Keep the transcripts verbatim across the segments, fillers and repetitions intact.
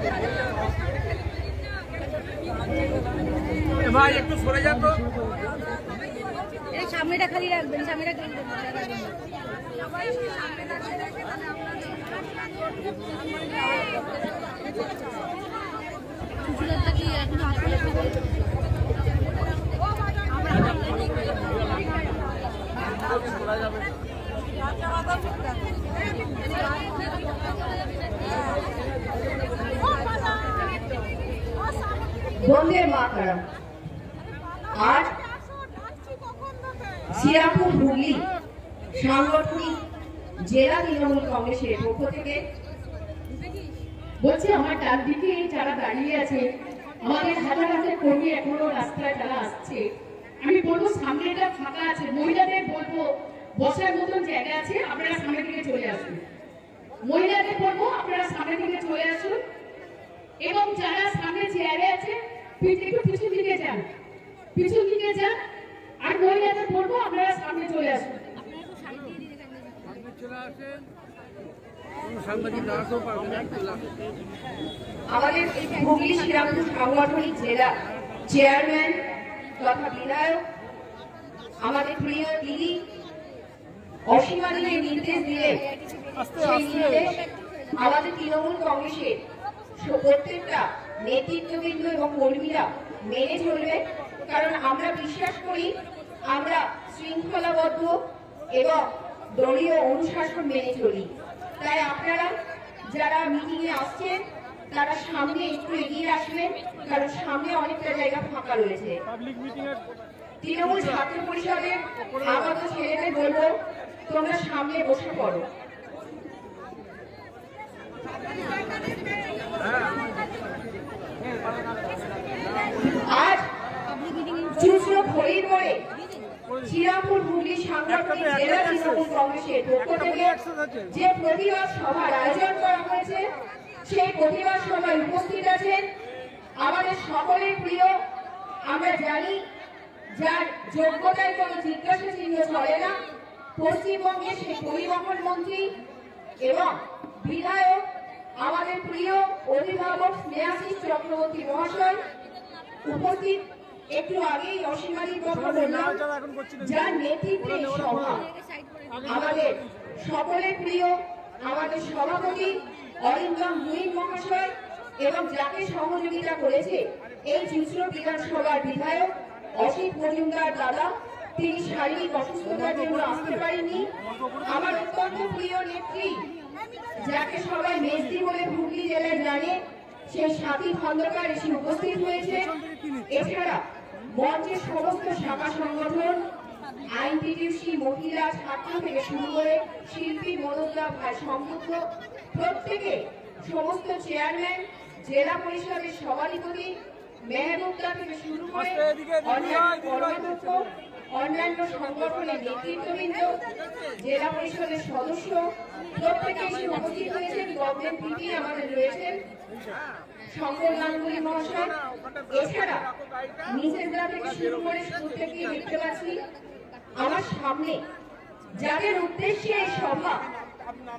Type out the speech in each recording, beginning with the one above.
भाई एक तो सरे जा तो ए सामने टा खाली रख दे सामने टा भाई सामने टा रख दे ताले अपना तक की एक हाथ पे बोलिए मां करा आज सिरापुर हुगली सांगठनिक जिला तृणमूल कांग्रेस चारदिके जरा दाड़िये आछे हजार हजार कर्मी रास्ताय जरा आसछे सामनेटा फाँका आछे महिलादेर बोलबो बसार मतन जायगा आछे आपनारा सामने दिके चले आसुन महिलादेर बोलबो आपनारा सामने दिके चले आसुन एबं जरा सामने चेयारे आछे एकटु पिछु दिके जान पिछन दिखे जान और महिला बोलो अपना सामने चले आस हुगली श्रीरामपुर सांगठनिक जिला चेयरमैन तथा विधायक हमारे प्रिय दीदी असीमा दी निर्देश दिए तृणमूल कांग्रेस प्रत्येकटा नेतृत्वबृंद एवं कर्मीरा मेने चलबे कारण आम्रा विश्वास करी आम्रा श्रृंखलाबद्ध एवं दलीय अनुशासन मेने चली ताई आपनारा जारा मीटिंगे आसछेन तारा सामने एकटु एगिये आसबेन कारण सामने अनेकटा जायगा फाँका रयेछे तृणमूल छात्र परिषदेर आबादो छेलेमेये बोलबो तोमरा सामने बसे पड़ो आज चुनाव होली बोले सिरापुर हुगली सांगठनिक जिला तृणमूल कांग्रेस पक्ष থেকে যে প্রতিবাদ সভার আয়োজন করা হয়েছে সেই প্রতিবাদ সভায় উপস্থিত আছেন আমাদের সকলের প্রিয় আমরা জানি যার যোগ্যতায় কোনো জিজ্ঞাসা চিহ্ন চলে না পশ্চিমবঙ্গের সেই পরিবহন মন্ত্রী এবং বিধায়ক আমাদের প্রিয় অভিভাবক স্নেহাশিস চক্রবর্তী মহাশয় উপস্থিত একটু আগেই অসীমাদির কথা বললাম যার নেতৃত্বে সভা আমাদের সকলের প্রিয় আমাদের সভাপতি অরিন্দম মুইন মহাশয় এবং যাকে সহযোগিতা করেছে এই চুচড়ো বিধানসভার বিধায়ক অসিত মজুমদার দাদা তিনি শারীরিক অসুস্থতার জন্য আসতে পারেননি আমার অত্যন্ত প্রিয় নেত্রী যাকে সবাই মেজদি বলে হুগলি জেলায় জানে সেই সাথী খন্দকার এসে উপস্থিত হয়েছে এছাড়া মঞ্চের সমস্ত শাখা সংগঠন আইনটিটিউসি মহিলা ছাত্র থেকে শুরু করে শিল্পী মনোজলা ভাই সম্পর্ক প্রত্যেকে সমস্ত চেয়ারম্যান জেলা পরিষদের সভাধিপতি মেহবুবদা থেকে শুরু করে অন্যান্য সংগঠনের নেতৃত্ববৃন্দ জেলা পরিষদের সদস্য প্রত্যেকে এসে উপস্থিত হয়েছেন গভর্নমেন্ট পিটি আমাদের রয়েছেন শঙ্কর গাঙ্গুলী মহাশয় এছাড়া নিচের জেলা থেকে শুরু করে প্রত্যেকেই দেখতে পাচ্ছি আমার সামনে যাদের উদ্দেশ্যে এই সভা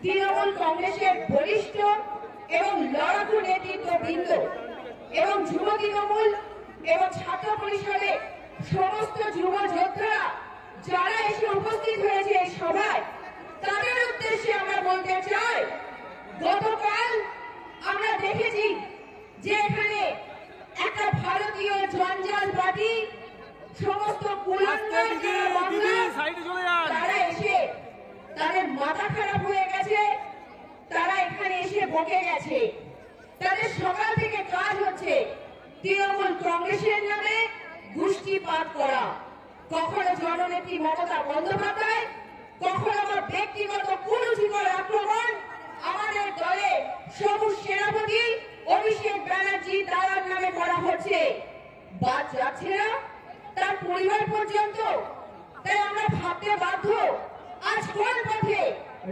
তৃণমূল কংগ্রেসের বরিষ্ঠ এবং লড়াকু নেতৃত্ববৃন্দ এবং যুব তৃণমূল এবং ছাত্র পরিষদের সমস্ত যুব যোদ্ধারা যারা এসে উপস্থিত হয়েছে এই সভায় তাদের উদ্দেশ্যে আমরা বলতে চাই গতকাল আমরা দেখেছি যে এখানে একটা ভারতীয় জঞ্জাল পার্টি সমস্ত কুলাঙ্গার যারা বাংলা তারা এসে তাদের মাথা খারাপ হয়ে গেছে তারা এখানে এসে বকে গেছে তাদের সকাল থেকে কাজ হচ্ছে তৃণমূল কংগ্রেসের নামে গোষ্ঠীপাত করা কখনো জননেত্রী মমতা বন্দ্যোপাধ্যায় কখনো আমার ব্যক্তিগত কুরুচিকর আক্রমণ আমাদের দলে সবুজ সেনাপতি অভিষেক ব্যানার্জি দালাল নামে করা হচ্ছে বাদ যাচ্ছে না তার পরিবার পর্যন্ত তাই আমরা ভাবতে বাধ্য আজ কোন পথে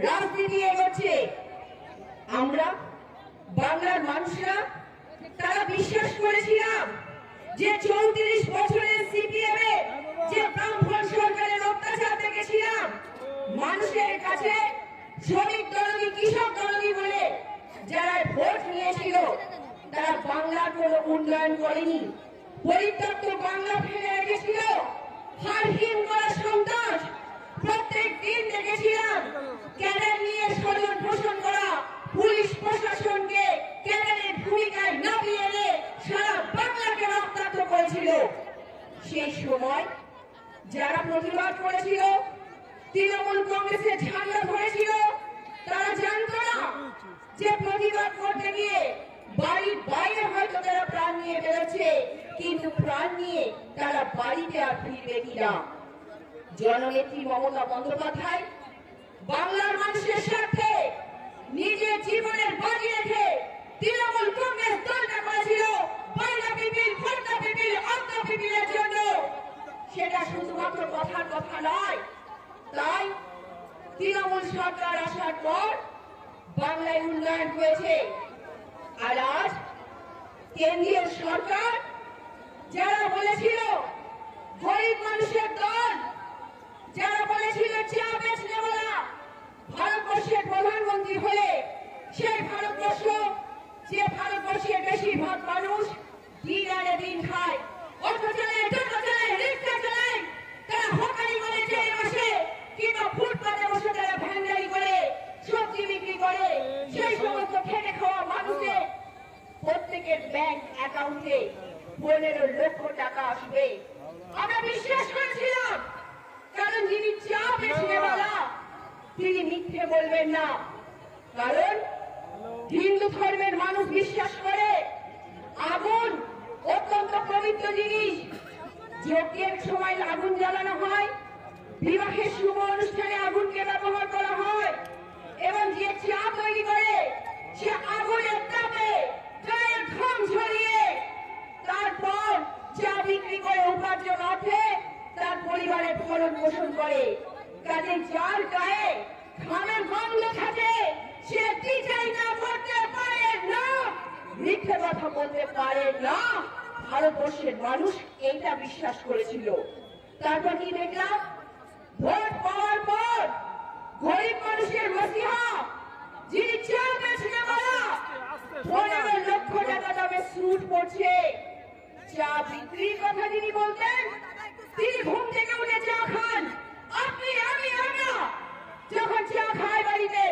রাজনীতি এগোচ্ছে আমরা বাংলার মানুষরা তারা বিশ্বাস করেছিলাম যে চৌত্রিশ বছরের সিপিএমে যে ব্রাহ্মণ সরকারের অত্যাচার দেখেছিলাম মানুষের কাছে শ্রমিক দলনী কৃষক দলনী বলে যারা ভোট নিয়েছিল জেলার কোনো উন্নয়ন করেনি। পরিত্যক্ত বাংলা ফিরে এসেছিল হারহীন করা সন্তান। প্রত্যেক দিন দেখেছিলাম ক্যাডার নিয়ে সদর পোষণ করা পুলিশ প্রশাসনকে ক্যাডারের ভূমিকায় নামিয়ে এনে সারা বাংলাকে রক্তাক্ত করেছিল। সেই সময় যারা প্রতিবাদ করেছিল, তৃণমূল কংগ্রেসের ঝান্ডা ধরেছিল, তারা জানত না যে প্রতিবাদ করতে গিয়ে বাড়ির বাইরে হয়তো তারা প্রাণ নিয়ে বেরোচ্ছে, কিন্তু প্রাণ নিয়ে তারা বাড়িতে আর ফিরবে কিনা। জননেত্রী মমতা বন্দ্যোপাধ্যায় বাংলার মানুষের স্বার্থে নিজের জীবনের বাজি রেখে তৃণমূল কংগ্রেস দলটা করেছিল বাইরা পিপিল, ফর্দা পিপিল, অর্ধ পিপিলের জন্য। সেটা শুধুমাত্র কথার কথা নয়। তাই তৃণমূল সরকার আসার পর বাংলায় উন্নয়ন হয়েছে। আর আজ কেন্দ্রীয় সরকার যারা বলেছিল গরিব মানুষের দল, যারা বলেছিল চা বেচ নেওয়া ভারতবর্ষের প্রধানমন্ত্রী হলে সেই ভারতবর্ষ যে ভারতবর্ষের বেশিরভাগ মানুষ দিন আনে দিন খায়, অর্থ চালায়, টাকা চালায়, রিক্সা চালায়, তারা হকারি করে চেয়ে বসে কিংবা ফুটপাতে বসে তারা ভ্যান্ডারি করে সবজি বিক্রি করে, সেই সমস্ত খেটে খাওয়া মানুষের প্রত্যেকের ব্যাংক অ্যাকাউন্টে পনেরো লক্ষ টাকা আসবে। আমরা বিশ্বাস করেছিলাম, কারণ যিনি চা বেশি তিনি মিথ্যে বলবেন না। কারণ হিন্দু ধর্মের মানুষ বিশ্বাস করে আগুন অত্যন্ত পবিত্র জিনিস। যজ্ঞের সময় আগুন জ্বালানো হয়, বিবাহের শুভ অনুষ্ঠানে আগুনকে ব্যবহার করা হয়, এবং যে চা তৈরি করে সে আগুনের তাপে গায়ের ঘাম ঝরিয়ে তারপর চা বিক্রি করে উপার্জন অর্থে তার পরিবারের ভরণ পোষণ করে। কাজে যার গায়ে ঘামের গন্ধ থাকে সে টিচাই না করতে পারে না, মিথ্যে কথা বলতে পারে না। ভারতবর্ষের মানুষ এইটা বিশ্বাস করেছিল। তারপর কি দেখলাম? ভোট পাওয়ার পর গরিব মানুষের মসিহা যিনি চা বেচতে বলা পনেরো লক্ষ টাকা দামে স্যুট পড়ছে। চা বিক্রির কথা যিনি বলতেন তিনি ঘুম থেকে উঠে চা খান। আপনি আমি আমরা যখন চা খাই বাড়িতে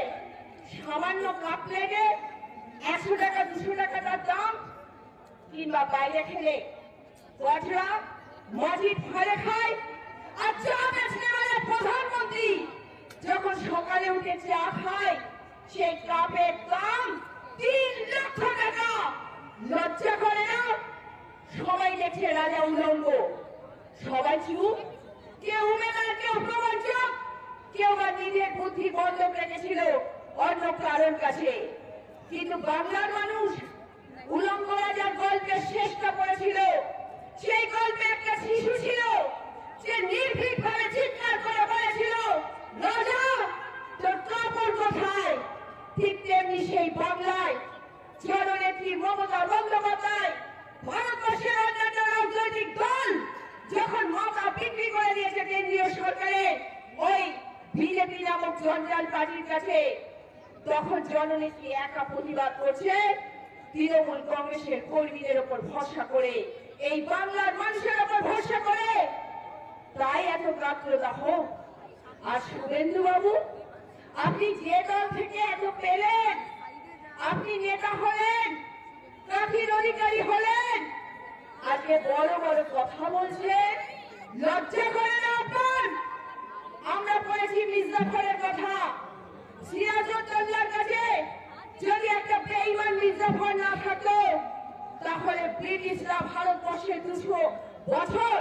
সামান্য কাপ লেগে একশো টাকা দুশো টাকা তার দাম, কিংবা বাইরে খেলে কটরা মাঝির ঘরে খায়। আর চা বেচতে বলে প্রধানমন্ত্রী যখন সকালে উঠে চা খায় সেই কাপের দাম তিন লক্ষ টাকা। লজ্জা করে না? সবাই দেখছে রাজা উলঙ্গ, সবাই চুপ, কেউ মেলার, কেউ প্রবঞ্চক, কেউ বা নিজের বুদ্ধি বন্ধক রেখেছিল অন্য কারোর কাছে। কিন্তু বাংলার মানুষ উলঙ্গ রাজার গল্পের শেষটা পড়েছিল। সেই গল্পে একটা শিশু ছিল যে নির্ভীক ভাবে চিৎকার করে বলেছিল, রাজা তোর কাপড় কোথায়? ঠিক তেমনি সেই বাংলায় জননেত্রী মমতা বন্দ্যোপাধ্যায় ভারতবর্ষের অন্যান্য রাজনৈতিক দল যখন মমতা বিক্রি করে দিয়েছে কেন্দ্রীয় সরকারের ওই বিজেপি নামক জঞ্জাল পার্টির কাছে, তখন জননেত্রী একা প্রতিবাদ করছে তৃণমূল কংগ্রেসের কর্মীদের ওপর ভরসা করে, এই বাংলার মানুষের ওপর ভরসা করে। তাই এত কাত্রতা হোক। আর শুভেন্দু বাবু, আপনি যে দল থেকে এত পেলেন, আপনি নেতা হলেন, কাঁথির অধিকারী হলেন, আজকে বড় বড় কথা বলছেন, লজ্জা করে না আপনার? আমরা পড়েছি মির্জাফরের কথা। সিরাজউদ্দৌলার কাছে যদি একটা বেঈমান মির্জাফর না থাকতো তাহলে ব্রিটিশরা ভারতবর্ষে দুশো বছর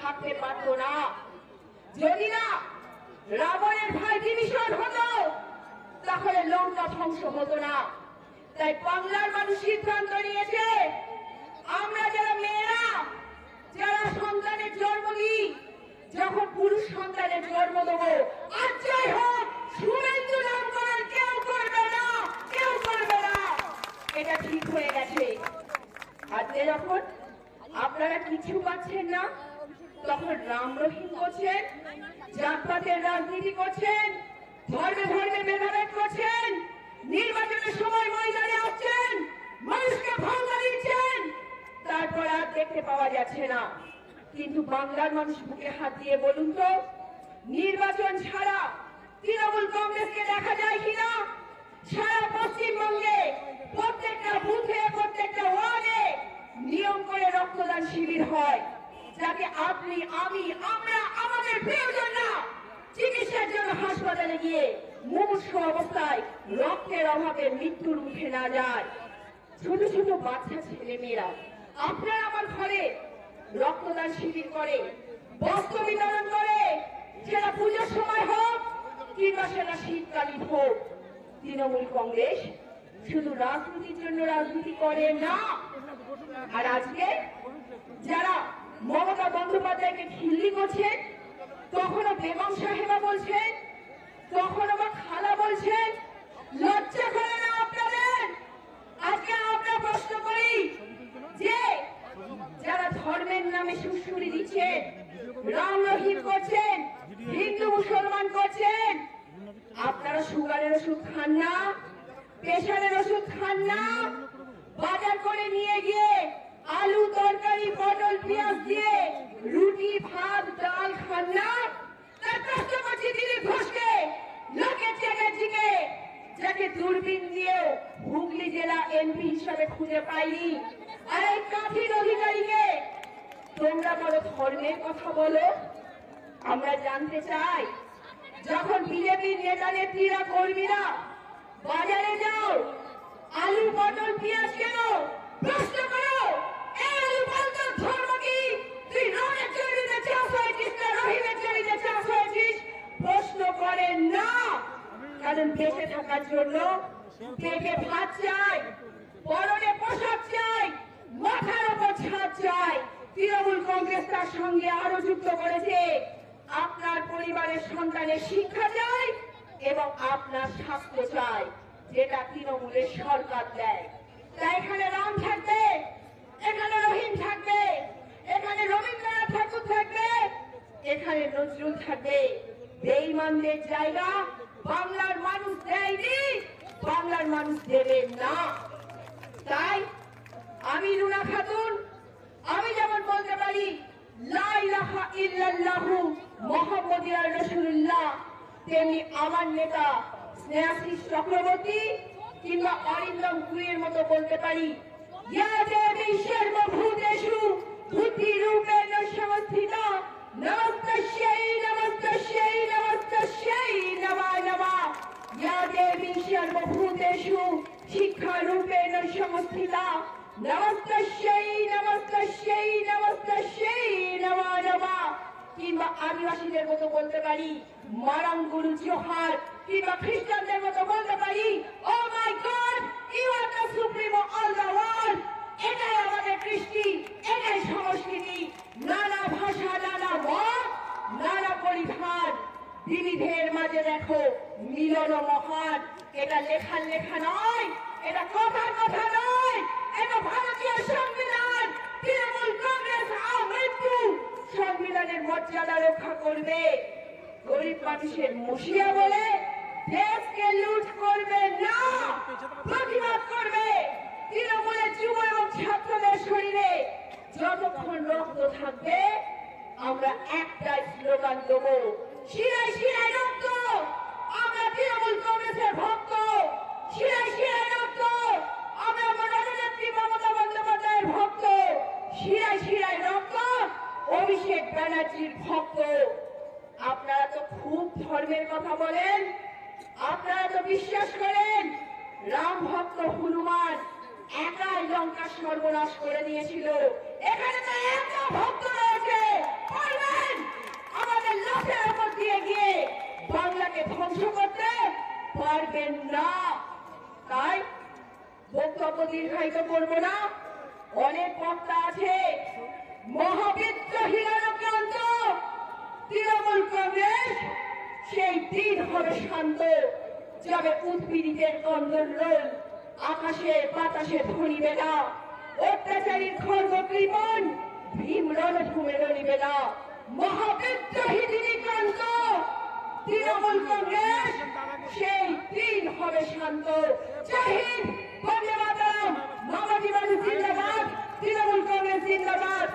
থাকতে পারতো না। যদি না রাবণের ভাই বিভীষণ হতো তাহলে লঙ্কা ধ্বংস হতো না। তাই বাংলার মানুষ সিদ্ধান্ত নিয়েছে, আমরা যারা মেয়েরা যারা সন্তানের জন্ম দিই, যখন পুরুষ সন্তানের জন্ম দেবো আর যাই হোক শুভেন্দু নাম করার কেউ করবে না, কেউ করবে না। এটা ঠিক হয়ে গেছে। আজকে যখন আপনারা কিছু পাচ্ছেন না তখন রাম রহিম করছেন, জাতপাতের রাজনীতি করছেন, ধর্মে ধর্মে ভেদাভেদ করছেন, নির্বাচনের সময় ময়দানে আসছেন, মানুষকে ভাঙা দিচ্ছেন। দেখতে পাওয়া যাচ্ছে না। কিন্তু বাংলার মানুষ বুকে হাত দিয়ে বলুন তো, নির্বাচন ছাড়া তৃণমূল কংগ্রেসকে দেখা যায় কিনা? সারা পশ্চিমবঙ্গে প্রত্যেকটা বুথে প্রত্যেকটা ওয়ার্ডে নিয়ম করে রক্তদান শিবির হয়, যাতে আপনি আমি আমরা আমাদের প্রিয়জনরা চিকিৎসার জন্য হাসপাতালে গিয়ে মুমূর্ষু অবস্থায় রক্তের অভাবে মৃত্যুর মুখে না যায়। ছোট ছোট বাচ্চা ছেলে মেয়েরা আপনার আমার ঘরে রক্তদান শিবির করে, বস্ত্র বিতরণ করে, সেটা পুজোর সময় হোক কিংবা সেটা শীতকালীন হোক। তৃণমূল কংগ্রেস শুধু রাজনীতির জন্য রাজনীতি করে না। আর আজকে যারা মমতা বন্দ্যোপাধ্যায়কে খিল্লি করছেন, তখনও বেগম সাহেবা বলছেন, তখন আমার খালা বলছেন, লজ্জা করে না আপনাদের? আজকে আমরা প্রশ্ন করি যে যারা ধর্মের নামে সুশুরি দিচ্ছেন, রাম রহিম করছেন, হিন্দু মুসলমান করছেন, আপনারা সুগারের ওষুধ খান না, প্রেশারের ওষুধ খান না? বাজার করে নিয়ে গিয়ে আলু তরকারি পটল পেঁয়াজ দিয়ে রুটি ভাত ডাল খান না? তার প্রশ্ন করছি দিলীপ ঘোষকে, লোকেট চ্যাটার্জিকে, যাকে দূরবীন দিয়েও হুগলি জেলা এমপি হিসাবে খুঁজে পাইনি। আর এই কাঠির অধিকারীকে তোমরা বড় ধর্মের কথা বলো। আমরা জানতে চাই, যখন বিজেপির নেতা নেত্রীরা কর্মীরা বাজারে যাও, আলু পটল পেঁয়াজ কেন? প্রশ্ন করো, এই আলু পটল ধর্ম কি? তুই রামের জমিতে চাষ হয়েছিস না রহিমের জমিতে চাষ হয়েছিস? প্রশ্ন করেন না। কারণ বেঁচে থাকার জন্য পেটে ভাত চাই, পরনে পোশাক চাই, মাথার উপর ছাদ চাই। তৃণমূল কংগ্রেস তার সঙ্গে আরো যুক্ত করেছে, আপনার পরিবারের সন্তানের শিক্ষা চাই এবং আপনার স্বাস্থ্য চাই, যেটা তৃণমূলের সরকার দেয়। তাই এখানে রাম থাকবে, এখানে রহিম থাকবে, এখানে রবীন্দ্রনাথ ঠাকুর থাকবে, এখানে নজরুল থাকবে। বেঈমানদের জায়গা বাংলার মানুষ দেয়নি, বাংলার মানুষ দেবে না। তাই আমি রুনা খাতুন, আমি যেমন বলতে পারি লা ইলাহা ইল্লাল্লাহু মুহাম্মাদুর রাসূলুল্লাহ, তেমনি আমার নেতা স্নেহাশিস চক্রবর্তী কিংবা অরিন্দম গুইয়ের মতো বলতে পারি ইয়া দেবী সর্বভূতেষু বুদ্ধি রূপেণ সংস্থিতা নমস্তস্যৈ নমস্তস্যৈ নমস্তস্যৈ নমঃ নমঃ। ইয়া দেবী সর্বভূতেষু শিক্ষা রূপেণ সংস্থিতা নমস্তস্যৈ নমস্তস্যৈ নমস্তস্যৈ নমঃ নমঃ। কিংবা আদিবাসীদের মতো বলতে পারি মারাং গুরু জোহার, কিংবা খ্রিস্টানদের মতো বলতে পারি oh my god you are the supreme all the world. এটাই আমাদের কৃষ্টি, এটাই সংস্কৃতি। নানা ভাষা, নানা মত, নানা পরিধান, বিবিধের মাঝে দেখো মিলন মহান। এটা লেখার লেখা নয়, এটা কথার কথা নয়, এটা ভারতীয় সংবিধান। তৃণমূল কংগ্রেস আমৃত্যু সংবিধানের মর্যাদা রক্ষা করবে, গরিব মানুষের মশিয়া বলে দেশকে লুট করবে না, প্রতিবাদ করবে। তৃণমূলের যুব এবং ছাত্রদের শরীরে যতক্ষণ রক্ত থাকবে আমরা একটাই স্লোগান দেব, শিরায় শিরায় রক্ত। আমরা তৃণমূল কংগ্রেসের ভক্ত, শিরায় শিরায় রক্ত। আমরা নেত্রী মমতা বন্দ্যোপাধ্যায়ের ভক্ত, শিরায় শিরায় রক্ত। অভিষেক ব্যানার্জির ভক্ত। আপনারা তো খুব ধর্মের কথা বলেন, আপনারা তো বিশ্বাস করেন রাম ভক্ত হনুমান একাই লঙ্কা সর্বনাশ করে দিয়েছিল। এখানে তো একটা ভক্ত রয়েছে, পারবেন আমাদের লোকের উপর দিয়ে গিয়ে বাংলাকে ধ্বংস করতে? পারবেন না। তাই বক্তব্য দীর্ঘায়িত করবো না, অনেক বক্তা আছে। মহাবিদ্রোহীরা ক্লান্ত, তৃণমূল কংগ্রেস সেই দিন হবে শান্ত যবে উদ্ভিদের কন্দরোল আকাশে বাতাসে ধরিবে না, অত্যাচারীর খর্গ কৃপণ ভীম রণভূমে রণিবে না। মহাবিদ্রোহী দিনে ক্লান্ত, তৃণমূল কংগ্রেস সেই দিন হবে শান্ত। জয় হিন্দ, বন্দে মাতরম। মাওবাদী মানুষ জিন্দাবাদ, তৃণমূল কংগ্রেস জিন্দাবাদ।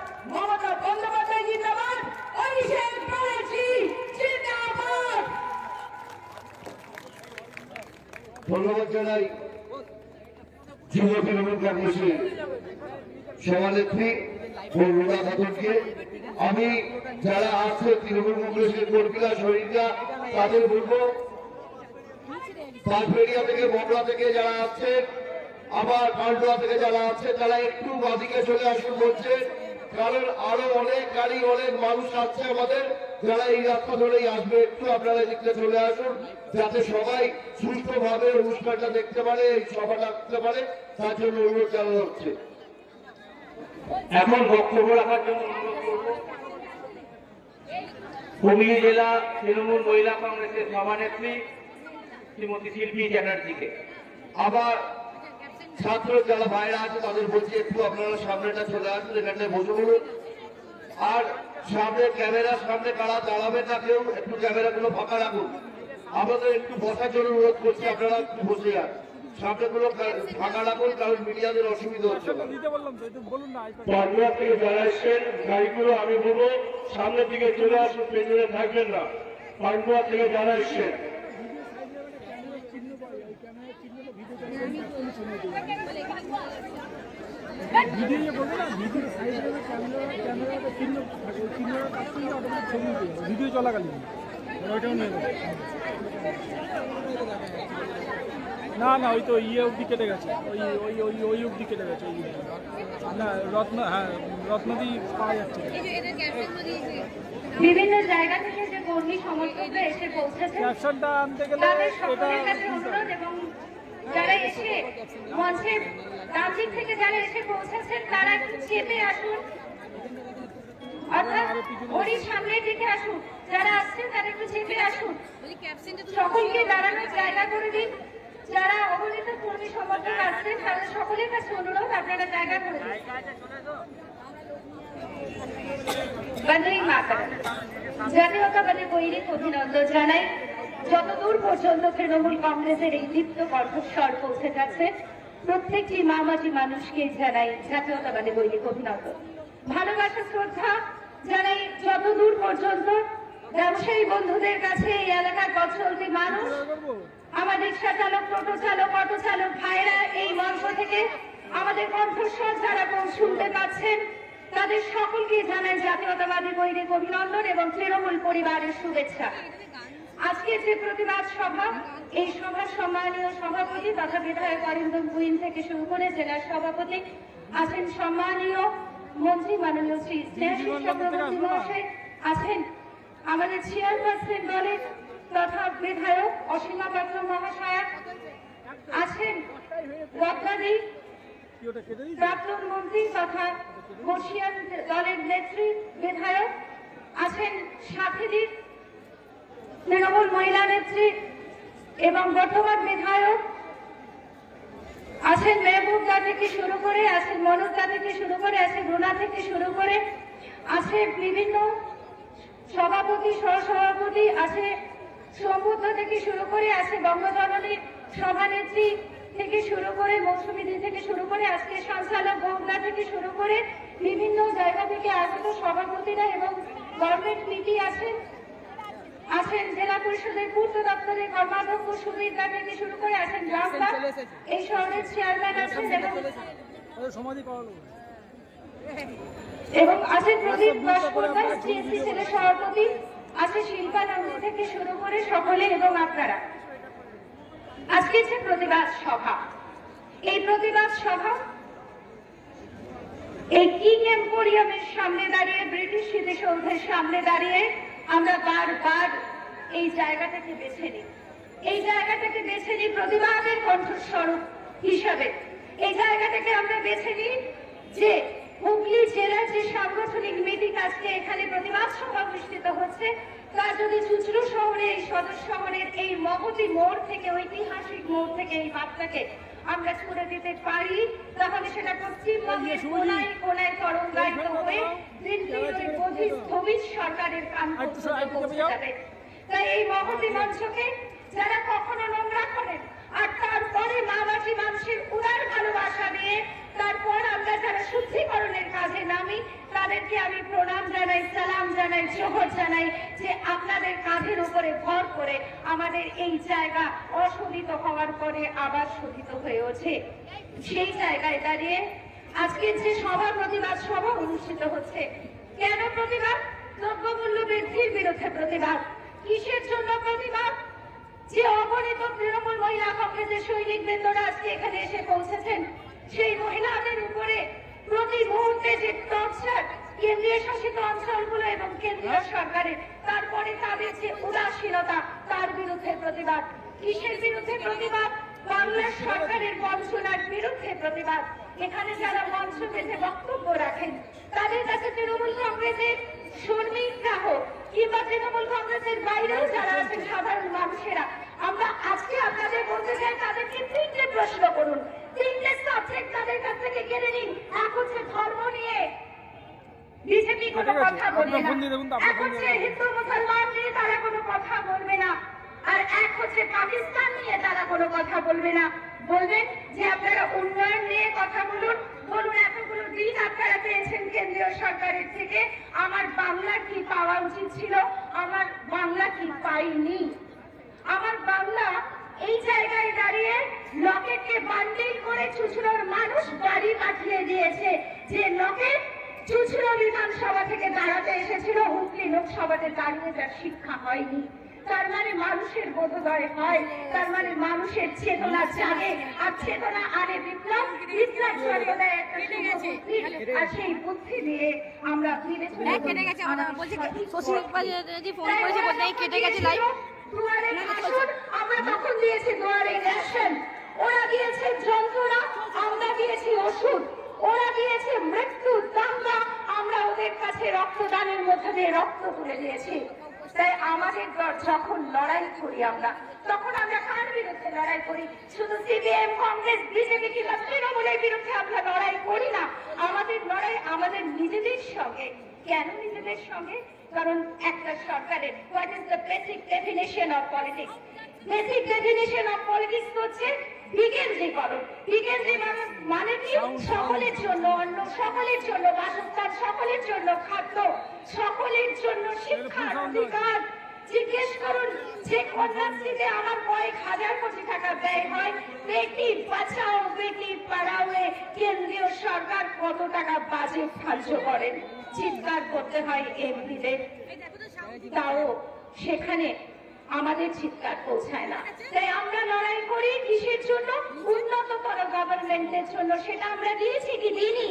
जाणारी जिल्हा तृणमूल काँग्रेसची शवालेखी बोलूला खातून के आम्ही जरा आज से तृणमूल कांग्रेस के कोर्टिला शरीरला তাদের বলবো পাঁচবেড়িয়া থেকে বড়লা থেকে যারা আছে আবার কালডোয়া থেকে যারা আছে তারা একটু ওদিকে চলে আসুন বলছে কারণ আরো অনেক গাড়ি অনেক মানুষ আছে আমাদের যারা এই রাস্তা ধরেই আসবে একটু আপনারা এদিকে চলে আসুন যাতে সবাই সুষ্ঠুভাবে অনুষ্ঠানটা দেখতে পারে সভাটা দেখতে পারে তার জন্য অনুরোধ জানানো হচ্ছে এখন বক্তব্য রাখার জন্য অনুরোধ করব হুগলি জেলা তৃণমূল মহিলা কংগ্রেসের সভানেত্রী শ্রীমতী শিল্পী চ্যাটার্জিকে আবার ছাত্র যারা বাইরে আছে তাদের বলছি একটু আপনারা সামনেটা চলে আসুন এখানে বসে বলুন আর সামনে ক্যামেরার সামনে কারা দাঁড়াবে না কেউ একটু ক্যামেরাগুলো ফাঁকা রাখুন আমাদের একটু বসার জন্য অনুরোধ করছি আপনারা একটু বসে যান সামনেগুলো ফাঁকা রাখুন কারণ মিডিয়াদের অসুবিধা হচ্ছে পর্যায়ে যারা এসছেন গাড়িগুলো আমি বলবো সামনের দিকে চলে আসুন পেছনে থাকবেন না পান্ডুয়া থেকে যারা এসছেন না না ওই তো ইয়ে অব্দি কেটে গেছে ওই ওই ওই ওই অব্দি কেটে গেছে না রত্ন হ্যাঁ রত্নদী পাওয়া যাচ্ছে বিভিন্ন জায়গা থেকে যে কর্মী সমর্থকরা এসে পৌঁছেছে ক্যাপশনটা আনতে গেলে যারা এসে মঞ্চে রাজ্যিক থেকে যারা এসে পৌঁছেছেন তারা একটু চেপে আসুন অর্থাৎ ওরই সামনের দিকে আসুন যারা আসছেন তারা একটু চেপে আসুন সকলকে দাঁড়ানোর জায়গা করে দিন যারা অবহেলিত কর্মী সমর্থক আসছেন তাদের সকলের কাছে অনুরোধ আপনারা জায়গা করে দিন বন্দে মাতরম জাতীয়তাবাদী বৈরিক অভিনন্দন জানাই যতদূর পর্যন্ত তৃণমূল কংগ্রেসের এই দীপ্ত কণ্ঠস্বর পৌঁছে যাচ্ছে প্রত্যেকটি মামাটি মানুষকে জানাই জাতীয়তাবাদী বৈরিক অভিনন্দন ভালোবাসা শ্রদ্ধা জানাই যতদূর পর্যন্ত ব্যবসায়ী বন্ধুদের কাছে এই এলাকার পথচলতি মানুষ আমার রিক্সা চালক টোটো চালক অটো চালক ভাইরা এই মঞ্চ থেকে আমাদের কণ্ঠস্বর যারা শুনতে পাচ্ছেন তাদের সকলকে জানাই জাতীয়তাবাদী বৈরিক অভিনন্দন এবং তৃণমূল পরিবারের শুভেচ্ছা আজকে যে প্রতিবাদ সভা এই সভার সম্মানীয় সভাপতি তথা বিধায়ক অরিন্দম গুইন থেকে শুরু করে জেলার সভাপতি আছেন সম্মানীয় মন্ত্রী মাননীয় শ্রী স্নেহাশিস চক্রবর্তী মহাশয় আছেন আমাদের চেয়ারপারসন দলের তথা বিধায়ক অসীমা পাত্র মহাশয়া আছেন রত্নাদি প্রাক্তন মন্ত্রী তথা বর্ষীয়ান দলের নেত্রী বিধায়ক আছেন সাথীদীপ তৃণমূল মহিলা নেত্রী এবং বর্তমান বিধায়ক আছেন মেহবুবদা থেকে শুরু করে আছেন মনোজদা থেকে শুরু করে আছেন রুনা থেকে শুরু করে আছে বিভিন্ন সভাপতি সহসভাপতি আছে সম্বুদ্ধ থেকে শুরু করে আছে বঙ্গজননী সভানেত্রী থেকে শুরু করে মৌসুমীদি থেকে শুরু করে আজকে সঞ্চালক বৌদা থেকে শুরু করে বিভিন্ন জায়গা থেকে আগত সভাপতিরা এবং গভর্নমেন্ট নীতি আছেন আছেন জেলা পরিষদের পূর্ত দপ্তরের কর্মাধ্যক্ষ সুবীর দা থেকে শুরু করে আছেন গ্রামবা এই শহরের চেয়ারম্যান আছেন এবং আছেন প্রদীপ ভাস্করদা সিএসসি সেলের সভাপতি আছে শিল্পা নন্দী থেকে শুরু করে সকলে এবং আপনারা আজকে যে প্রতিবাদ সভা এই প্রতিবাদ সভা এই কিং এম্পোরিয়ামের সামনে দাঁড়িয়ে ব্রিটিশ স্মৃতিসৌধের সামনে দাঁড়িয়ে আমরা বারবার এই জায়গাটাকে বেছে নিই এই জায়গাটাকে বেছে নিই প্রতিবাদের কণ্ঠস্বরূপ হিসাবে এই জায়গাটাকে আমরা বেছে নিই যে হুগলি জেলার যে সাংগঠনিক মিটিং আজকে এখানে প্রতিবাদ সভা অনুষ্ঠিত হচ্ছে তা যদি চুঁচুড়া শহরে এই সদর শহরের এই মহতি মোড় থেকে ঐতিহাসিক মোড় থেকে এই বার্তাকে আমরা ছুড়ে দিতে পারি তাহলে সেটা পশ্চিমবঙ্গের কোনায় কোনায় তরঙ্গায়িত হয়ে সরকারের কান পৌঁছে যাবে তাই এই মহতি মঞ্চকে যারা কখনো নোংরা করেন আর তারপরে মামাটি মানুষের উদার ভালোবাসা নিয়ে তারপর আমরা যারা শুদ্ধিকরণের কাজে নামি তাদেরকে আমি প্রণাম জানাই, সালাম জানাই, শুভেচ্ছা জানাই যে আপনাদের কাঁধের উপরে ভর করে আমাদের এই জায়গা অশোধিত হওয়ার পরে আবার শোধিত হয়েছে। সেই জায়গায় দাঁড়িয়ে আজকে যে সভা প্রতিবাদ সভা অনুষ্ঠিত হচ্ছে, কেন প্রতিবাদ? দ্রব্যমূল্য বৃদ্ধির বিরুদ্ধে প্রতিবাদ। কিসের জন্য প্রতিবাদ? যে অগণিত তৃণমূল মহিলা কংগ্রেসের সৈনিক বৃন্দরা আজকে এখানে এসে পৌঁছেছেন, সেই মহিলাদের উপরে প্রতি মুহূর্তে যে টর্চার কেন্দ্রীয় শাসিত অঞ্চলগুলো এবং কেন্দ্রীয় সরকারের, তারপরে তাদের যে উদাসীনতা, তার বিরুদ্ধে প্রতিবাদ। কিসের বিরুদ্ধে প্রতিবাদ? বাংলা সরকারের বঞ্চনার বিরুদ্ধে প্রতিবাদ। এখানে যারা মঞ্চ পেতে বক্তব্য রাখেন, তাদের কাছে তৃণমূল কংগ্রেসের শ্রমিকরা হোক কিংবা তৃণমূল কংগ্রেসের বাইরেও যারা আছেন সাধারণ মানুষেরা, আমরা আজকে আপনাদের বলতে চাই, তাদেরকে তিনটে প্রশ্ন করুন, তিনটে সাবজেক্ট তাদের কাছ থেকে কেড়ে নিন। এক হচ্ছে ধর্ম নিয়ে বিজেপি কোনো কথা বলবে না, এক হচ্ছে হিন্দু মুসলমান নিয়ে তারা কোনো কথা বলবে না, আর এক হচ্ছে পাকিস্তান নিয়ে তারা কোনো কথা বলবে না। বলবেন যে আপনারা উন্নয়ন নিয়ে কথা বলুন, বলুন এতগুলো দিন আপনারা পেয়েছেন কেন্দ্রীয় সরকারের থেকে, আমার বাংলা কি পাওয়া উচিত ছিল, আমার বাংলা কি পাইনি। আমার বাংলা এই জায়গায় দাঁড়িয়ে লকেটকে বান্ডিল করে চুচুড়ার মানুষ বাড়ি পাঠিয়ে দিয়েছে, যে লকেট চুচুড়া বিধানসভা থেকে দাঁড়াতে এসেছিল, হুগলি লোকসভাতে দাঁড়িয়ে তার শিক্ষা হয়নি। তার মানে মানুষের বোধোদয় হয়, তার মানে মানুষের চেতনা জাগে, আর চেতনা আনে বিপ্লব, বিপ্লব সর্বদাই একটা বুদ্ধি, আর সেই বুদ্ধি দিয়ে আমরা বিবেচনা আমরা তখন দিয়েছি দুয়ারে রেশন, ওরা দিয়েছে যন্ত্রণা, আমরা দিয়েছি ওষুধ, ওরা দিয়েছে মৃত্যু দাঙ্গা, আমরা ওদের কাছে রক্তদানের মধ্যে দিয়ে রক্ত তুলে দিয়েছি। তাই আমাদের যখন লড়াই করি আমরা, তখন আমরা কার বিরুদ্ধে লড়াই করি? শুধু সিপিএম, কংগ্রেস, বিজেপি কিংবা তৃণমূলের বিরুদ্ধে আমরা লড়াই করি না। আমাদের লড়াই আমাদের নিজেদের সঙ্গে। কেন নিজেদের সঙ্গে? কারণ একটা সরকারের what is the basic definition of politics? Basic definition of politics হচ্ছে বিকেন্দ্রীকরণ। বিকেন্দ্রীকরণ মানে কি? সকলের জন্য অন্ন, সকলের জন্য বাসস্থান, সকলের জন্য খাদ্য, সকলের জন্য শিক্ষার অধিকার। জিজ্ঞেস করুন যে কন্যাশ্রীতে আমার কয়েক হাজার কোটি টাকা ব্যয় হয়, বেটি বাঁচাও বেটি পড়াও এ কেন্দ্রীয় সরকার কত টাকা বাজেট ধার্য করেন? চিৎকার করতে হয় এমপিদের, তাও সেখানে আমাদের চিৎকার পৌঁছায় না। তাই আমরা লড়াই করি কিসের জন্য? উন্নততর গভর্নমেন্টের জন্য। সেটা আমরা দিয়েছি কি দিইনি,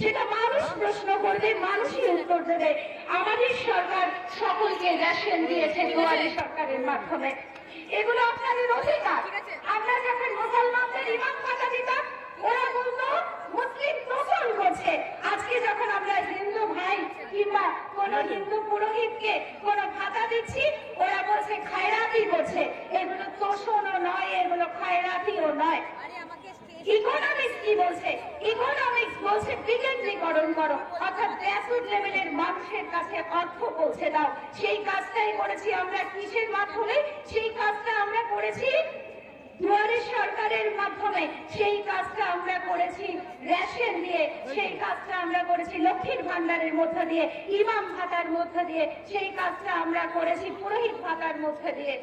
সেটা মানুষ প্রশ্ন করবে, মানুষই উত্তর দেবে। আমাদের সরকার সকলকে রেশন দিয়েছে দুয়ারে সরকারের মাধ্যমে, এগুলো আপনাদের অধিকার। আমরা যখন মুসলমানদের ইমাম কথা দিতাম, ওরা বলতো মুসলিম নকল করছে। আজকে যখন আমরা হিন্দু ভাই কিংবা কোনো হিন্দু পুরোহিতকে কোনো ভাতা দিচ্ছি, ওরা বলছে খায়রাতি করছে। এগুলো তোষণও নয়, এগুলো খায়রাতিও নয়। ইকোনমিক্স কি বলছে? ইকোনমিক্স বলছে বিকেন্দ্রীকরণ করো, অর্থাৎ গ্রাসরুট লেভেলের মানুষের কাছে অর্থ পৌঁছে দাও। সেই কাজটাই করেছি আমরা। কিসের মাধ্যমে সেই কাজটা আমরা করেছি? দুয়ারে সরকারের মাধ্যমে। সেই কাজটা আমরা করেছি রেশন দিয়ে, সেই কাজটা আমরা করেছি লক্ষ্মীর ভান্ডারের মধ্য দিয়ে, ইমাম ভাতার মধ্য দিয়ে, সেই কাজটা আমরা করেছি পুরোহিত ভাতার মধ্য দিয়ে।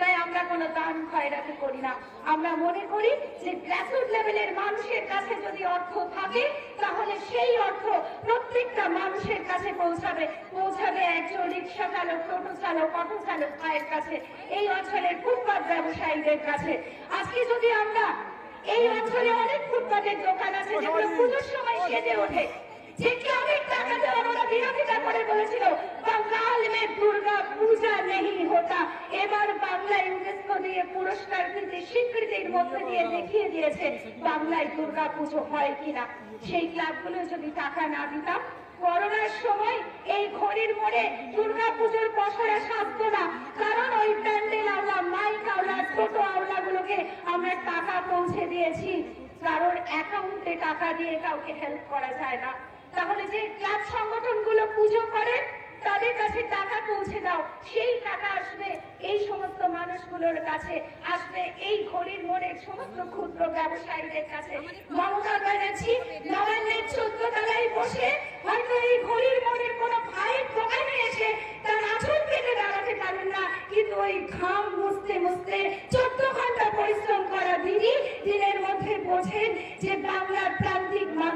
তাই আমরা কোনো দান খয়রাতি করি না। আমরা মনে করি যে গ্রাসরুট লেভেলের মানুষের কাছে যদি অর্থ থাকে, তাহলে সেই অর্থ প্রত্যেকটা মানুষের কাছে পৌঁছাবে, পৌঁছাবে একজন রিক্সা চালক, টোটো চালক, অটো চালক ভাইয়ের কাছে, এই অঞ্চলের ফুটপাত ব্যবসায়ীদের কাছে। আজকে যদি আমরা এই অঞ্চলে অনেক ফুটপাতের দোকান আছে যেগুলো পুজোর সময় সেজে ওঠে, যেটি অনেক টাকা দেওয়ার ওরা বিরোধিতা করে বলেছিল বাঙ্গাল মে দুর্গা পূজা নেই হতা। এবার বাংলা ইউনেস্কো দিয়ে পুরস্কার দিতে স্বীকৃতির মধ্যে দিয়ে দেখিয়ে দিয়েছে বাংলায় দুর্গা পুজো হয় কিনা। সেই ক্লাবগুলো যদি টাকা না দিতাম, করোনার সময় এই ঘড়ির মোড়ে দুর্গা পুজোর পশরা সাজতো না, কারণ ওই প্যান্ডেল আওলা, মাইক আওলা, ছোট আওলাগুলোকে আমরা টাকা পৌঁছে দিয়েছি। কারোর অ্যাকাউন্টে টাকা দিয়ে কাউকে হেল্প করা যায় না। তাহলে যে ক্লাব সংগঠনগুলো পুজো করে, তাদের কাছে টাকা পৌঁছে দাও। সেই টাকা আসবে এই সমস্ত মানুষগুলোর কাছে, আসবে এই ঘড়ির মোড়ের সমস্ত ক্ষুদ্র ব্যবসায়ীদের কাছে। মমতা ব্যানার্জি নবান্নের চোদ্দ তলায় বসে হয়তো এই ঘড়ির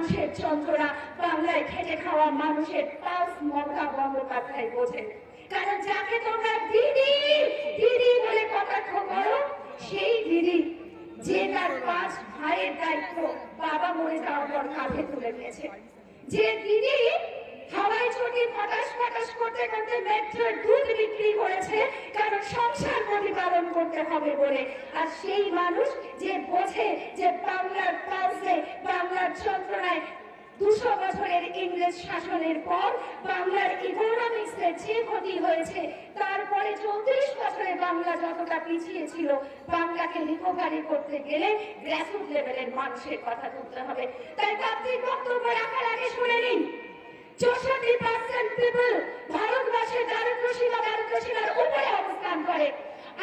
মানুষের যন্ত্রণা বাংলায় খেটে খাওয়া মানুষের পাঁচ মমতা বন্দ্যোপাধ্যায় বোঝেন। কারণ যাকে তোমরা দিদি দিদি বলে কটাক্ষ করো সেই দিদি যে তার পাঁচ ভাইয়ের দায়িত্ব বাবা মরে যাওয়ার পর কাঁধে তুলে নিয়েছে, যে দিদি হাওয়ায় ছুটি ফটাস ফটাস করতে করতে মেট্রোর দুধ বিক্রি করেছে কারণ সংসার প্রতিপালন করতে হবে বলে, আর সেই মানুষ যে বোঝে যে বাংলার পাশে বাংলার যন্ত্রণায় দুশো বছরের ইংরেজ শাসনের পর বাংলার ইকোনমিক্সে যে ক্ষতি হয়েছে, তারপরে চৌত্রিশ বছরে বাংলা যতটা পিছিয়ে ছিল বাংলাকে রিকভারি করতে গেলে গ্রাসরুট লেভেলের মানুষের কথা তুলতে হবে। তাই তাদের বক্তব্য রাখার আগে শুনে নিন, চৌষট্টি পার্সেন্ট পিপল ভারতবর্ষে দারিদ্র সীমা দারিদ্র সীমার উপরে অবস্থান করে,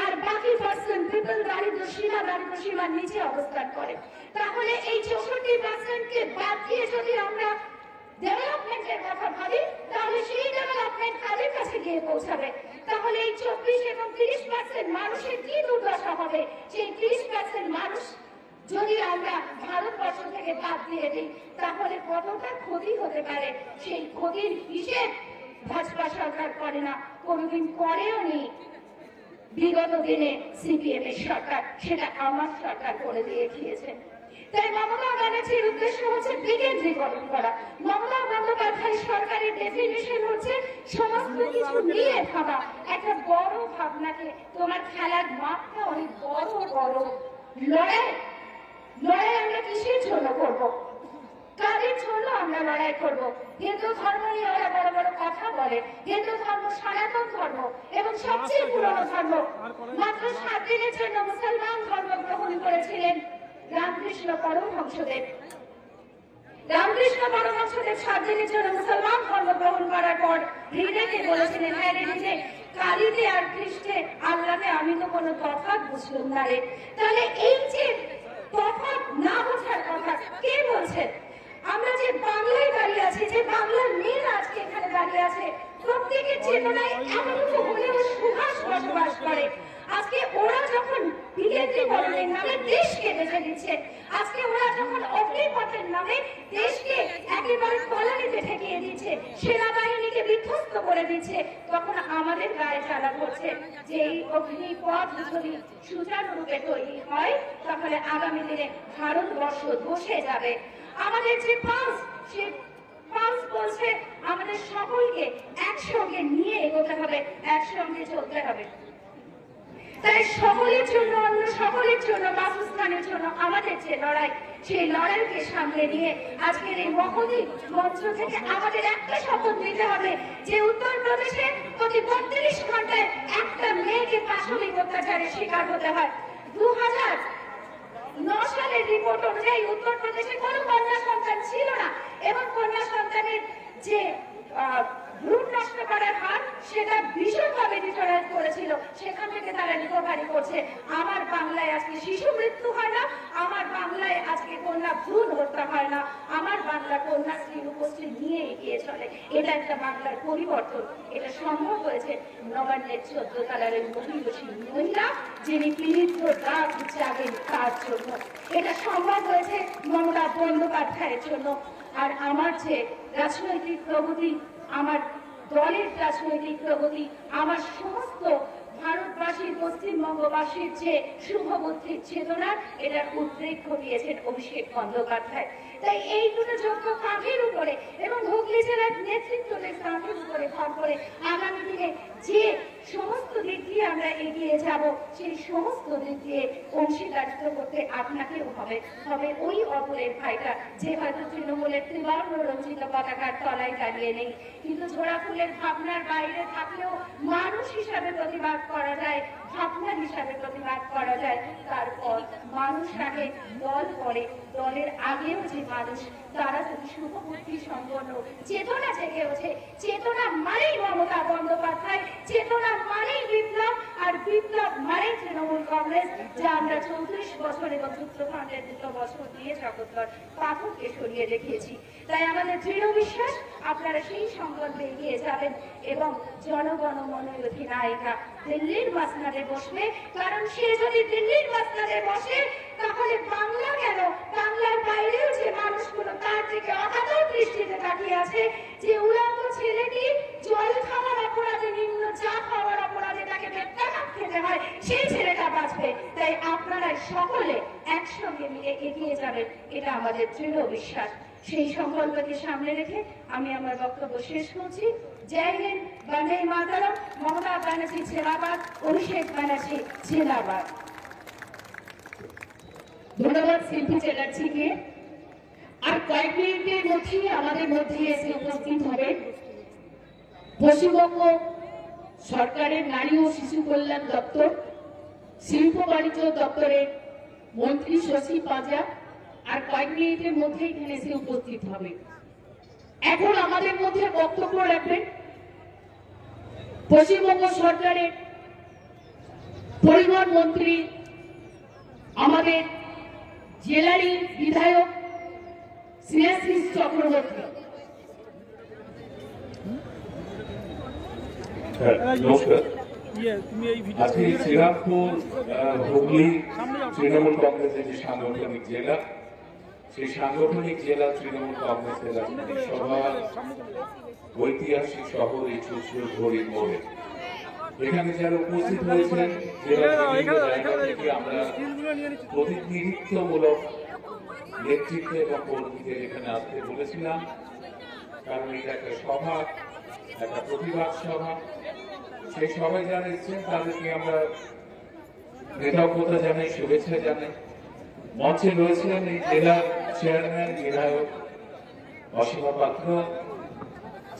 আর বাকি পার্সেন্ট পিপল দারিদ্র সীমা দারিদ্র সীমার নিচে অবস্থান করে। তাহলে এই চৌষট্টি পার্সেন্টকে বাদ দিয়ে যদি আমরা ডেভেলপমেন্টের কথা ভাবি তাহলে সেই ডেভেলপমেন্ট কাদের কাছে গিয়ে পৌঁছাবে? তাহলে এই চব্বিশ এবং তিরিশ পার্সেন্ট মানুষের কি দুর্দশা হবে? সেই তিরিশ পার্সেন্ট মানুষ যদি আমরা ভারতবর্ষ থেকে বাদ দিয়ে দিই তাহলে কতটা ক্ষতি হতে পারে সেই ক্ষতির হিসেব ভাজপা সরকার করে না, কোনোদিন করেও নি। বিগত দিনে সিপিএম এর সরকার, সেটা আমার সরকার করে দিয়ে গিয়েছে। তাই মমতা ব্যানার্জির উদ্দেশ্য হচ্ছে বিকেন্দ্রীকরণ করা। মমতা বন্দ্যোপাধ্যায় সরকারের ডেফিনেশন হচ্ছে সমস্ত কিছু নিয়ে ভাবা। একটা বড় ভাবনাকে, তোমার খেলার মাঠটা অনেক বড় বড় লড়াই, লড়াই আমরা কিসের জন্য করবো, কাদের জন্য আমরা লড়াই করবো? হিন্দু ধর্ম নিয়ে ওরা বড় বড় কথা বলে, হিন্দু ধর্ম সনাতন ধর্ম এবং সবচেয়ে পুরনো ধর্ম। মাত্র সাত দিনের জন্য মুসলমান ধর্ম গ্রহণ করেছিলেন রামকৃষ্ণ পরমহংসদেব। রামকৃষ্ণ পরমহংসদেব সাত দিনের জন্য মুসলমান ধর্ম গ্রহণ করার পর হৃদয়কে বলেছিলেন, হ্যাঁ রে হৃদয়, কালিতে আর খ্রিস্টে আল্লাহকে আমি তো কোনো তফাৎ বুঝলাম না রে। তাহলে এই যে তফাৎ না বোঝার কথা কে বলছেন? আমরা যে বাংলায় দাঁড়িয়ে আছি, যে বাংলার মেয়েরা আজকে এখানে দাঁড়িয়ে আছে, প্রত্যেকের চেতনায় এমনটুকু হলেও সুভাষ বসবাস করে। আজকে ওরা যখন বিকেন্দ্রীকরণের নামে দেশকে বেঁচে দিচ্ছে, আজকে ওরা যখন অগ্নিপথের নামে দেশকে একেবারে তলানিতে ঠেকিয়ে দিচ্ছে, সেনাবাহিনীকে বিধ্বস্ত করে দিচ্ছে, তখন আমাদের গায়ে জ্বালা পড়ছে যে এই অগ্নিপথ যদি সুচারুরূপে তৈরি হয় তাহলে আগামী দিনে ভারতবর্ষ ধসে যাবে। আমাদের যে পাঁচ সে পাঁচ বলছে আমাদের সকলকে একসঙ্গে নিয়ে এগোতে হবে, একসঙ্গে চলতে হবে। তাই সকলের জন্য, অন্য সকলের জন্য, বাসস্থানের জন্য আমাদের যে লড়াই, সেই লড়াইকে সামনে নিয়ে আজকের এই মহতি মঞ্চ থেকে আমাদের একটা শপথ নিতে হবে যে উত্তরপ্রদেশে প্রতি বত্রিশ ঘন্টায় একটা মেয়েকে পাশবিক অত্যাচারের শিকার হতে হয়। দু হাজার নয় সালের রিপোর্ট অনুযায়ী উত্তরপ্রদেশে কোনো কন্যা সন্তান ছিল না এবং কন্যা সন্তানের যে ভ্রূণ নষ্ট করার হার সেটা ভীষণভাবে নির্ধারণ করেছিল, সেখান থেকে তারা রিকভারি করছে। আমার বাংলায় আজকে শিশু মৃত্যু হয় না, আমার বাংলায় আজকে কন্যা ভ্রূণ হত্যা হয় না, আমার বাংলা কন্যাশ্রী উপশ্রী নিয়ে এগিয়ে চলে। এটা একটা বাংলার পরিবর্তন, এটা সম্ভব হয়েছে নবান্নের চোদ্দ তালার ওই মহিষী মহিলা যিনি পীড়িত রাগ জাগেন তার জন্য, এটা সম্ভব হয়েছে মমতা বন্দ্যোপাধ্যায়ের জন্য। আর আমার যে রাজনৈতিক প্রগতি, আমার দলের রাজনৈতিক প্রগতি, আমার সমস্ত ভারতবাসীর পশ্চিমবঙ্গবাসীর যে শুভবুদ্ধির চেতনা, এটার উদ্রেক ঘটিয়েছেন অভিষেক বন্দ্যোপাধ্যায়। তাই এই দুটো যোগ্য কাঁধের উপরে এবং হুগলি জেলার নেতৃত্বের কাঁধের উপরে ভর করে আগামী দিনে যে সমস্ত দিক দিয়ে আমরা এগিয়ে যাব, সেই সমস্ত দিক দিয়ে অংশীদারিত্ব করতে আপনাকেও হবে হবে ওই অপরের ভাইটা যে হয়তো তৃণমূলের ত্রিবর্ণ রঞ্জিত পতাকার তলায় দাঁড়িয়ে নেই, কিন্তু ঝোড়া ফুলের ভাবনার বাইরে থাকলেও মানুষ হিসাবে প্রতিবাদ করা যায়, ভাবনা হিসাবে প্রতিবাদ করা যায়। তারপর মানুষ আগে দল করে, দলের আগেও যে মানুষ, তারা যদি শুভবুদ্ধি সম্পন্ন চেতনা জেগে ওঠে, চেতনা মানেই মমতা বন্দ্যোপাধ্যায়, চেতনা মানেই বিপ্লব, আর বিপ্লব মানেই তৃণমূল কংগ্রেস, যা আমরা চৌত্রিশ বছর এবং যুক্তফ্রন্টের দুটো বছর দিয়ে জগদ্দল পাঠককে সরিয়ে রেখেছি। তাই আমাদের দৃঢ় বিশ্বাস আপনারা সেই সংকল্পে এগিয়ে যাবেন এবং জনগণ মনোযোগী নায়িকা দিল্লির বাসনাতে বসবে, কারণ সে যদি দিল্লির বাসনাতে বসে दृढ़ विश्वास से संकल्प के सामने रेखे बक्तव्य शेष करছি। जय हिंद, वंदे मातरम। ममता बनर्जी जिंदाबाद, अभिषेक बनर्जी जिंदाबाद। धन्यवाद शिल्पी चैटार्जी के। और कयेक मिनिटेर मध्येई आमादेर मध्य एसे उपस्थित हबेन पश्चिमबंग सरकारेर नारी और शिशु कल्याण दफ्तर शिल्प वाणिज्य दफ्तरेर मंत्री शशि पाजा और कयेक मिनिटेर मध्येई एखाने एसे उपस्थित हबेन। এখন আমাদের মধ্যে বক্তব্য রাখবেন পশ্চিমবঙ্গ সরকারের পরিবহন মন্ত্রী আমাদের জেলারই বিধায়ক শ্রীশ্রীশ চক্রবর্তী। আজকে শ্রীরামপুর হুগলি তৃণমূল কংগ্রেসের যে সাংগঠনিক জেলা সেই সাংগঠনিক জেলা তৃণমূল কংগ্রেসের রাজনীতি সভা ঐতিহাসিক শহর এই চুচুর ঘড়ির মোড়ে। এখানে যারা উপস্থিত হয়েছেন আমরা প্রতিনিধিত্বমূলক নেতৃত্ব এবং কর্মীদের এখানে আসতে বলেছিলাম, কারণ এটা একটা সভা, একটা প্রতিবাদ সভা। সেই সভায় যারা এসেছেন তাদেরকে আমরা কৃতজ্ঞতা জানাই, শুভেচ্ছা জানাই। মঞ্চে রয়েছেন এই জেলার চেয়ারম্যান বিধায়ক অসীমা পাত্র,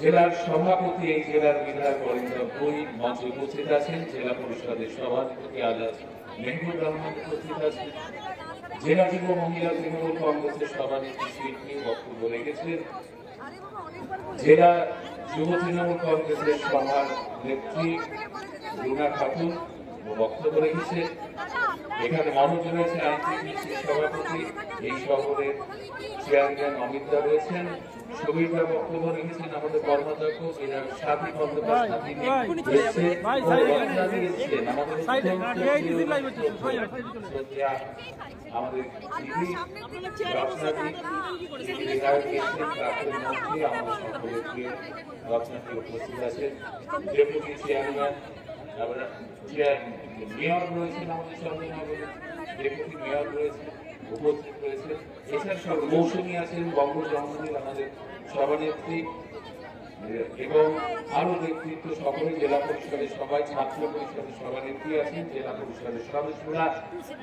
জেলার সভাপতি এই জেলার বিধায়ক অরিন্দ্র ভুই মঞ্চে উপস্থিত আছেন, জেলা পরিষদের সভাপতি আজাদ মেহবুব রহমান উপস্থিত আছেন, জেলা যুব মহিলা তৃণমূল কংগ্রেসের সভানেত্রী শিল্পী বক্তব্য রেখেছেন, জেলা যুব তৃণমূল কংগ্রেসের সভার নেত্রী রুনা খাতুন বক্তব্য রেখেছেন। এখানে মানুষ রয়েছে আইনটিপিসির সভাপতি এই শহরের চেয়ারম্যান অমিতদা রয়েছেন, সুবীরদা বক্তব্য রেখেছেন, আমাদের কর্মাধ্যক্ষ বিধায়ক সাথী বন্দ্যোপাধ্যায় এসেছেন, আমাদের বিধায়ক এসেছেন, প্রাক্তন মন্ত্রী আমাদের সকলকে রচনাটি উপস্থিত আছেন, ডেপুটি চেয়ারম্যান আবার মেয়র রয়েছেন, আমাদের সঙ্গে ডেপুটি মেয়র রয়েছেন, উপস্থিত রয়েছেন। এছাড়া সব মৌসুমী আছেন, বঙ্গ জননীর আমাদের সভানেত্রী এবং আরো নেতৃত্ব সকলে, জেলা পরিষদের সবাই, ছাত্র পরিষদের সভানেত্রী আছেন, জেলা পরিষদের সদস্যরা,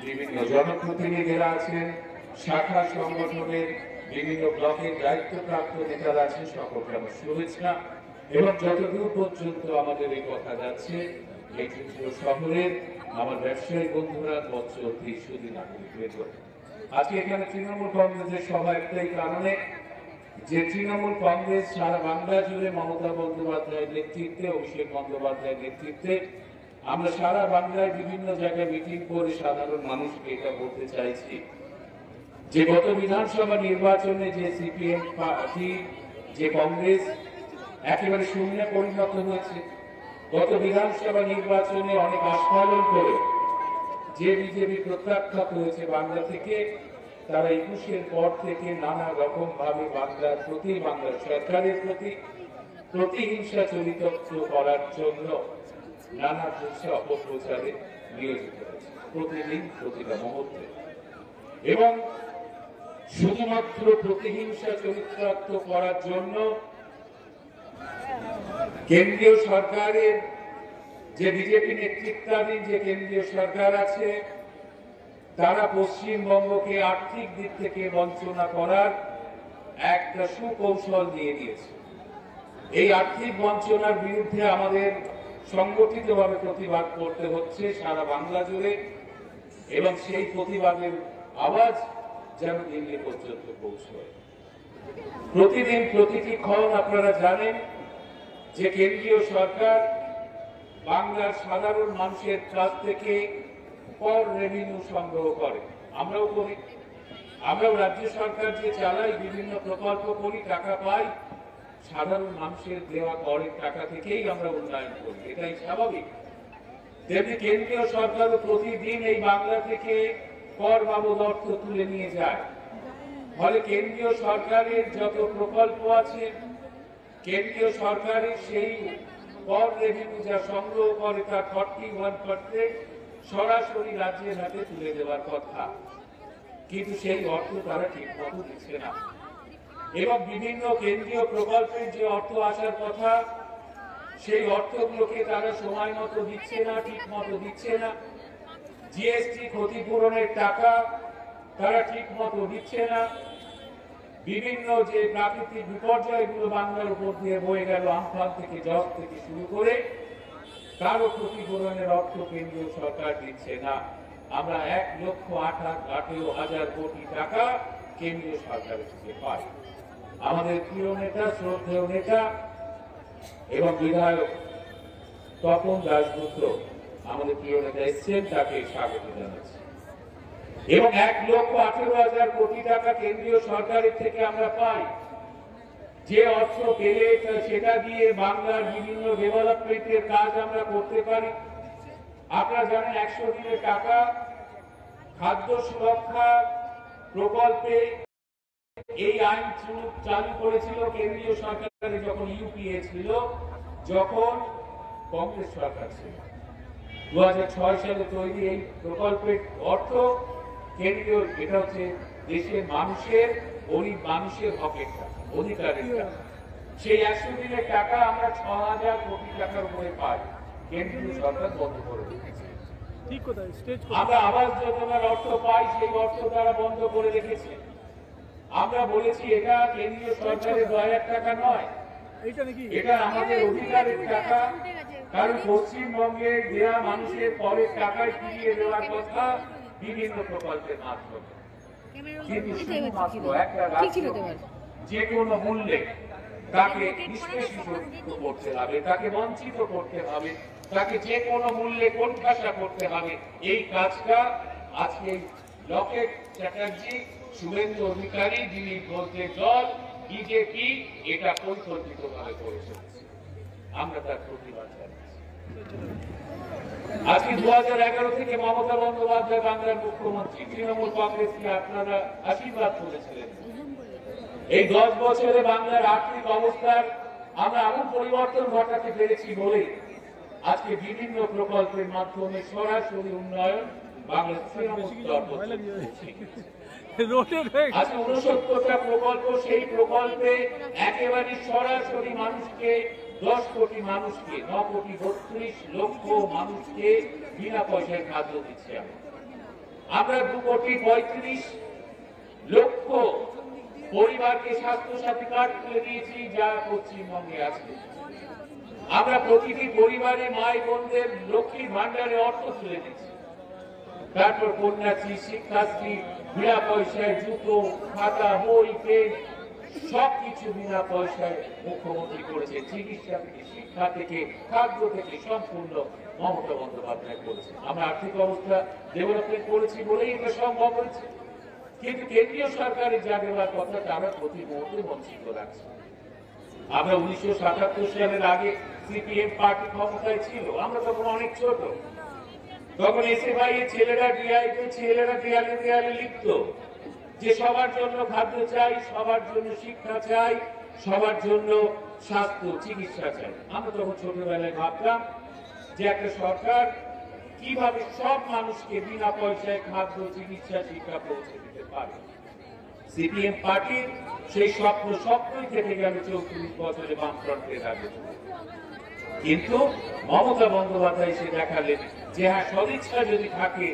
বিভিন্ন জনপ্রতিনিধিরা আছেন, শাখা সংগঠনের বিভিন্ন ব্লকের দায়িত্বপ্রাপ্ত নেতারা আছেন, সকলকে আমার শুভেচ্ছা। এবং যতদূর পর্যন্ত আমাদের এই কথা যাচ্ছে এই শহরের আমার ব্যবসায়ী বন্ধুরা বছরটি সুদিন আজকে এখানে তৃণমূল কংগ্রেসের সভা একটাই কারণে যে তৃণমূল কংগ্রেস সারা বাংলা জুড়ে মমতা বন্দ্যোপাধ্যায়ের নেতৃত্বে, অভিষেক বন্দ্যোপাধ্যায়ের নেতৃত্বে আমরা সারা বাংলায় বিভিন্ন জায়গায় মিটিং করে সাধারণ মানুষকে এটা বলতে চাইছি যে গত বিধানসভা নির্বাচনে যে সিপিএম পার্টি, যে কংগ্রেস একেবারে শূন্য পরিণত হয়েছে, গত বিধানসভা নির্বাচনে অনেক আস্ফালন করে যে বিজেপি প্রত্যাখ্যাত হয়েছে বাংলা থেকে, তারা একুশের পর থেকে নানা রকম ভাবে বাংলার প্রতি, বাংলার সরকারের প্রতি প্রতিহিংসা চরিত করার জন্য নানা প্রচার অপপ্রচারে নিয়োজিত হয়েছে প্রতিদিন, প্রতিটা মুহূর্তে। এবং শুধুমাত্র প্রতিহিংসা চরিত্রার্থ করার জন্য কেন্দ্রীয় সরকারের যে বিজেপি নেতৃত্বাধীন যে কেন্দ্রীয় সরকার আছে তারা পশ্চিমবঙ্গকে আর্থিক দিক থেকে বঞ্চনা করার একটা সুকৌশল দিয়ে দিয়েছে। এই আর্থিক বঞ্চনার বিরুদ্ধে আমাদের সংগঠিতভাবে প্রতিবাদ করতে হচ্ছে সারা বাংলা জুড়ে, এবং সেই প্রতিবাদের আওয়াজ যেন দিল্লি পর্যন্ত পৌঁছায়। প্রতিদিন প্রতিটি ক্ষণ আপনারা জানেন যে কেন্দ্রীয় সরকার বাংলার সাধারণ মানুষের কাছ থেকে কর রেভিনিউ সংগ্রহ করে, আমরাও করি, আমরাও রাজ্য সরকার যে চালাই বিভিন্ন প্রকল্প করি, টাকা পাই, সাধারণ মানুষের দেওয়া করের টাকা থেকেই আমরা উন্নয়ন করি, এটাই স্বাভাবিক। তেমনি কেন্দ্রীয় সরকারও প্রতিদিন এই বাংলা থেকে कर बाबद अर्थ तुले निये जाए फले केंद्रीय सरकारेर जत प्रकल्प आछे केंद्रीय सरकारेर सेई कर रेभिन्यू जा संग्रह करे तार इकतालीस प्रतिशत सरासरि राज्येर हाते तुले देवार कथा किन्तु सेई अर्थ तारा ठीकमतो दिচ্ছে না एवं विभिन्न केंद्रीय प्रकल्पेर जे अर्थ आसार कथा सेई अर्थगुलोके तारा समयमतो दिচ্ছে না ঠিকমতো দিচ্ছে না जीएसटी क्षतिपूरणের টাকা তারা ঠিকমতো দিচ্ছে না বিভিন্ন যে প্রাকৃতিক বিপর্যয়গুলো বাংলার উপর দিয়ে বয়ে গেল আমফান থেকে জল থেকে শুরু করে তারও ক্ষতিপূরণের অর্থ কেন্দ্রীয় সরকার দিচ্ছে না আমরা এক লক্ষ আঠারো হাজার কোটি টাকা কেন্দ্রীয় সরকারের থেকে পাই আমাদের প্রিয় নেতা শ্রদ্ধেয় নেতা এবং বিধায়ক তপন দাশগুপ্ত আমাদের প্রিয় নেতা এসছেন তাকে স্বাগত জানাচ্ছি এবং এক লক্ষ আঠারো হাজার কোটি টাকা কেন্দ্রীয় সরকারের থেকে আমরা পাই যে অর্থ পেলে সেটা দিয়ে বাংলার বিভিন্ন ডেভেলপমেন্টের কাজ আমরা করতে পারি আপনারা জানেন একশো দিনের টাকা খাদ্য সুরক্ষা প্রকল্পে এই আইন চালু করেছিল কেন্দ্রীয় সরকারে যখন ইউপিএ ছিল যখন কংগ্রেস সরকার ছিল দু হাজার ছয় সালে তৈরি এই প্রকল্পের অর্থ কেন্দ্রীয় এটা হচ্ছে দেশের মানুষের গরিব মানুষের হকের টাকা অধিকারের টাকা সেই একশো দিনের টাকা আমরা ছ হাজার কোটি টাকার উপরে পাই কেন্দ্রীয় সরকার বন্ধ করে রেখেছে আমরা আবাস যোজনার অর্থ পাই সেই অর্থ তারা বন্ধ করে রেখেছে আমরা বলেছি এটা কেন্দ্রীয় সরকারের দয়ার টাকা নয় এটা আমাদের অধিকারের টাকা কারণ পশ্চিমবঙ্গে দেয়া মানুষের পরের টাকায় ফিরিয়ে দেওয়ার কথা বিভিন্ন প্রকল্পের মাধ্যমে কিন্তু শুধুমাত্র একটা রাজ্য যে কোনো মূল্যে তাকে নিষ্পেষিত করতে হবে তাকে বঞ্চিত করতে হবে তাকে যে কোনো মূল্যে কোণঠাসা করতে হবে এই কাজটা আজকে লকেট চ্যাটার্জি শুভেন্দু অধিকারী যিনি বলতে দল বিজেপি এটা পরিকল্পিতভাবে করেছে আমরা তার প্রতিবাদ জানাচ্ছি আজকে দু হাজার এগারো থেকে মমতা বন্দ্যোপাধ্যায় বাংলার মুখ্যমন্ত্রী তৃণমূল কংগ্রেসকে আপনারা আশীর্বাদ করেছিলেন এই দশ বছরে বাংলার আর্থিক অবস্থার আমরা এমন পরিবর্তন ঘটাতে পেরেছি বলে আজকে বিভিন্ন প্রকল্পের মাধ্যমে সরাসরি উন্নয়ন বাংলার তৃণমূল আজকে ঊনসত্তরটা প্রকল্প সেই প্রকল্পে একেবারে সরাসরি মানুষকে দশ কোটি মানুষকে ন কোটি বত্রিশ লক্ষ মানুষকে বিনা পয়সায় খাদ্য দিচ্ছি আমরা দু কোটি পঁয়ত্রিশ লক্ষ পরিবারকে স্বাস্থ্যসাথী কার্ড তুলে দিয়েছি যা পশ্চিমবঙ্গে আছে আমরা প্রতিটি পরিবারে মাই বোনদের লক্ষ্মীর ভান্ডারে অর্থ তুলে দিচ্ছি তারপর কন্যাশ্রী শিক্ষাশ্রী বিনা পয়সায় জুতো খাতা বই পেন সবকিছু বিনা পয়সায় মুখ্যমন্ত্রী করেছে চিকিৎসা থেকে শিক্ষা থেকে খাদ্য থেকে সম্পূর্ণ মমতা বন্দ্যোপাধ্যায় করেছে আমরা আর্থিক অবস্থা ডেভেলপমেন্ট করেছি বলেই এটা সম্ভব হয়েছে কিন্তু কেন্দ্রীয় সরকারের যা দেওয়ার কথা তারা প্রতি মুহূর্তে বঞ্চিত রাখছে আমরা উনিশশো সাতাত্তর সালের আগে সিপিএম পার্টি ক্ষমতায় ছিল আমরা তখন অনেক ছোট তখন এসে ভাই ছেলেরা ডিআইতে ছেলেরা দেয়ালে দেয়ালে লিপ্ত যে সবার জন্য খাদ্য চাই সবার জন্য শিক্ষা চাই সবার জন্য স্বাস্থ্য চিকিৎসা চাই আমরা তখন ছোটবেলায় ভাবতাম যে একটা সরকার কিভাবে সব মানুষকে বিনা পয়সায় খাদ্য চিকিৎসা শিক্ষা পৌঁছে দিতে পারে সিপিএম পার্টির সেই স্বপ্ন স্বপ্নই থেকে গেল চৌত্রিশ বছরে বামফ্রন্টের আগে কিন্তু মমতা বন্দ্যোপাধ্যায় সে দেখালেন যে হ্যাঁ সদিচ্ছা যদি থাকে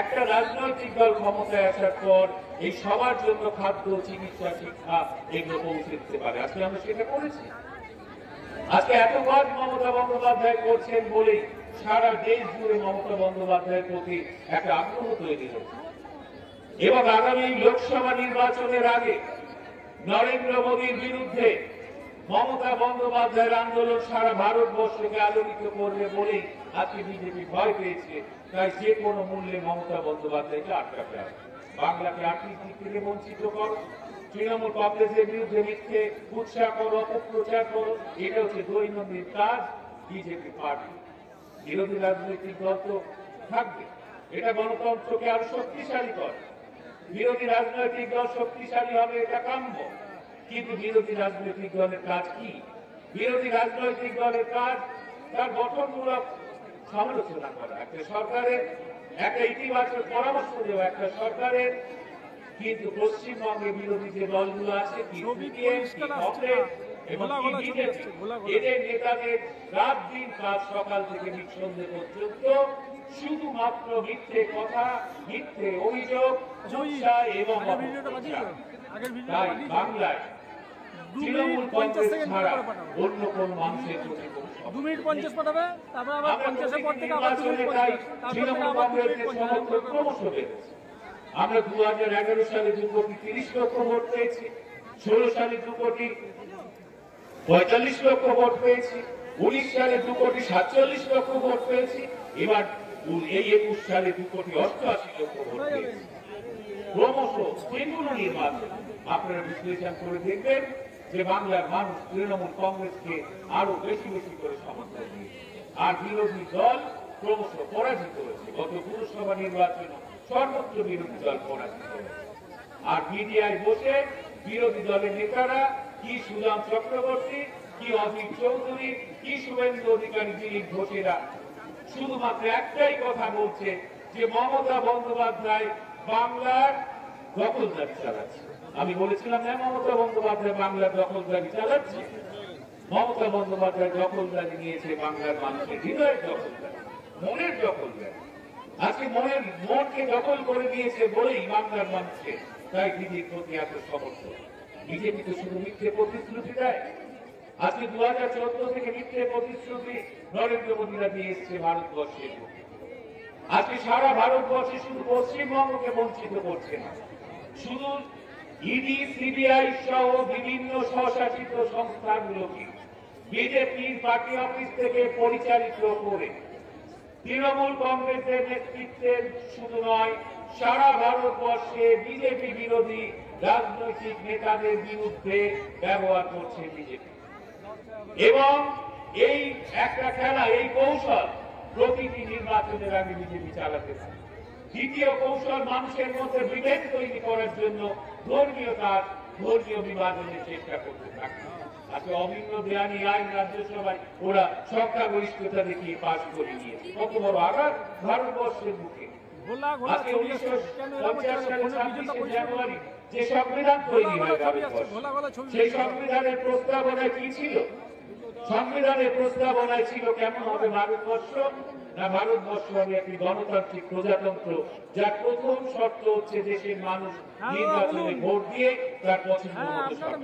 একটা রাজনৈতিক দল ক্ষমতায় আসার পর এই সবার জন্য খাদ্য চিকিৎসা শিক্ষা এগুলো পৌঁছে দিতে পারে আজকে আমরা সেটা করেছি আজকে এতবার মমতা বন্দ্যোপাধ্যায় করছেন বলেই সারা দেশ জুড়ে মমতা বন্দ্যোপাধ্যায়ের প্রতি একটা আগ্রহ তৈরি হয়েছে এবং আগামী লোকসভা নির্বাচনের আগে নরেন্দ্র মোদীর বিরুদ্ধে মমতা বন্দ্যোপাধ্যায়ের আন্দোলন সারা ভারতবর্ষকে আলোড়িত করবে বলেই আজকে বিজেপি ভয় পেয়েছে তাই যে কোনো মূল্যে মমতা বন্দ্যোপাধ্যায়কে আটকাতে হবে বাংলাকে আর্থিক দিক থেকে বঞ্চিত করো তৃণমূল কংগ্রেসের বিরুদ্ধে মিথ্যে উৎসাহ করো অপপ্রচার করো এটা হচ্ছে দৈনন্দিন কাজ বিজেপি পার্টি বিরোধী রাজনৈতিক দল তো থাকবে এটা গণতন্ত্রকে আরো শক্তিশালী করে। বিরোধী রাজনৈতিক দল শক্তিশালী হবে এটা কাম্য, কিন্তু বিরোধী রাজনৈতিক দলের কাজ কি? বিরোধী রাজনৈতিক দলের কাজ তার গঠনমূলক সমালোচনা করা, একটা সরকারের একটা ইতিবাচক পরামর্শ দেওয়া একটা সরকারের। কিন্তু পশ্চিমবঙ্গের বিরোধী যে দলগুলো আছে এদের নেতাদের রাত দিন কাজ, সকাল থেকে সন্ধ্যে পর্যন্ত শুধুমাত্র মিথ্যে কথা, মিথ্যে অভিযোগ এবং তাই বাংলায় তৃণমূল কংগ্রেস ছাড়া অন্য কোন মানুষের চোখে তৃণমূল কংগ্রেসের সমর্থন ক্রমশ বেড়েছে। আমরা দু হাজার এগারো সালে দু কোটি তিরিশ লক্ষ ভোট পেয়েছি, ষোলো সালে দু কোটি পঁয়তাল্লিশ লক্ষ ভোট পেয়েছি, উনিশ সালে দু কোটি সাতচল্লিশ লক্ষ ভোট পেয়েছি, এবার এই একুশ সালে দু কোটি অষ্টআশি লক্ষ ভোট পেয়েছি। ক্রমশ যে কোনো নির্বাচন আপনারা বিশ্লেষণ করে দেখবেন যে বাংলার মানুষ তৃণমূল কংগ্রেসকে আরো বেশি বেশি করে সমর্থন দিয়েছে, আর বিরোধী দল ক্রমশ পরাজিত হয়েছে। গত পুরসভা নির্বাচনে সর্বোচ্চ বিরোধী দল পরাজিত হয়েছে। আর মিডিয়ায় বসে বিরোধী দলের নেতারা কি সুদাম চক্রবর্তী, কি অজিত চৌধুরী, কি শুভেন্দু অধিকারী, দিলীপ ঘোষেরা শুধুমাত্র একটাই কথা বলছে যে মমতা বন্দ্যোপাধ্যায় বাংলার দখলদারি চালাচ্ছে। আমি বলেছিলাম না মমতা বন্দ্যোপাধ্যায় বাংলার দখলদারি চালাচ্ছে, মমতা বন্দ্যোপাধ্যায় দখলদারি নিয়েছে বাংলার মানুষের হৃদয়ের দখলদারি, মনের দখলদারি। আজকে মনের মনকে দখল করে নিয়েছে বলেই বাংলার মানুষকে তাই বিজেপির প্রতি এত সমর্থন। বিজেপি তো শুধু মিথ্যে প্রতিশ্রুতি দেয়। আজকে দু হাজার চোদ্দ থেকে মিথ্যে প্রতিশ্রুতি নরেন্দ্র মোদীরা দিয়ে এসছে ভারতবর্ষের। আজকে সারা ভারতবর্ষে শুধু পশ্চিমবঙ্গকে বঞ্চিত করছে না, শুধু ইডি সিবিআই সহ বিভিন্ন স্বশাসিত সংস্থাগুলোকে বিজেপির পার্টি অফিস থেকে পরিচালিত করে তৃণমূল কংগ্রেসের নেতৃত্বের শুধু নয়, সারা ভারতবর্ষে বিজেপি বিরোধী রাজনৈতিক নেতাদের বিরুদ্ধে ব্যবহার করছে বিজেপি। এবং এই একটা খেলা, এই কৌশল প্রতিটি নির্বাচনের আগে বিজেপি চালাতে থাকে। দ্বিতীয় কৌশল মানুষের মধ্যে বিভেদ তৈরি করার জন্য ধর্মীয় কাজ, ধর্মীয় বিভাজনের চেষ্টা করতে থাকে। আজকে অভিন্ন দেয়ানি আইন রাজ্যসভায় ওরা সংখ্যাগরিষ্ঠতা দেখিয়ে পাশ করে নিয়েছে, কত বড় আঘাত ভারতবর্ষের মুখে। আজকে উনিশশো পঞ্চাশ সালে ছাব্বিশে জানুয়ারি যে সংবিধান তৈরি হয় ভারতবর্ষ, সেই সংবিধানের প্রস্তাবনায় কি ছিল? সংবিধানের প্রস্তাবনায় ছিল কেমন হবে ভারতবর্ষ, না ভারতবর্ষ হবে একটি গণতান্ত্রিক প্রজাতন্ত্র যার প্রথম শর্ত হচ্ছে দেশের মানুষ নির্বাচনে ভোট দিয়ে তার পছন্দ মতো সরকার।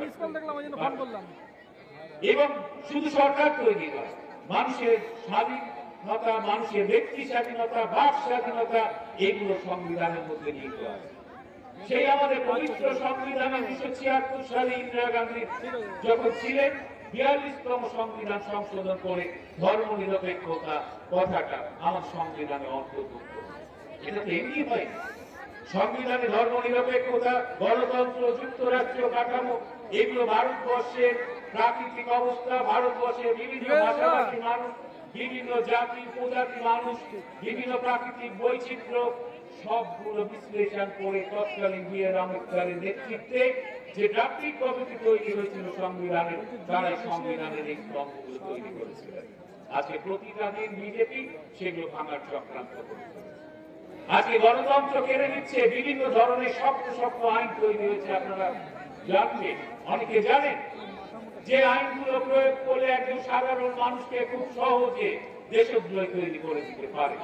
এবং শুধু সরকার তৈরি নয়, মানুষের স্বাধীনতা, মানুষের ব্যক্তি স্বাধীনতা, বাক স্বাধীনতা, এগুলো সংবিধানের মধ্যে নিহিত আছে। সেই আমাদের পবিত্র সংবিধানে উনিশশো ছিয়াত্তর সালে ইন্দিরা গান্ধী যখন ছিলেন বিয়াল্লিশতম সংবিধান সংশোধন করে ধর্ম নিরপেক্ষতা কথাটা আমার সংবিধানে অন্তর্ভুক্ত। এটা তো এমনি হয়, সংবিধানে ধর্ম নিরপেক্ষতা, গণতন্ত্র, যুক্তরাজ্য কাঠামো, এগুলো ভারতবর্ষের প্রাকৃতিক অবস্থা, ভারতবর্ষের বিভিন্ন ভাষাভাষী মানুষ, বিভিন্ন জাতি উপজাতি মানুষ, বিভিন্ন প্রাকৃতিক বৈচিত্র্য, সবগুলো বিশ্লেষণ করে তৎকালীন বি আর আম্বেদকরের নেতৃত্বে যে ড্রাফটিং কমিটি তৈরি হয়েছিল সংবিধানের, তারা সংবিধানের এই স্তম্ভগুলো তৈরি করেছিলেন। আজকে প্রতিটা দিন বিজেপি সেগুলো ভাঙার চক্রান্ত করেছে। আজকে গণতন্ত্র কেড়ে নিচ্ছে, বিভিন্ন ধরনের শক্ত শক্ত আইন তৈরি হয়েছে। আপনারা জানবেন, অনেকে জানেন যে আইনগুলো প্রয়োগ করলে একজন সাধারণ মানুষকে খুব সহজে দেশদ্রোহী তৈরি করে দিতে পারে।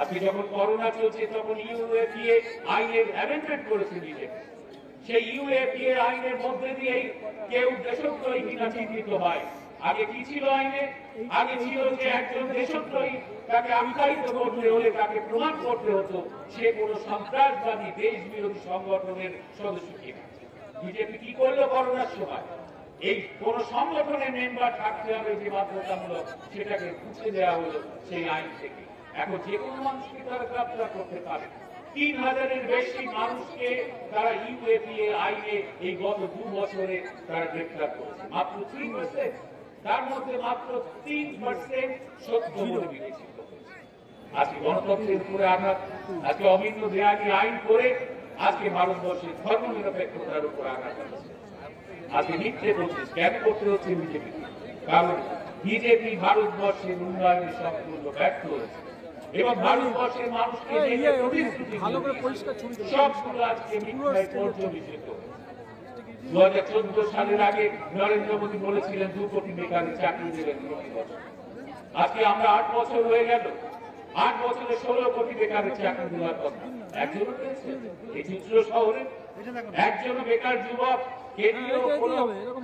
আজকে যখন করোনা চলছে তখন ইউএপিএ আইনের অ্যামেন্ডমেন্ট করেছে বিজেপি। সেই ইউএপিএ আইনের মধ্যে দিয়েই কেউ দেশদ্রোহী কিনা চিহ্নিত হয়। আগে কি ছিল আইনে? আগে ছিল যে একজন দেশদ্রোহী তাকে আখ্যায়িত করতে হলে তাকে প্রমাণ করতে হতো সে কোনো সন্ত্রাসবাদী, দেশ বিরোধী সংগঠনের সদস্য কিনা। বিজেপি কি করলো করোনার সময়? এই কোন সংগঠনের মেম্বার থাকতে হবে যে বাধ্যতামূলক, সেটাকে খুঁজে দেওয়া হলো সেই আইন থেকে। এখন যে কোনো মানুষকে তারা গ্রেফতার করতে পারে। তিন হাজারের বেশি মানুষকে তারা ইউএপিএ আইনে এই গত দু বছরে তারা গ্রেফতার করেছে, মাত্র তিন পার্সেন্ট তার মধ্যে মাত্র তিন পার্সেন্ট সত্য বলে বিবেচিত হয়েছে। আজকে গণতন্ত্রের উপরে আঘাত, আজকে অমিত দেয়াগী আইন করে আজকে ভারতবর্ষের ধর্মনিরপেক্ষতার উপর আঘাত করছে। আজকে মিথ্যে বলছে, স্ক্যাম করতে হচ্ছে বিজেপি, কারণ বিজেপি ভারতবর্ষের উন্নয়নে সম্পূর্ণ ব্যর্থ হয়েছে এবং ভারতবর্ষের মানুষকে সবগুলো আজকে মিথ্যায় পর্যবিসিত। দু হাজার চোদ্দ সালের আগে নরেন্দ্র মোদী বলেছিলেন দু কোটি বেকারের চাকরি দিলেন প্রতি বছর, আজকে আমরা আট বছর হয়ে গেল, আট বছরে ষোলো কোটি বেকারের চাকরি দেওয়ার কথা একজন এই চিত্র শহরে একজন বেকার যুবক কেন্দ্রীয় কোনো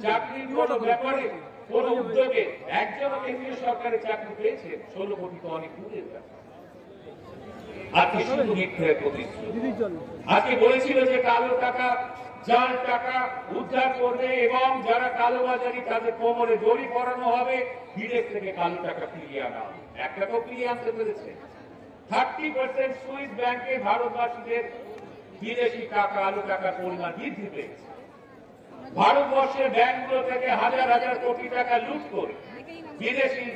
চাকরির কোনো ব্যাপারে কোন উদ্যোগে একজন কেন্দ্রীয় সরকারের চাকরি পেয়েছে। ষোলো কোটি তো অনেক দূরের ব্যাপার। আজকে শুধু মিথ্যে প্রতিশ্রুতি, আজকে বলেছিল যে কালো টাকা যার টাকা উদ্ধার করবে এবং যারা কালোবাজারি তাদের কোমরে দড়ি পরানো হবে, বিদেশ থেকে কালো টাকা ফিরিয়ে আনা হবে। একটা তো ফিরিয়ে আনতে পেরেছে, থার্টি পার্সেন্ট সুইস ব্যাংকে ভারতবাসীদের বিদেশি টাকা আলো টাকার পরিমাণ বৃদ্ধি পেয়েছে। ভারতবর্ষের ব্যাংকগুলো থেকে হাজার হাজার কোটি টাকা লুট করে বিদেশি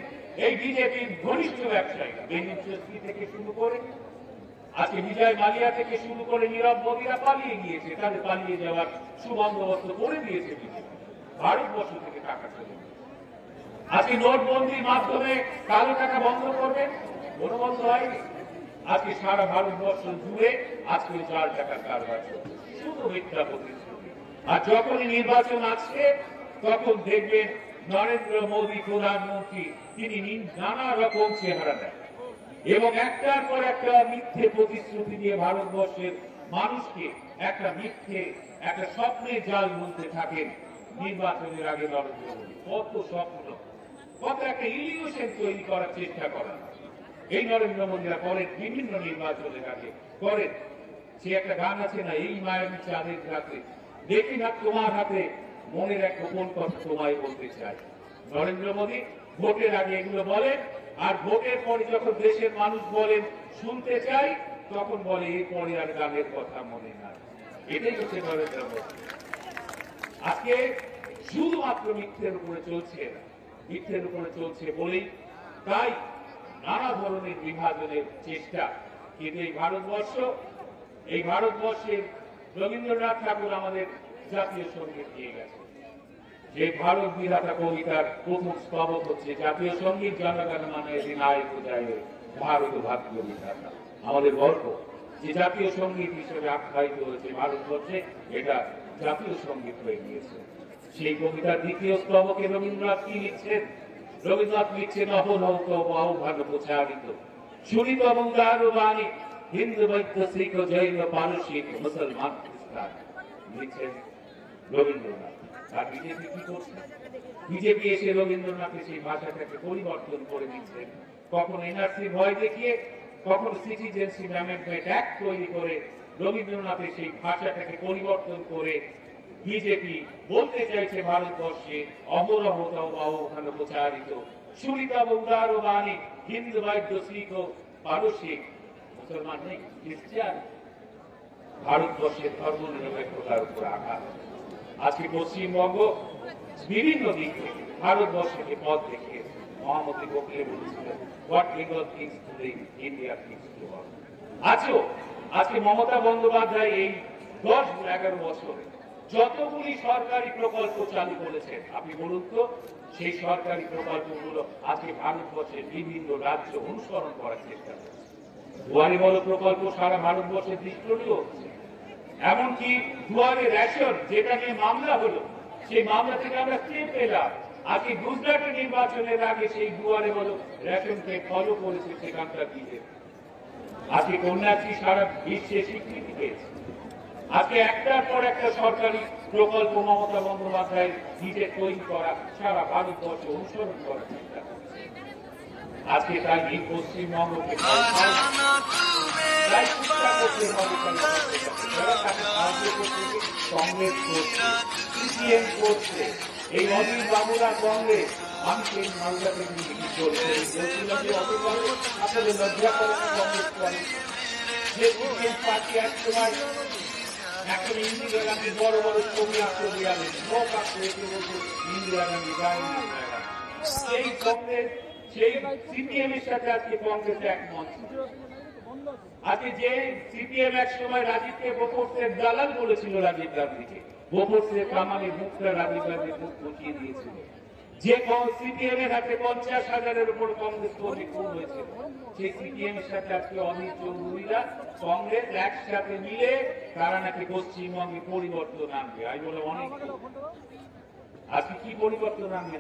এই বিজেপির ঘনিষ্ঠ ব্যবসায়ী বেনিফিশিয়ারি থেকে শুরু করে আজকে বিজয় মালিয়া থেকে শুরু করে নীরব মোদীরা পালিয়ে গিয়েছে, তাদের পালিয়ে যাওয়ার সুবন্দোবস্ত করে দিয়েছে বিজেপি, ভারতবর্ষ থেকে টাকা চলে গেছে। আজকে নোটবন্দির মাধ্যমে কালো টাকা বন্ধ করবে, কোনো বন্ধ হয়নি। আজকে সারা ভারতবর্ষ জুড়ে আজকে চার টাকার কারবার চলছে, শুধু মিথ্যা প্রতিশ্রুতি। আর যখনই নির্বাচন আসছে তখন দেখবেন নরেন্দ্র মোদী প্রধানমন্ত্রী তিনি নানা রকম চেহারা দেন এবং একটার পর একটা মিথ্যে প্রতিশ্রুতি দিয়ে ভারতবর্ষের মানুষকে একটা মিথ্যে একটা স্বপ্নের জাল বুনতে থাকেন। নির্বাচনের আগে নরেন্দ্র মোদী কত স্বপ্ন, কত একটা ইলিউশন তৈরি করার চেষ্টা করেন এই নরেন্দ্র মোদীরা করেন বিভিন্ন নির্বাচনের আগে করেন। সে একটা গান আছে না, এই মায়াবী চাঁদের রাতে দেখি না তোমার হাতে, মনের এক গোপন কথা তোমায় বলতে চাই। নরেন্দ্র মোদী ভোটের আগে এগুলো বলেন, আর ভোটের পরে যখন দেশের মানুষ বলেন শুনতে চাই তখন বলে এই পরে আর গানের কথা মনে নাই। এটাই হচ্ছে নরেন্দ্র মোদী। আজকে শুধুমাত্র মিথ্যের উপরে চলছে, মিথ্যের উপরে চলছে বলেই তাই নানা ধরনের বিভাজনের চেষ্টা। কিন্তু এই ভারতবর্ষ, এই ভারতবর্ষের রবীন্দ্রনাথ ঠাকুর আমাদের জাতীয় সঙ্গীত দিয়ে গেছে। যে ভারত বিধাতা কবিতার প্রথম স্তবক হচ্ছে জাতীয় সঙ্গীত, জনগণ মানে নায়ক যায় ভারত ভাগ্য বিধাতা। আমাদের গর্ব যে জাতীয় সঙ্গীত হিসেবে আখ্যায়িত হয়েছে ভারতবর্ষে, এটা জাতীয় সঙ্গীত হয়ে গিয়েছে। সেই কবিতার দ্বিতীয় স্তবকে রবীন্দ্রনাথ কি লিখছেন? রবীন্দ্রনাথ লিখছেন অপনৌক আহ্বান প্রচারিত সুরিত অবঙ্গার বাণী, হিন্দু বৈদ্য শিখ জৈন পারসিক মুসলমান খ্রিস্টান লিখছেন রবীন্দ্রনাথ। আর বিজেপি কি করছে? বিজেপি এসে রবীন্দ্রনাথের সেই ভাষাটাকে পরিবর্তন করে দিচ্ছেন, কখনো এনআরসি ভয় দেখিয়ে, কখনো সিটিজেনশিপ অ্যামেন্ডমেন্ট অ্যাক্ট তৈরি করে রবীন্দ্রনাথের সেই ভাষাটাকে পরিবর্তন করে বিজেপি বলতে চাইছে ভারতবর্ষে অহরহতা ওখানে প্রচারিত সুরিতা বৌদার বাণী, হিন্দু বৈদ্য শিখ পারসিক মুসলমান নেই খ্রিস্টান। ভারতবর্ষের ধর্মনিরপেক্ষতার উপর আঘাত। আজকে পশ্চিমবঙ্গ বিভিন্ন দিক থেকে ভারতবর্ষকে পথ দেখিয়েছে। মহামতি গোখলে বলেছিলেন what Bengal thinks today India thinks tomorrow. আজও আজকে মমতা বন্দ্যোপাধ্যায় এই দশ এগারো বছরে যতগুলি সরকারি প্রকল্প চালু করেছেন, আপনি বলুন তো সেই সরকারি প্রকল্পগুলো আজকে ভারতবর্ষের বিভিন্ন রাজ্য অনুসরণ করার চেষ্টা করছে। দুয়ারে বল প্রকল্প সারা ভারতবর্ষের দৃষ্টিও, এমনকি দুয়ারে রেশন যেটা নিয়ে মামলা হলো সেই মামলা থেকে আমরা স্টেপ পেলাম। আজকে গুজরাটের নির্বাচনের আগে সেই দুয়ারে বল রেশনকে ফলো করেছে সেখানকার বিজেপি। আজকে কন্যাশ্রী সারা বিশ্বে স্বীকৃতি পেয়েছে। আজকে একটার পর একটা সরকারি প্রকল্প মমতা বন্দ্যোপাধ্যায়ের নিজে তৈরি করা সারা ভারতবর্ষে অনুসরণ করার চেষ্টা করছে। আজকে তাই এই পশ্চিমবঙ্গকে কংগ্রেস করছে, সিপিএম করছে, এই অধীর বাবুরা কংগ্রেস। আমি সেই মানুষটাকে আপনাদের লজ্জা করেন কংগ্রেস করে যে সিপিএম পার্টি এক সময় এখন ইন্দিরা গান্ধী বড় বড় ছবি আঁকতে দেওয়া লোক আঁকতে ইন্দিরা গান্ধী যায় না। সেই কংগ্রেস सीपीएम साथे कांग्रेस एक मंच आज जे सीपीएम एक समय राजीव के बोफोर्सेर दालाल बोलेछिलो राजीव गांधी के बोफोर्सेर कामाले मुक्ता राजीव गांधी मुख बचिए दिएछिलो जे सीपीएम एर हाथे पचास हजार ऊपर कांग्रेस खून हयेछिलो कारण गत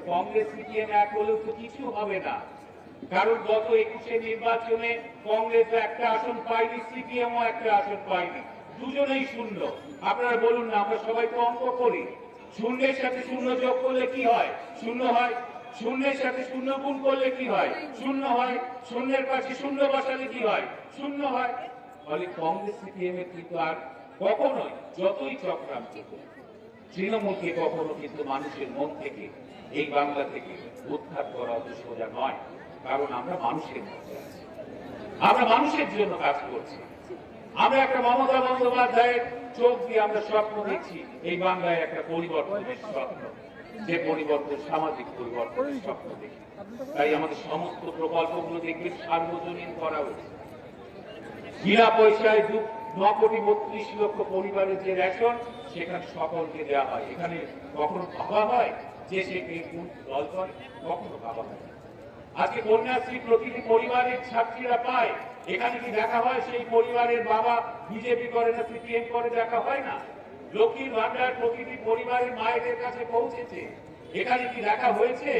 एकुशे निर्वाचने कांग्रेस एकटा आसन पायनि सीपीएम ओ एकटा आसन पायनि दुजोनेई शून्य आपनारा बोलुन ना आमरा सबाई तो अंक करी शून्येर साथे शून्य जोग करले कि हय शून्य हय शून्य शून्य गुण कर ले शून्य शून्य पास शून्य बसाले की शून्य है कांग्रेस सीपीएम कतई चक्राम तृणमूल के कखो मानुषेर मन थेके एई बांगला थेके उद्धार करा सोजा नय कारण आमरा मानुषेर मध्य आमरा मानुषेर जोन्नो काज करछि आमरा एकटा ममता बंद्योपाध्याय चोख दिये आमरा स्वप्न देखछि एई बांगलाय एकटा परिवर्तनेर स्वप्न যে পরিবর্তন সামাজিক পরিবর্তনের স্বপ্ন দেখি তাই আমাদের সমস্ত প্রকল্পগুলো দেখবে সার্বজনীন করা উচিত বিনা পয়সায় নয় কোটি বত্রিশ লক্ষ পরিবারের যে রেশন সেখানে সকলকে দেওয়া হয় এখানে কখনো ভাবা হয় যে সেটি কোন দল করে কখনো ভাবা হয় আজকে কন্যাশ্রী প্রতিটি পরিবারের ছাত্রীরা পায় এখানে কি দেখা হয় সেই পরিবারের বাবা বিজেপি করে না সিপিএম করে দেখা হয় না লক্ষ্মীর ভান্ডার প্রতিটি পরিবারের মায়েদের কাছে পৌঁছেছে এখানে কি দেখা হয়েছে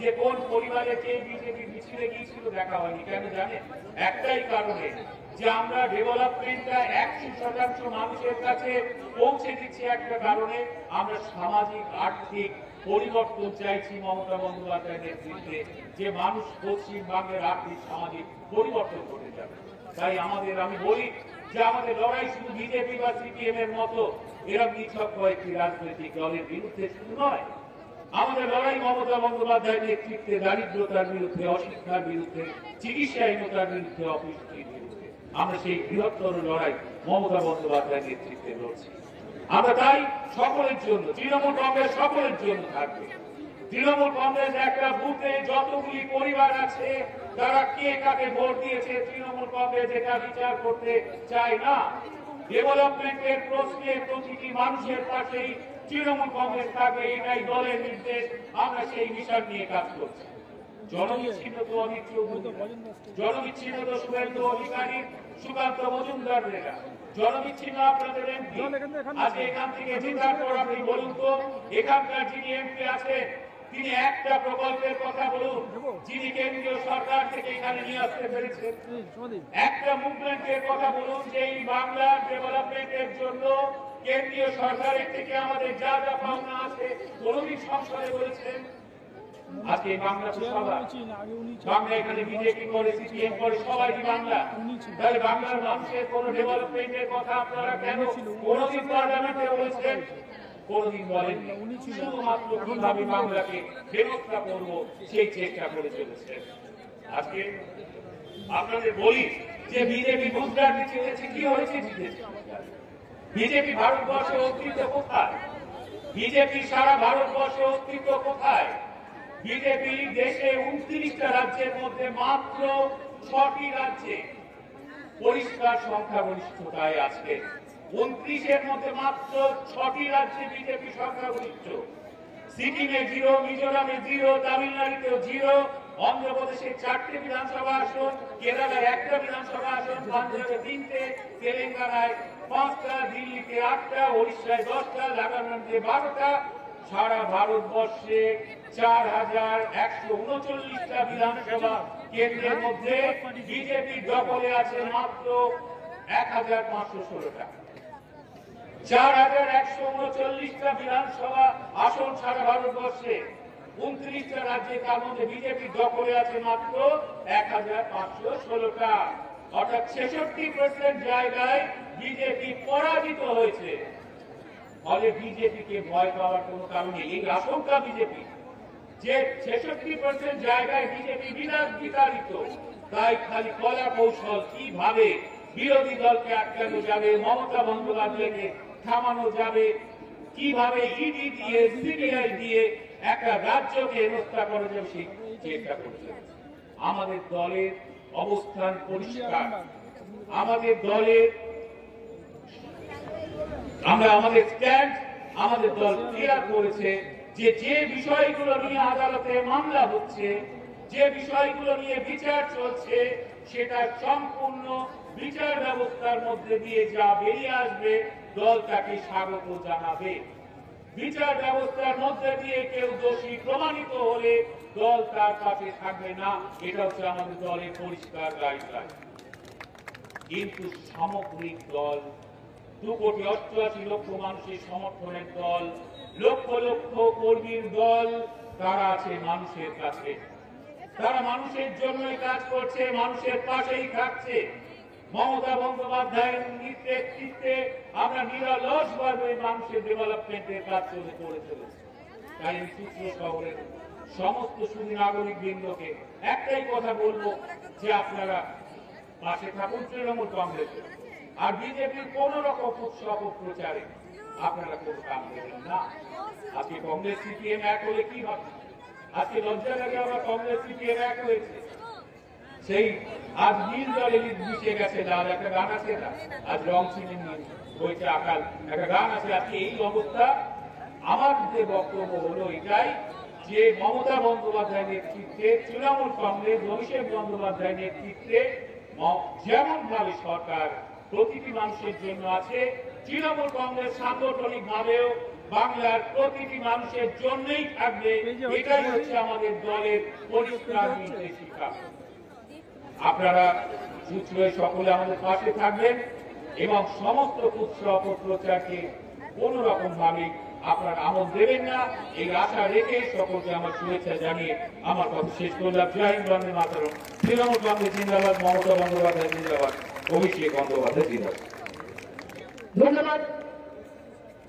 যে কোন পরিবারে কে বিজেপি মিছিলে গিয়েছিল দেখা হয়নি কেন জানেন একটাই কারণে যে আমরা ডেভেলপমেন্টটা একশো শতাংশ মানুষের কাছে পৌঁছে দিচ্ছি একটা কারণে আমরা সামাজিক আর্থিক পরিবর্তন চাইছি মমতা বন্দ্যোপাধ্যায়ের নেতৃত্বে যে মানুষ পশ্চিমবঙ্গের আর্থিক সামাজিক পরিবর্তন করতে যাবে তাই আমাদের আমি বলি যে আমাদের লড়াই শুধু বিজেপি বা সিপিএম এর মতো এরকম নিছক কয়েকটি রাজনৈতিক দলের বিরুদ্ধে শুরু নয় আমাদের লড়াই মমতা বন্দ্যোপাধ্যায়ের নেতৃত্বে দারিদ্রতার বিরুদ্ধে অশিক্ষার বিরুদ্ধে চিকিৎসাহীনতার বিরুদ্ধে অপুষ্টির বিরুদ্ধে আমরা সেই বৃহত্তর লড়াই মমতা বন্দ্যোপাধ্যায়ের নেতৃত্বে লড়ছি আমরা তাই সকলের জন্য তৃণমূল কংগ্রেস সকলের জন্য থাকবে তৃণমূল কংগ্রেস একটা বুথে যতগুলি পরিবার আছে তারা কে কাকে ভোট দিয়েছে তৃণমূল কংগ্রেস এটা বিচার করতে চায় না ডেভেলপমেন্টের প্রশ্নে প্রতিটি মানুষের পাশেই তৃণমূল কংগ্রেস থাকবে এটাই দলের নির্দেশ আমরা সেই মিশন নিয়ে কাজ করছি জনবিচ্ছিন্ন তো অনেক জনবিচ্ছিন্ন তো শুভেন্দু অধিকারী সুকান্ত মজুমদার রেখা জনবিচ্ছিন্ন আপনাদের আজকে এখান থেকে চিন্তার পর আপনি বলুন তো এখানকার যিনি এমপি আছে তিনি একটা প্রকল্পের কথা বলুন যিনি কেন্দ্রীয় সরকার থেকে এখানে নিয়ে আসতে পেরেছেন একটা মুভমেন্টের কথা বলুন যে এই বাংলার ডেভেলপমেন্টের জন্য কেন্দ্রীয় সরকারের থেকে আমাদের যা যা পাওনা আছে কোনোদিন সংশয়ে বলেছেন আজকে বাংলা সভা বাংলা এখানে বিজেপি করে সিপিএম করে সবাই বাংলা তাহলে বাংলার মানুষের কোন ডেভেলপমেন্টের কথা আপনারা কেন কোনোদিন পার্লামেন্টে বলেছেন কোনদিন বলেননি শুধুমাত্র কিভাবে বাংলাকে ব্যবস্থা করবো সেই চেষ্টা করে চলেছেন আজকে আপনাদের বলি যে বিজেপি গুজরাটে জিতেছে কি হয়েছে জিতেছে বিজেপি ভারতবর্ষে অস্তিত্ব কোথায় বিজেপি সারা ভারতবর্ষে অস্তিত্ব কোথায় বিজেপি দেশে উনত্রিশটা রাজ্যের মধ্যে মাত্র ছটি রাজ্যে পরিষ্কার সংখ্যাগরিষ্ঠতায় আজকে উনত্রিশের মধ্যে মাত্র ছটি রাজ্যে বিজেপি সংখ্যাগরিষ্ঠ সিকিমে জিরো মিজোরামে জিরো তামিলনাড়ুতেও জিরো অন্ধ্রপ্রদেশে চারটে বিধানসভা আসন কেরালায় একটা বিধানসভা আসন পাঞ্জাবে তিনটে তেলেঙ্গানায় পাঁচটা দিল্লিতে আটটা ওড়িশায় দশটা নাগাল্যান্ডে বারোটা সারা ভারতবর্ষে চার হাজার একশো উনচল্লিশটা বিধানসভা কেন্দ্রের মধ্যে বিজেপির দখলে আছে মাত্র এক হাজার পাঁচশো ষোলোটা চার হাজার একশো উনচল্লিশটা বিধানসভা আসন সারা ভারতবর্ষে উনত্রিশটা রাজ্যে তার মধ্যে বিজেপির দখলে আছে মাত্র এক হাজার পাঁচশো ষোলোটা অর্থাৎ ছেষট্টি পার্সেন্ট জায়গায় বিজেপি পরাজিত হয়েছে ফলে বিজেপিকে ভয় পাওয়ার কোনো কারণ নেই এই আশঙ্কা বিজেপি যে ছেষট্টি পার্সেন্ট জায়গায় বিজেপি বিরাট বিতাড়িত তাই খালি কলা কৌশল কিভাবে বিরোধী দলকে আটকানো যাবে মমতা বন্দ্যোপাধ্যায়কে থামানো যাবে কিভাবে ইডি দিয়ে সিবিআই দিয়ে একটা রাজ্যকে হেনস্থা করা যাবে সেই চেষ্টা করছে আমাদের দলের অবস্থান পরিষ্কার। আমাদের দলের আমরা আমাদের স্ট্যান্ড আমাদের দল ক্লিয়ার করেছে যে যে বিষয়গুলো নিয়ে আদালতে মামলা হচ্ছে, যে বিষয়গুলো নিয়ে বিচার চলছে, সেটা সম্পূর্ণ বিচার ব্যবস্থার মধ্যে দিয়ে যা বেরিয়ে আসবে দল তাকে স্বাগত জানাবে। বিচার ব্যবস্থার মধ্যে দিয়ে কেউ দোষী প্রমাণিত হলে দল তার পাশে থাকবে না, এটা হচ্ছে আমাদের দলের পরিষ্কার গাইডলাইন। কিন্তু সামগ্রিক দল, দু কোটি অষ্টআশি লক্ষ মানুষের সমর্থনের দল, লক্ষ লক্ষ কর্মীর দল, তারা আছে মানুষের কাছে, তারা মানুষের জন্য কাজ করছে, মানুষের পাশেই থাকছে। মমতা বন্দ্যোপাধ্যায়ের নেতৃত্বে আমরা নিরলসভাবে মানুষের ডেভেলপমেন্টের কাজ চলে করে চলেছি। তাই সূত্র শহরের সমস্ত সুধী নাগরিক বৃন্দকে একটাই কথা বলবো যে আপনারা পাশে থাকুন তৃণমূল কংগ্রেসের, আর বিজেপির কোন রকম উৎসব প্রচারে আপনারা কোনো কাম করবেন না। আজকে কংগ্রেস সিপিএম এক হলে কি হবে? আজকে লজ্জা লাগে আমরা কংগ্রেস সিপিএম এক হয়েছে। সেই আজ নীল দলে মিশে গেছে লাল, একটা গান আছে না, আজ রং চিনি হয়েছে আকাল, একটা গান আছে। আজকে এই অবস্থা। আমার যে বক্তব্য হলো এটাই যে মমতা বন্দ্যোপাধ্যায়ের নেতৃত্বে তৃণমূল কংগ্রেস, অভিষেক বন্দ্যোপাধ্যায়ের নেতৃত্বে যেমন ভাবে সরকার প্রতিটি মানুষের জন্য আছে, তৃণমূল কংগ্রেস সাংগঠনিক ভাবেও বাংলার প্রতিটি মানুষের জন্যই থাকবে। এটাই হচ্ছে আমাদের দলের পরিষ্কার নির্দেশিকা। আপনারা সুচুয়ে সকলে আমাদের পাশে থাকবেন এবং সমস্ত পুত্র অপপ্রচারকে কোন রকম ভাবে আপনার আমল দেবেন না, এই আশা রেখে সকলকে আমার শুভেচ্ছা জানিয়ে আমার কথা শেষ করলাম। জয় হিন্দ, বন্দে মাতরম। তৃণমূল কংগ্রেস জিন্দাবাদ, মমতা বন্দ্যোপাধ্যায় জিন্দাবাদ, অভিষেক বন্দ্যোপাধ্যায় জিন্দাবাদ। ধন্যবাদ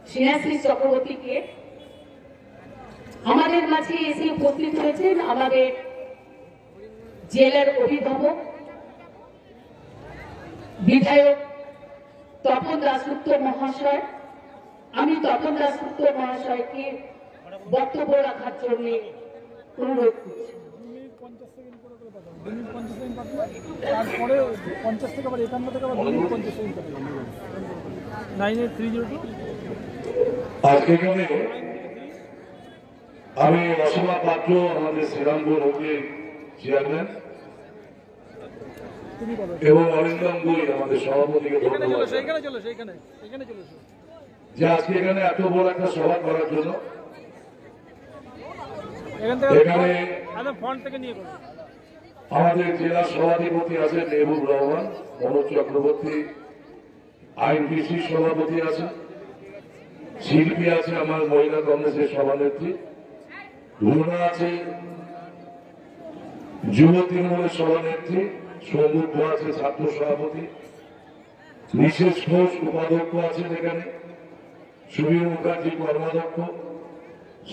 শ্রীনাশ্রী চক্রবর্তীকে আমাদের মাঝে এসে উপস্থিত হয়েছেন আমাদের জেলার অভিভাবক বিধায়ক তপন দাশগুপ্ত মহাশয়। আমি তপন দাশগুপ্ত মহাশয়কে বক্তব্য রাখার জন্য অনুরোধ করছি। আমি রসমা পাত্র, আমাদের শ্রীরামপুর হুগলির চেয়ারম্যান এবং অরিন্দম গুই আমাদের সভাপতিকে ধন্যবাদ যে আজকে এখানে এত বড় একটা সভা করার জন্য। এখানে আমাদের জেলা সভাধিপতি আছেন মেহবুব রহমান, অনুপ চক্রবর্তী আইনপিসি সভাপতি আছেন, শিল্পী আছে আমার মহিলা কংগ্রেসের সভানেত্রী রুনা আছে, যুব তৃণমূলের সভানেত্রী সৌমুখ আছে, ছাত্র সভাপতি বিশেষ ঘোষ উপাধ্যক্ষ আছেন, এখানে সুবীর মুখার্জি কর্মাধ্যক্ষ,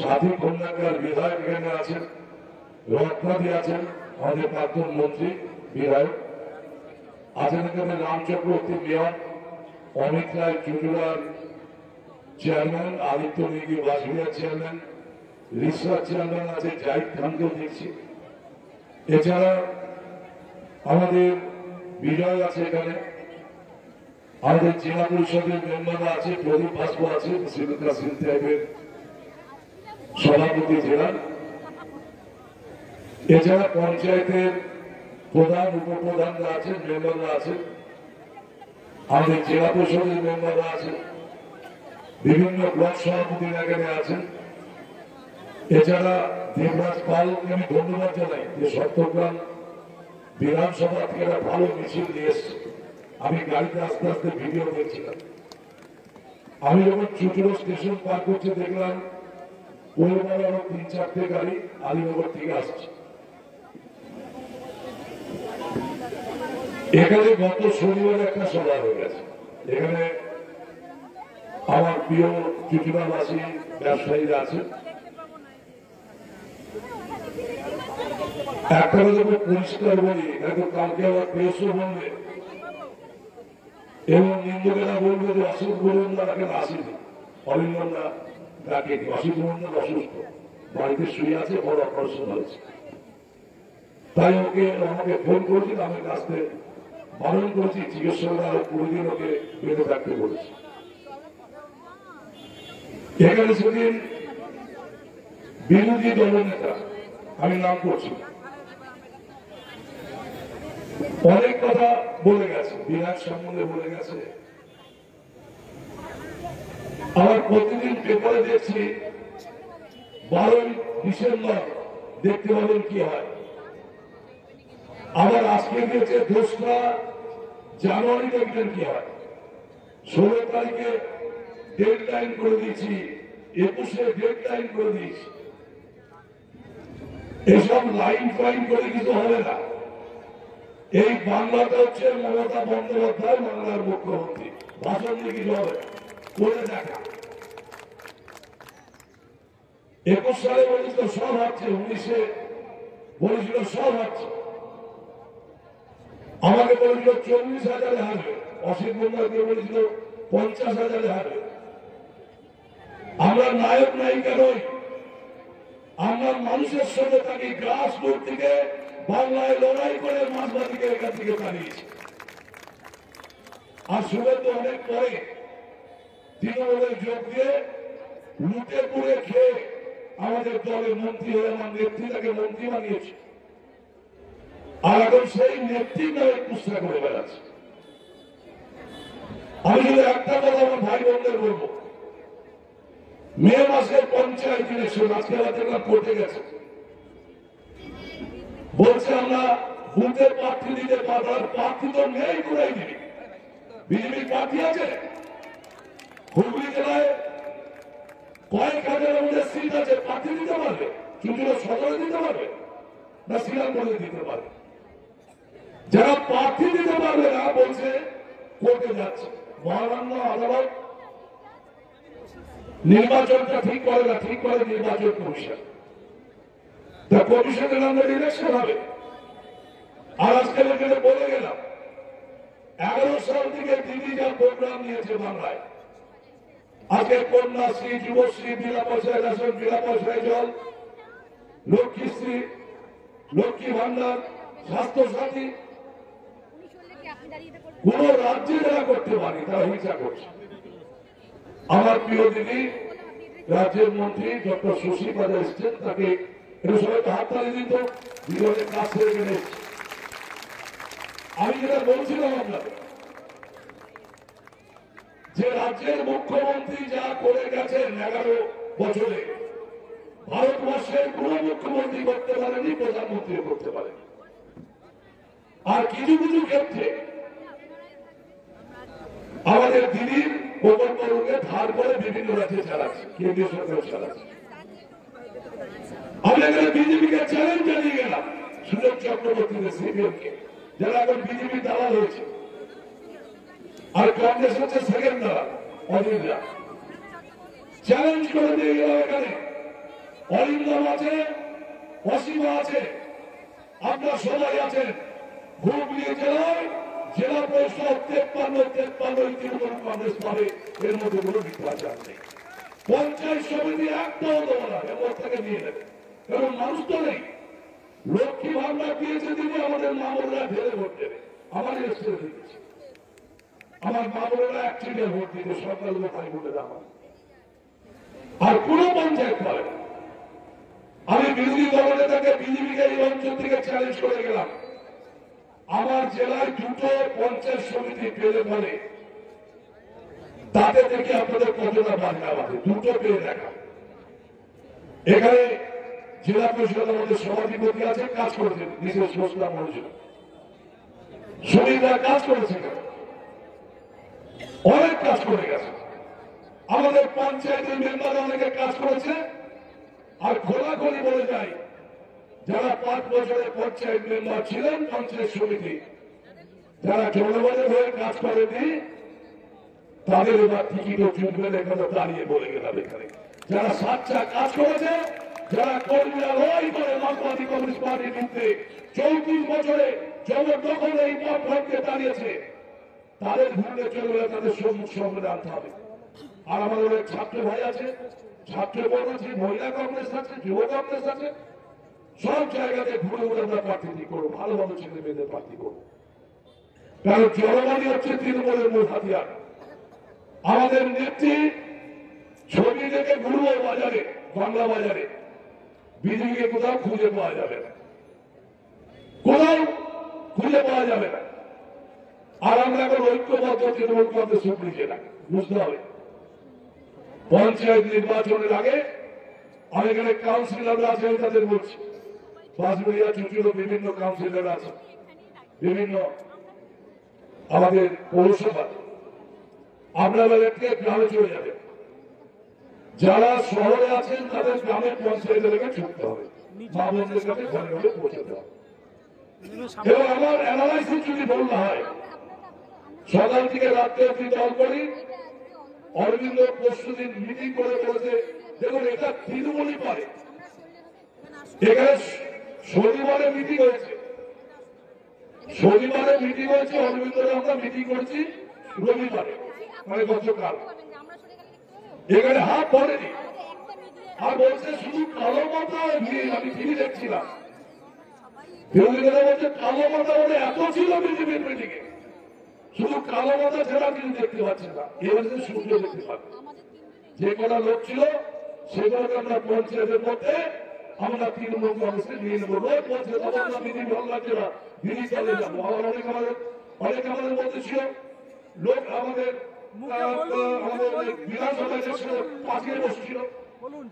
সাথী খন্ডাকার বিধায়ক এখানে আছেন, রত্নাদি আছেন আমাদের প্রাক্তন মন্ত্রী বিধায়ক আছেন, এখানে রাম চক্রবর্তী মেয়র, অমিত রায় চুচুড়ার চেয়ারম্যান, আদিত্য নিগি বাসবিহার চেয়ারম্যান, রিসার চেয়ারম্যান আছে, জাহিদ খানকেও দেখছি, এছাড়া আমাদের বিজয় আছে, এখানে আমাদের জেলা পরিষদের মেম্বাররা আছে, প্রদীপ ভাস্কর আছে শ্রীলতা সিং সাহেবের সভাপতি জেলার, এছাড়া পঞ্চায়েতের প্রধান উপপ্রধানরা আছে, মেম্বাররা আছে, আমাদের জেলা পরিষদের মেম্বাররা আছে, বিভিন্ন ব্লক সভাপতিরা এখানে আছেন। এছাড়া দেবরাজ পালকে আমি ধন্যবাদ জানাই যে সত্যগ্রাম বিধানসভা থেকে একটা ভালো মিছিল নিয়ে এসছে। আমি গাড়িতে আস্তে আস্তে ভিডিও দেখছিলাম, আমি যখন চুটুরো স্টেশন পার করছি দেখলাম কলকাতার আরো তিন চারটে গাড়ি আলিনগর থেকে আসছে। এখানে গত শনিবার একটা সভা হয়ে গেছে, এখানে আমার প্রিয় চুটুরাবাসী ব্যবসায়ীরা আছে। একটা কথা পরিষ্কার বলি, এখন কালকে আবার প্রেসও বলবে এবং নিন্দুকেরা বলবে যে অসুখ গোবিন্দা এখন আসেনি, অরিন্দমরা তাকে অসুখ গোবিন্দা অসুস্থ, বাড়িতে শুয়ে আছে, বড় অপারেশন হয়েছে। তাই ওকে আমাকে ফোন করছি, আমি রাস্তায় বারণ করছি, চিকিৎসকরা কোনোদিন ওকে বেঁধে থাকতে বলেছে। এখানে সেদিন বিরোধী দলনেতা, আমি নাম করছি, অনেক কথা বলে গেছে, বিধায়ক সম্বন্ধে বলে গেছে। আমার প্রতিদিন পেপারে দেখছি বারোই ডিসেম্বর দেখতে পাবেন কি হয়, আবার আজকে দিয়েছে দোসরা জানুয়ারি দেখবেন কি হয়, ষোলো তারিখে ডেড লাইন করে দিয়েছি, একুশে ডেড লাইন করে দিয়েছি। এসব লাইন ফাইন করে কিছু হবে না। এই বাংলাটা হচ্ছে মমতা বন্দ্যোপাধ্যায় বাংলার মুখ্যমন্ত্রী, ভাষণ দিয়ে কিছু হবে না, করে দেখা। একুশ সালে বলেছিল সব হচ্ছে, উনিশে বলেছিল সব হচ্ছে, আমাকে বলেছিল চল্লিশ হাজারে হারবে, অসীম বন্দ্যোপাধ্যায় বলেছিল পঞ্চাশ হাজারে হারবে। আমরা নায়ক নায়িকা নই, আমরা মানুষের সঙ্গে থাকি। গ্রাস রুট থেকে বাংলায় লড়াই করে মাঝবাদিকে এখান থেকে দাঁড়িয়েছি। আর শুভেন্দু অনেক পরে তৃণমূলের যোগ দিয়ে লুটে পুড়ে খেয়ে আমাদের দলের মন্ত্রী হয়ে আমার নেত্রী তাকে মন্ত্রী বানিয়েছে। আর এখন সেই নেত্রী নামে পুস্তাক হয়ে বেড়াচ্ছে। আমি যদি একটা কথা আমার ভাই বোনদের বলবো, মে মাসের পঞ্চায়েত ইলেকশন আজকে আমাদের কোর্টে গেছে, বলছে আমরা বুথের প্রার্থী দিতে পারবো, প্রার্থী তো নেই, কোথায় দিবি? বিজেপির প্রার্থী আছে হুগলি জেলায় কয়েক হাজার আমাদের সিট আছে, প্রার্থী দিতে পারবে, চুচুড়ো সদরে দিতে পারবে না, শ্রীরামপুরে দিতে পারবে। যারা প্রার্থী দিতে পারবে না বলছে কোর্টে যাচ্ছে। মহামান্য আদালত নির্বাচনটা ঠিক করে না, ঠিক করে নির্বাচন কমিশন। তা কমিশনের আমাদের ইলেকশন হবে। আর আজকে বলে গেলাম, এগারো সাল থেকে দিদি যা প্রোগ্রাম নিয়েছে বাংলায়, আজকে কন্যাশ্রী, যুবশ্রী, বিনা পয়সায় রাশন, বিনা পয়সায় জল, লক্ষ্মীশ্রী, লক্ষ্মী ভান্ডার, স্বাস্থ্যসাথী, কোন রাজ্যে যারা করতে পারে তারা হিংসা করছে। আমার প্রিয় দিদি রাজ্যের মন্ত্রী ডক্টর শশী পাজা এসছেন, তাকে এটা সবাই তো হাততালি দিত, জীবনের কাজ করে গেলে। আমি যেটা বলছিলাম আপনাদের, যে রাজ্যের মুখ্যমন্ত্রী যা করে গেছেন এগারো বছরে, ভারতবর্ষের কোন মুখ্যমন্ত্রী করতে পারেনি, প্রধানমন্ত্রী করতে পারেনি। আর কিছু কিছু ক্ষেত্রে আমাদের দিদির প্রকল্পকে ধার করে বিভিন্ন রাজ্যে চালাচ্ছে, কেন্দ্রীয় সরকার চালাচ্ছে। আমি এখানে বিজেপিকে চ্যালেঞ্জ জানিয়ে গেলাম, সুযোগ চক্রবর্তীকে, সিপিএমকে, যারা এখন বিজেপি দালাল হয়েছে। আর কংগ্রেস হচ্ছে সেকেন্ড দালাল, অনিন্দ্রা। চ্যালেঞ্জ করে দিয়ে গেলাম, এখানে অনিন্দ্রাম আছে, অসীমা আছে, আপনার সবাই আছেন। হুগলি জেলায় জেলা পরিষদ তেপ্পান্ন তেপ্পান্ন তৃণমূল কংগ্রেস পাবে, এর মধ্যে কোনো নির্বাচন নেই। পঞ্চায়েত সমিতি একটাও দেবো না, এরপর থেকে নিয়ে নেবে, কারণ মানুষ তো নেই। লক্ষ্মী ভাবনা দিয়েছে তিনি, আমাদের মামলা ঢেলে ভোট দেবে। আমার আমার মামলা এক চিঠে ভোট দিতে সরকার লোকাই ভোটে দেওয়া। আর কোন পঞ্চায়েত পাবে না। আমি বিরোধী দলনেতাকে, বিজেপিকে এই অঞ্চল থেকে চ্যালেঞ্জ করে গেলাম, আমার জেলায় দুটো পঞ্চায়েত সমিতি পেলে ফলে তাতে থেকে আপনাদের কতটা বাধা বাঁধে, দুটো পেয়ে দেখা। এখানে জেলা পরিষদ আমাদের সভাধিপতি আছে, কাজ করেছেন, বিশেষ ঘোষণা করেছেন, শরীররা কাজ করেছে, অনেক কাজ করে গেছে। আমাদের পঞ্চায়েতের মেম্বাররা অনেকে কাজ করেছে। আর খোলাখলি বলে যায়, যারা পাঁচ বছরের পঞ্চায়েত মেম্বার ছিলেন, পঞ্চায়েত সমিতি যারা জনগণের হয়ে কাজ করেনি, তাদের এবার টিকিট জুটবেন। এখানে দাঁড়িয়ে বলে গেলাম, এখানে যারা সাতটা কাজ করেছে, যারা কর্মীরা লড়াই করে মার্কসবাদী কমিউনিস্ট পার্টির বিরুদ্ধে চৌত্রিশ বছরে জবরদখল এই পথে দাঁড়িয়েছে, তাদের ভুলে চলে গেলে তাদের সম্মুখ সামনে আনতে হবে। আর আমার অনেক ছাত্র ভাই আছে, ছাত্র বোন আছে, মহিলা কংগ্রেস আছে, যুব কংগ্রেস আছে, সব জায়গাতে ঘুরে ঘুরে আমরা পার্টি করবো, ভালো ভালো ছেলে মেয়েদের পার্টি করবো। কারণ জনগণই হচ্ছে তৃণমূলের মূল হাতিয়ার। আমাদের নেত্রী ছবি দেখে ঘুরবো বাজারে, বাংলা বাজারে, বিজেপিকে কোথাও খুঁজে পাওয়া যাবে না, কোথাও খুঁজে পাওয়া যাবে না। আর আমরা এখন ঐক্যবদ্ধ তৃণমূল কংগ্রেস নিজেরা বুঝতে হবে। পঞ্চায়েত নির্বাচনের আগে আর এখানে কাউন্সিলররা আছেন, তাদের বলছি বাঁশবেড়িয়া চুঁচুড়ো বিভিন্ন কাউন্সিলররা আছে, বিভিন্ন আমাদের পৌরসভা, আপনারা একে গ্রামে চলে যাবেন। যারা শহরে আছেন তাদের গ্রামের পঞ্চায়েত এলাকায় ছুটতে হবে, মা বোনদের কাছে ঘরে ঘরে পৌঁছাতে হবে। এবং আমার অ্যানালাইসিস যদি বলতে হয়, সকাল থেকে রাত্রে আপনি দল করি অরবিন্দ পরশুদিন মিটিং করে বলেছে, দেখুন এটা তৃণমূলই পারে। এখানে শনিবারে মিটিং হয়েছে, শনিবারে মিটিং হয়েছে অরবিন্দরে আমরা মিটিং করেছি রবিবারে, মানে গতকাল। এখানে হাত পড়েনি, আর বলছে শুধু কালো মাথা ভিড়। আমি ভিড় দেখছিলাম, বিরোধী দল বলছে কালো মাথা বলে এত ছিল বিজেপির মিটিং এ, শুধু কালো মাথা ছাড়া কিছু দেখতে পাচ্ছি না। এবার সূর্য দেখতে পাবে, যে কটা লোক ছিল সেগুলোকে আমরা পঞ্চায়েতের মধ্যে আমরা তৃণমূল কংগ্রেসে নিয়ে নেবো। রোজ বলছে অনেক আমাদের মধ্যে ছিল লোক, আমাদের বিধানসভায় পাশে বসছিল,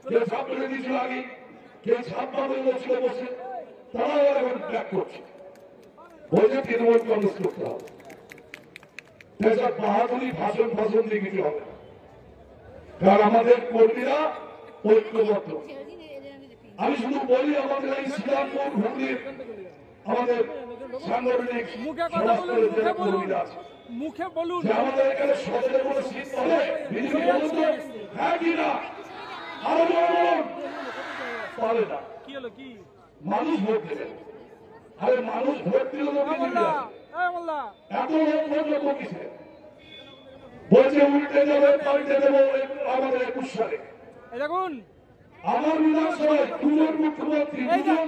কেউ সাপে দিয়েছিল আগে, কেউ সাপ পাবে বসছিল বসে, তারাও এখন ব্যাক করছে, বলছে তৃণমূল কংগ্রেস করতে হবে। সেসব বাহাদুরি ভাষণ ভাষণ দিয়ে কিছু হবে না, কারণ আমাদের কর্মীরা ঐক্যবদ্ধ। আমি শুধু বলি আমাদের এই শ্রীরামপুর হুগলির আমাদের সাংগঠনিক কর্মীরা আছে, আমাদের এখানে সতেরো কোনো শীত হবে না, আরো পারে না। মানুষ ভোট দেবে, আরে মানুষ ভোট দিল না, এত লোক কমিছে বলছে উল্টে যাবে, পাল্টে দেবো। আমাদের একুশ সালে আমার বিধানসভায় দুজন মুখ্যমন্ত্রী, দুজন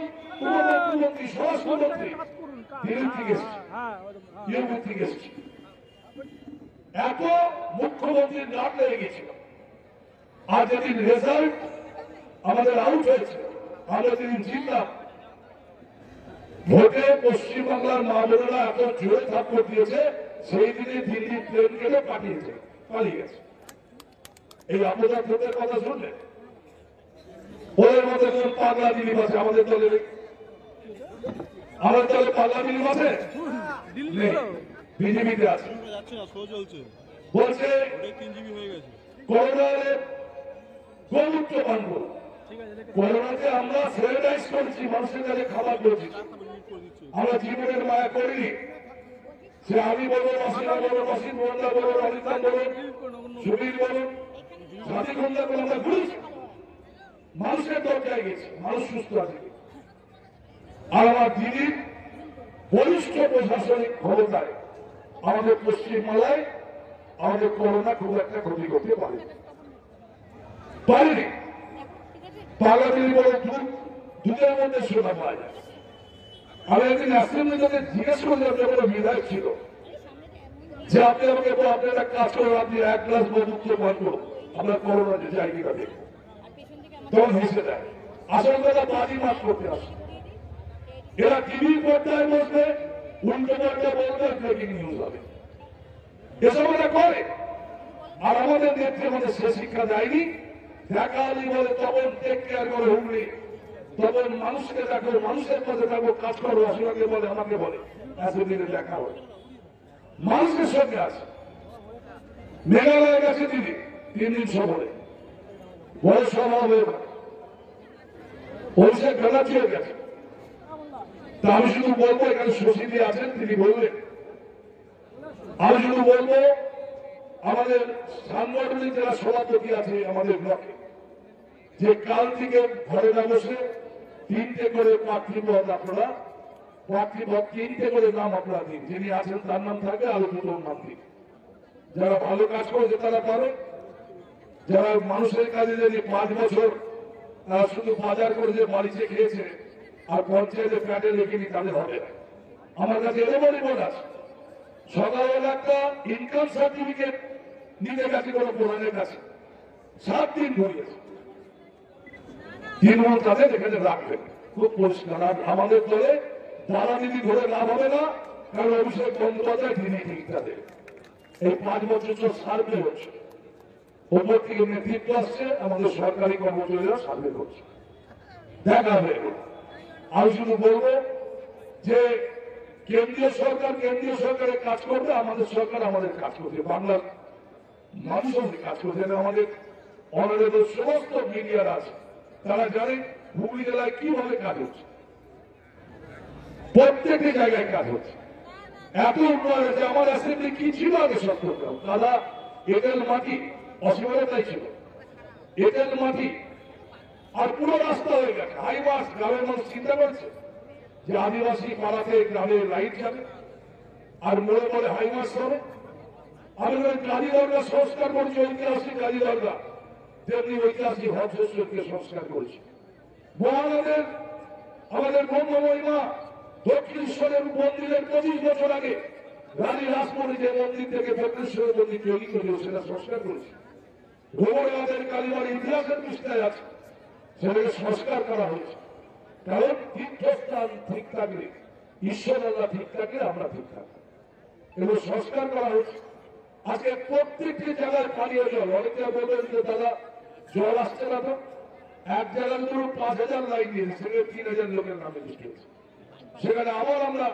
উপমন্ত্রী, স্বরাষ্ট্রমন্ত্রী গেছে, এত মুখ্যমন্ত্রীর নাম লেগে গেছিল। আর যেদিন রেজাল্ট আমাদের আউট হয়েছে, আমরা যেদিন জিতলাম ভোটে, পশ্চিমবাংলার মা বোনেরা এত জোরে থাপ্পড় দিয়েছে, সেই দিনে দিল্লি প্লেন কেটে পাঠিয়েছে, পালিয়ে গেছে। এই আপনার ভোটের কথা শুনলেন, ওদের মধ্যে কোন পাগলা দিলীপ আছে? আমাদের দলের আমাদের দলে পাগলা দিলীপ আছে? বিজেপিতে আছে। বলছে করোনার গোমূত্র পান করুন, করোনাকে আমরা স্যানিটাইজ করেছি, মানুষের কাছে খাবার দিয়েছি, আমরা জীবনের মায়া করিনি। সে আমি বলুন, অসিনা বলুন, অসিন মোহনদা বলুন, অনিতান বলুন, সুবীর বলুন, সাথীগন্ধা বলুন, আমরা ঘুরেছি, মানুষের দরকায় গেছি, মানুষ সুস্থ আছে। আর আমার দিদির বরিষ্ঠ প্রশাসনিক ক্ষমতায় আমাদের পশ্চিমবাংলায় আমাদের করোনা খুব একটা ক্ষতি করতে পারে পারেনি। পাগলা দিদি বলে দুধ, দুধের মধ্যে সোনা পাওয়া যায়। আমি একদিন অ্যাসেম্বলি তাদের জিজ্ঞেস করলাম, যখন বিধায়ক ছিল, যে আপনি আমাকে বলুন, আপনি একটা কাজ করুন, আপনি এক গ্লাস গোমূত্র পান করুন, আমরা করোনা যে যাই কিনা দেখবো। তখন হেসে দেয়, আসল কথা বাজি মাছ করতে আসে। এরা টিভির পর্দায় বসবে, উল্টো পর্দায় বলবে ব্রেকিং নিউজ হবে, এসব ওরা করে। আর আমাদের নেত্রী আমাদের সে শিক্ষা দেয়নি। দেখা আলী বলে তখন টেক কেয়ার করে হুগলি, তখন মানুষকে দেখো, মানুষের কাছে থাকবো, কাজ করো। আসলে বলে আমাকে বলে এতদিনে দেখা হয় মানুষের সঙ্গে আছে। মেঘালয় গেছে দিদি তিন দিন সফরে, বড় সভা হয়ে পরিষদ গ্যালাচি হয়ে গেছে। তা আমি শুধু বলবো, এখানে শশী দিয়ে আছেন, তিনি বললেন, আমি শুধু বলবো আমাদের সাংগঠনিক যারা সভাপতি আছে আমাদের ব্লকে, যে কাল থেকে ঘরে না বসে তিনটে করে প্রার্থীপদ, আপনারা প্রার্থীপদ তিনটে করে নাম আপনারা দিন, যিনি আছেন তার নাম থাকে, আরো দুটো নাম দিন। যারা ভালো কাজ করেছে তারা পাবে, যারা মানুষের কাজে, যিনি পাঁচ বছর শুধু বাজার করেছে, বাড়িতে খেয়েছে, আর পঞ্চায়েতে ফ্ল্যাটে রেখে নি তাহলে হবে। আমার কাছে এরকম রিপোর্ট আছে, সকালবেলা একটা ইনকাম সার্টিফিকেট নিতে গেছে কোনো প্রধানের কাছে, সাত দিন ঘুরিয়েছে, তৃণমূল তাদের এখানে রাখবে। খুব পরিষ্কার। আর আমাদের দলে দালালিটি ধরে লাভ হবে না, কারণ অভিষেক বন্দ্যোপাধ্যায় তিনি ঠিক তাদের এই পাঁচ বছর তো সার্ভে হচ্ছে, ওপর থেকে নেতৃত্ব আসছে, আমাদের সরকারি কর্মচারীরা সার্ভে করছে, দেখা হয়ে গেল। আমি শুধু বলবো যে কেন্দ্রীয় সরকার কেন্দ্রীয় সরকারের কাজ করবে, আমাদের সরকার আমাদের কাজ করছে, বাংলার মানুষ আমাদের কাজ করছে। আমাদের অনারেবল সমস্ত মিডিয়ার আছে, তারা জানে হুগলি জেলায় কিভাবে কাজ হচ্ছে, প্রত্যেকটি জায়গায় কাজ হচ্ছে, এত উন্নয়ন হচ্ছে। আমার অ্যাসেম্বলি কি ছিল আগে সরকার, তারা এঁটেল মাটি অসীমতাই ছিল, এঁটেল মাটি আর পুরো রাস্তা হয়ে গেছে হাইওয়াস। গ্রামের মানুষ চিন্তা করছে যে আদিবাসী পাড়াতে গ্রামের লাইট যাবে আর মোড়ে মোড়ে হাইওয়াস হবে। আর গাড়ি দরগা সংস্কার করছে, ঐতিহাসিক গাড়ি দরগা, তেমনি ঐতিহাসিক হজকে সংস্কার করছে। মহানদের আমাদের ব্রহ্ম মহিমা দক্ষিণেশ্বরের মন্দিরের পঁচিশ বছর আগে রানী রাসমণি যে মন্দির থেকে দক্ষিণেশ্বরের মন্দির তৈরি করেছিল সেটা সংস্কার করেছে। রবীন্দ্রনাথের কালীবাড়ি ইতিহাসের পৃষ্ঠায় আছে, সেটাকে সংস্কার করা হয়েছে। কারণ তীর্থস্থান ঠিক থাকলে, ঈশ্বর আল্লাহ ঠিক থাকলে আমরা ঠিক থাকবো, এগুলো সংস্কার করা হয়েছে। আজকে প্রত্যেকটি জায়গায় পানীয় জল, অনেকে বলবেন যে দাদা জল আসছে না, তো এক জায়গার জন্য পাঁচ হাজার লাইন নিয়েছে, সেখানে তিন হাজার লোকের নামে লিস্ট হয়েছে। সেখানে আবার আমরা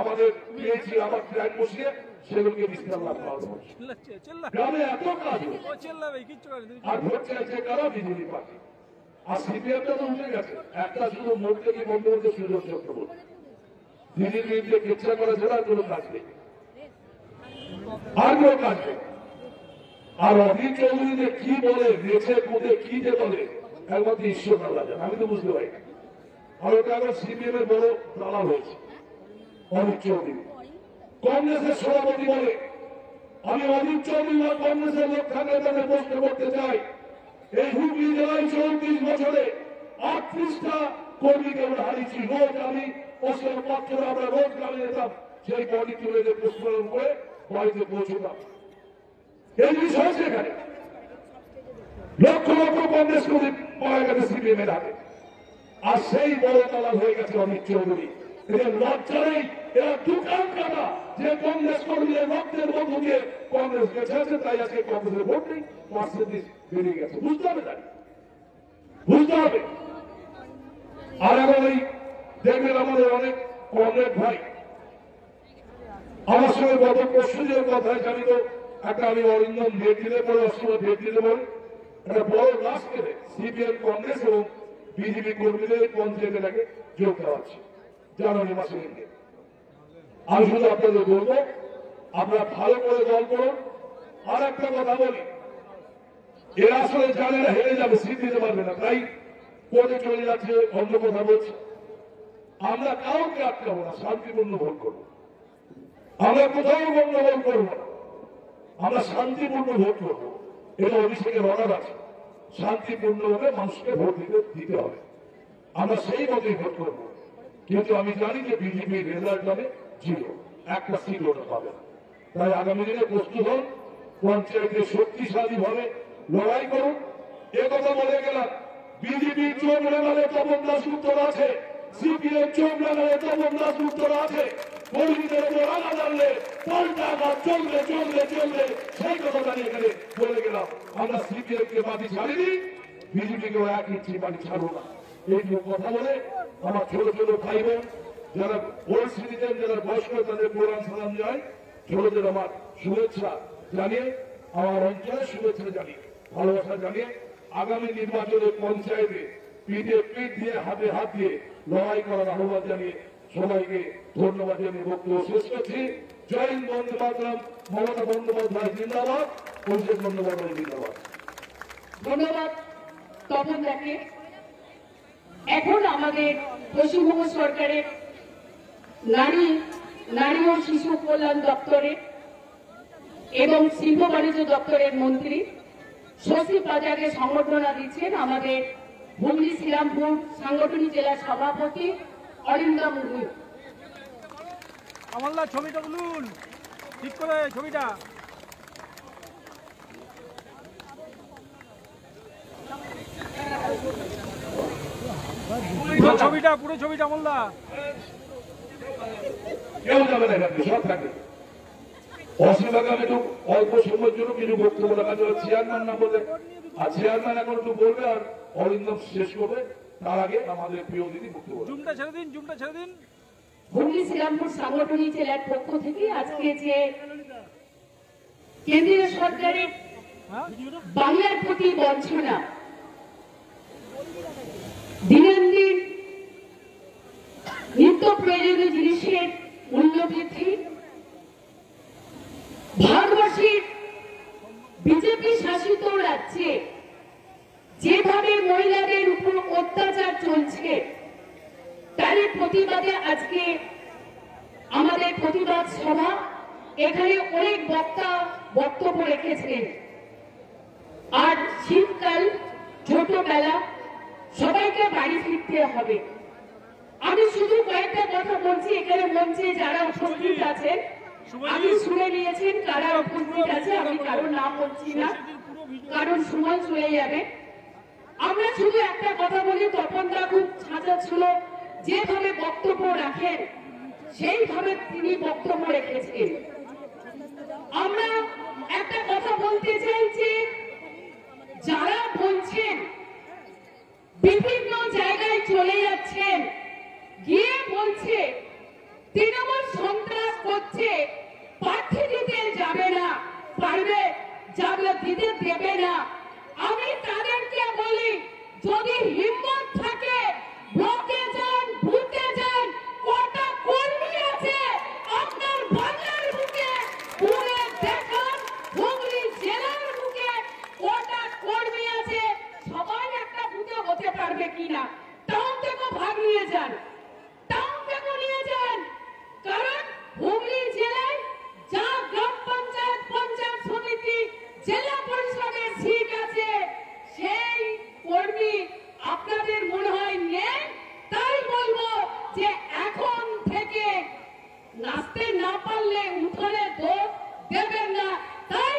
আমাদের পেয়েছি, আবার ট্রাক বসিয়ে সেগুলোকে বিস্তার লাভ করা হচ্ছে। গ্রামে এত কাজ আর ভোট চাইছে কারা? BJP party. আর সিপিএমটা তো উঠে গেছে, একটা শুধু মোটকে কি বন্ধ করতে সুযোগ চক্রবর্তী দিদির বিরুদ্ধে কেচ্ছা করা ছাড়া আর কোনো কাজ নেই, আর কোনো কাজ নেই। আর অধীর চৌধুরী যে কি বলে, বেছে কুঁদে কি যে বলে, একমাত্র ঈশ্বর আল্লাহ জানে, আমি তো বুঝতে পারি না। আর ওটা আবার সিপিএম এর বড় দালাল হয়েছে অধীর চৌধুরী। কংগ্রেসের সভাপতি বলে আমি অধীর চৌধুরী বা কংগ্রেসের লোক থাকলে তাদের প্রশ্ন করতে চাই, এই হুগলি জেলায় চৌত্রিশ বছরে আটত্রিশটা কর্মীকে আমরা হারিয়েছি। রোজ আমি প্রশ্নের পত্র আমরা রোজ গ্রামে যেতাম, সেই বডি তুলে প্রস্ফোরণ করে বাড়িতে পৌঁছতাম। এই বিষয় সেখানে লক্ষ লক্ষ কংগ্রেস কর্মী পাওয়া গেছে সিপিএম এর হাতে, আর সেই বড় তালাল হয়ে গেছে অমিত চৌধুরী। এদের লজ্জা নেই, এরা দোকান কাটা যে কংগ্রেস কর্মীদের রক্তের মধ্য দিয়ে কংগ্রেস গেছে আছে, তাই আজকে কংগ্রেসের ভোট নেই, পার্সেন্টেজ বেড়ে গেছে। বুঝতে হবে, তাই বুঝতে হবে। আর এখন এই দেখবেন আমাদের অনেক কংগ্রেস ভাই আমার সঙ্গে গত পরশু যে কথায় জানি তো একটা, আমি অরিন্দম ভেট দিলে বলে অসময় ভেট দিলে বলে একটা বড় লাশ কেটে সিপিএম কংগ্রেস এবং বিজেপি কর্মীদের পঞ্চায়েতে নাকি যোগ দেওয়া আছে জানুয়ারি মাসে। আমি শুধু আপনাদের বলবো আপনারা ভালো করে দল করুন। আর একটা কথা বলি, এরা আসলে জানে না হেরে যাবে, সিট দিতে পারবে না, তাই কোর্টে চলে যাচ্ছে, অন্য কথা বলছে। আমরা কাউকে আটকাবো না, শান্তিপূর্ণ ভোট করবো, আমরা কোথাও গণ্ডগোল করবো না, আমরা শান্তিপূর্ণ ভোট করবো। এটা অভিষেকের অর্ডার আছে, শান্তিপূর্ণভাবে মানুষকে ভোট দিতে দিতে হবে, আমরা সেই মতোই ভোট করবো। কিন্তু আমি জানি যে বিজেপির রেজাল্ট হবে জিরো, একটা সিট ওটা পাবে না। তাই আগামী দিনে প্রস্তুত হন, পঞ্চায়েতে শক্তিশালী ভাবে লড়াই করুন। একথা বলে গেলাম, বিজেপির চোখ লাগালে তপন দাস উত্তর আছে, সিপিএম চোখ লাগালে তপন দাস উত্তর আছে। কর্মীদের আঘাত জানলে পাল্টা আঘাত চলবে চলবে চলবে, সেই কথাটা নিয়ে এখানে বলে গেলাম। আমরা সিপিএম কে বাড়ি ছাড়িনি, বিজেপিকেও এক ইঞ্চি বাড়ি ছাড়বো না। এই নিয়ে কথা বলে আমার ছোট ছোট ভাই বোন যারা ওল্ড সিটিজেন, যারা বয়স্ক, তাদের প্রোগ্রাম সালাম যায়, ছোটদের আমার শুভেচ্ছা জানিয়ে, আমার অঞ্চলের শুভেচ্ছা জানিয়ে, ভালোবাসা জানিয়ে, আগামী নির্বাচনে পঞ্চায়েতে পিঠে পিঠ দিয়ে হাতে হাত দিয়ে লড়াই করার আহ্বান জানিয়ে সবাইকে ধন্যবাদ জানিয়ে বক্তব্য শেষ করছি। জয় হিন্দ, বন্দে মাতরম। মমতা বন্দ্যোপাধ্যায় জিন্দাবাদ, অভিষেক বন্দ্যোপাধ্যায় জিন্দাবাদ। ধন্যবাদ তপন দাকে। এখন আমাদের পশ্চিমবঙ্গ সরকারের নারী নারী ও শিশু কল্যাণ দপ্তরে এবং শিল্প বাণিজ্য দপ্তরের মন্ত্রী শশী পাজাকে সংবর্ধনা দিচ্ছেন আমাদের हुगली श्रीरामपुर सांगठनिक जिला सभापति अरिंदा मुर्मू अमल्ला ছবিটা বলুন ঠিক করে ছবিটা পুরো ছবিটা পুরো ছবিটা অমল্লা কেউ যাবে না সব থাকে অসুবিধা হবে তো অল্প সময়ের জন্য কিছু বক্তব্য রাখা যাবে চেয়ারম্যান না বলে আর চেয়ারম্যান এখন একটু বলবে আর অরিন্দম শেষ করবে তার আগে আমাদের প্রিয় দিদি বক্তব্য জুমটা ছেড়ে দিন জুমটা ছেড়ে দিন হুগলি শ্রীরামপুর সাংগঠনিক জেলার পক্ষ থেকে আজকে যে কেন্দ্রীয় সরকারের বাংলার প্রতি বঞ্চনা দিনের দিন নিত্য প্রয়োজনীয় জিনিসের মূল্য বৃদ্ধি ভারতবর্ষের বিজেপি শাসিত রাজ্যে যেভাবে মহিলাদের উপর অত্যাচার চলছে তারই প্রতিবাদে আজকে আমাদের প্রতিবাদ সভা এখানে অনেক বক্তা বক্তব্য রেখেছিলেন। আর শীতকাল ছোটবেলা সবাইকে বাড়ি ফিরতে হবে। আমি শুধু কয়েকটা কথা বলছি, এখানে মঞ্চে যারা উপস্থিত আছেন আমি শুনে নিয়েছেন কারা উপস্থিত আছে, আমি কারো নাম বলছি না কারণ সময় চলে যাবে। আমরা শুধু একটা কথা বলি, তপনদা খুব ছাঁচা ছিল, যেভাবে বক্তব্য রাখেন সেইভাবে তিনি বক্তব্য রেখেছেন। আমরা একটা কথা বলতে চাই যে যারা বলছেন বিভিন্ন জায়গায় চলে যাচ্ছেন গিয়ে বলছে তৃণমূল সন্ত্রাস করছে প্রার্থী দিতে যাবে না পারবে যাবে দিতে দেবে না, আমি তাদেরকে বলি যদি হিম্মত থাকে ব্লকে যান ভুতে যান, কটা কর্মী আছে আপনার বাংলার বুকে পুরো দেখান, হুগলি জেলার বুকে কটা কর্মী আছে, সবাই একটা বুকে হতে পারবে কিনা টাউন থেকে ভাগ নিয়ে যান, টাউন থেকে নিয়ে যান, কারণ হুগলি জেলায় যা গ্রাম পঞ্চায়েত পঞ্চায়েত সমিতি জেলা পরিষদের সিট আছে সেই কর্মী আপনাদের মনে হয় নেই, তাই বলবো যে এখন থেকে নাচতে না পারলে উঠোনে দোষ দেবেন না। তাই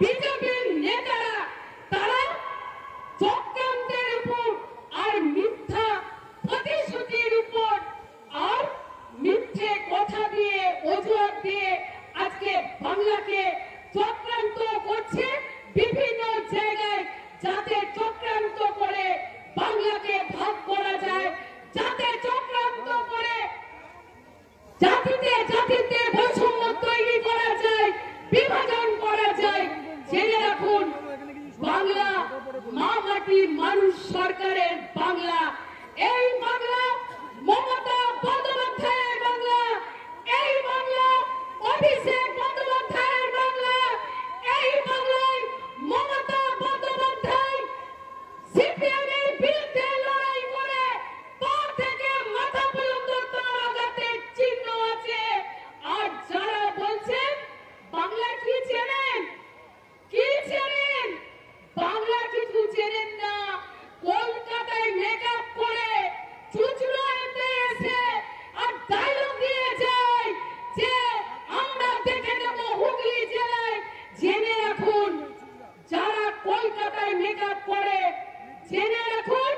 বিজেপির নেতারা তারা চক্রান্তের উপর আর মিথ্যা প্রতিশ্রুতির উপর আর মিথ্যে কথা দিয়ে অজুহাত দিয়ে আজকে বাংলাকে চক্রান্ত করছে বিভিন্ন জায়গায়, যাতে চক্রান্ত করে বাংলাকে ভাগ করা যায়, যাতে চক্রান্ত করে জাতিতে জাতিতে বৈষম্য তৈরি করা যায়, বিভাজন করা যায়। জেনে রাখুন বাংলা মা মাটি মানুষ সরকারের বাংলা, এই বাংলা মমতা বন্দ্যোপাধ্যায়ের বাংলা, এই বাংলা অভিষেক বন্দ্যোপাধ্যায়ের বাংলা, এই বাংলায় মমতা বন্দ্যোপাধ্যায় সিপিএমের বিরুদ্ধে লড়াই করে পা থেকে মাথা পর্যন্ত তার আঘাতের চিহ্ন আছে। আর যারা বলছেন বাংলা কি চেনেন কি চেনেন, বাংলা কিছু চেনেন না। কলকাতায় মেকআপ করে চুচুড়াতে এসে আর ডায়লগ দিয়ে যায় যে আমরা দেখে নেব হুগলি জেলায়। জেনে রাখুন যারা কলকাতায় মেকআপ করে জেনে রাখুন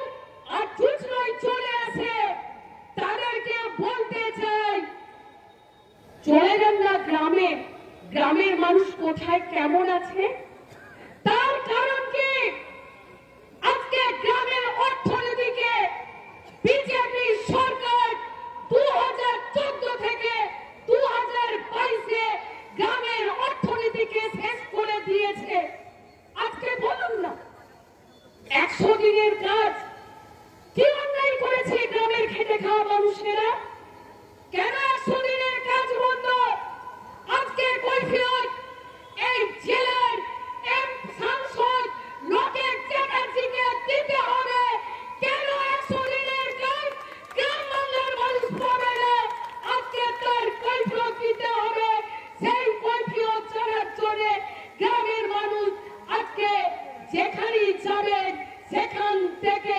আর চুচড়ায় চলে আসে তাদেরকে বলতে চাই চলে যান না গ্রামে, গ্রামের মানুষ কোথায় কেমন আছে তার কারণ কি আজকে গ্রামের অর্থনীতিকে বিজেপি সরকার দু হাজার চোদ্দ থেকে দু হাজার বাইশে গ্রামের অর্থনীতিকে শেষ করে দিয়েছে। আজকে বলুন না একশো দিনের কাজ কি অন্যায় করেছে গ্রামের খেটে খাওয়া মানুষেরা, কেন একশো দিনের কাজ বন্ধ? আজকে কৈফিয়ত এই জেলার এম সাংসদ লোকের চ্যাটার্জিকে দিতে হবে, কেন একশো দিনের কাজ গ্রাম বাংলার মানুষ পাবে না, আজকে তার কৈফিয়ত দিতে হবে। সেই কৈফিয়ত জানার জন্য গ্রামের মানুষ আজকে যেখানেই যাবেন সেখান থেকে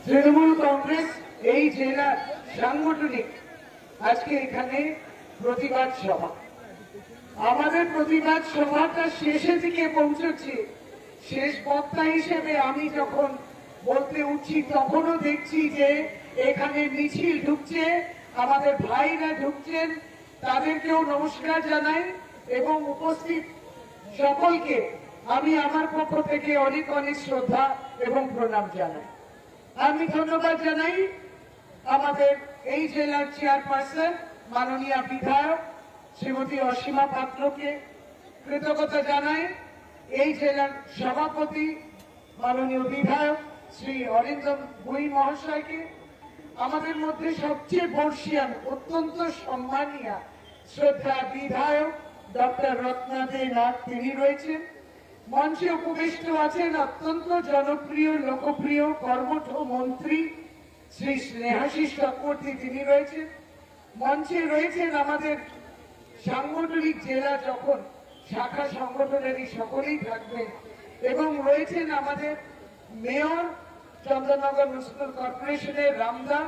तृणमूल कांग्रेस जिला सांगठनिक आज के प्रतिबाद सभा प्रतिबाद सभा शेषे दिके पहुंचे शेष बक्ता हिसेबे आमी जखन बोलते उठछि तखनो देखछि जे एखाने मिছিল ढुकছে आमादेर भाईरा ढुकছেন तादेরকেও नमस्कार জানাই এবং उपस्थित সকলকে আমি আমার পক্ষ থেকে অনেক অনেক শ্রদ্ধা এবং প্রণাম জানাই। আমি ধন্যবাদ জানাই আমাদের এই জেলার চেয়ারপারসন মাননীয় বিধায়ক श्रीमती असीमा पात्र के कृतज्ञता जानाई এই জেলার সভাপতি माननीय विधायक श्री অরিন্দম ভুঁই महाशय के আমাদের মধ্যে সবচেয়ে বর্ষিয়ান অত্যন্ত সম্মানীয় শ্রদ্ধা বিধায়ক ডক্টর রত্নাদে নাথ তিনি রয়েছেন मंचे उपविष्ट आছেন अत्यंत जनप्रिय लोकप्रिय कर्मठ मंत्री श्री स्नेहाशीष चक्रवर्ती তিনি রয়েছেন मंचे রয়েছেন আমাদের सांगठनिक जिला जखन शाखा संगठनेर सकलेई थाकबेन मेयर चंद्रनगर म्यूनिसिपल कॉर्पोरेशन रामदा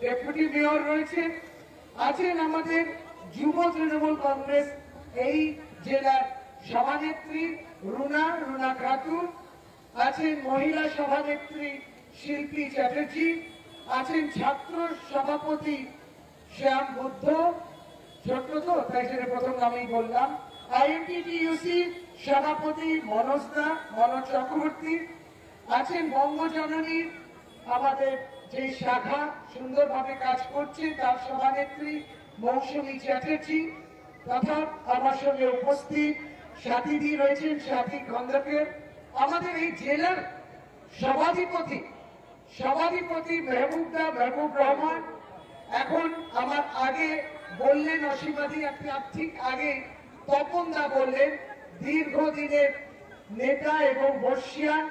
डेपुटी मेयर रही है युव तृणमूल कांग्रेस जिलार सभानेत्री रुना रुना खातुन महिला सभानेत्री शिल्पी चैटार्जी छात्र सभापति श्याम बुद्ध छोटो तो प्रथम नाम ही बोललाम आईएनटीटीयूसी सभापति मनोज दा मनोज चक्रवर्ती बंगजननी जे शाखा सुंदर भावे काज करछे तार सभानेत्री मौसुमी चैटार्जी तथा आमार संगे उपस्थित साथी दी रयेछेन साथी खंडकेर जिलार सभाधिपति सभाधिपति महबूबदा महबूब रहमान एखन आमार आगे बोललेन असीमादी ठीक आगे तपनदा बोललेन दीर्घदिनेर नेता एवं बर्षियान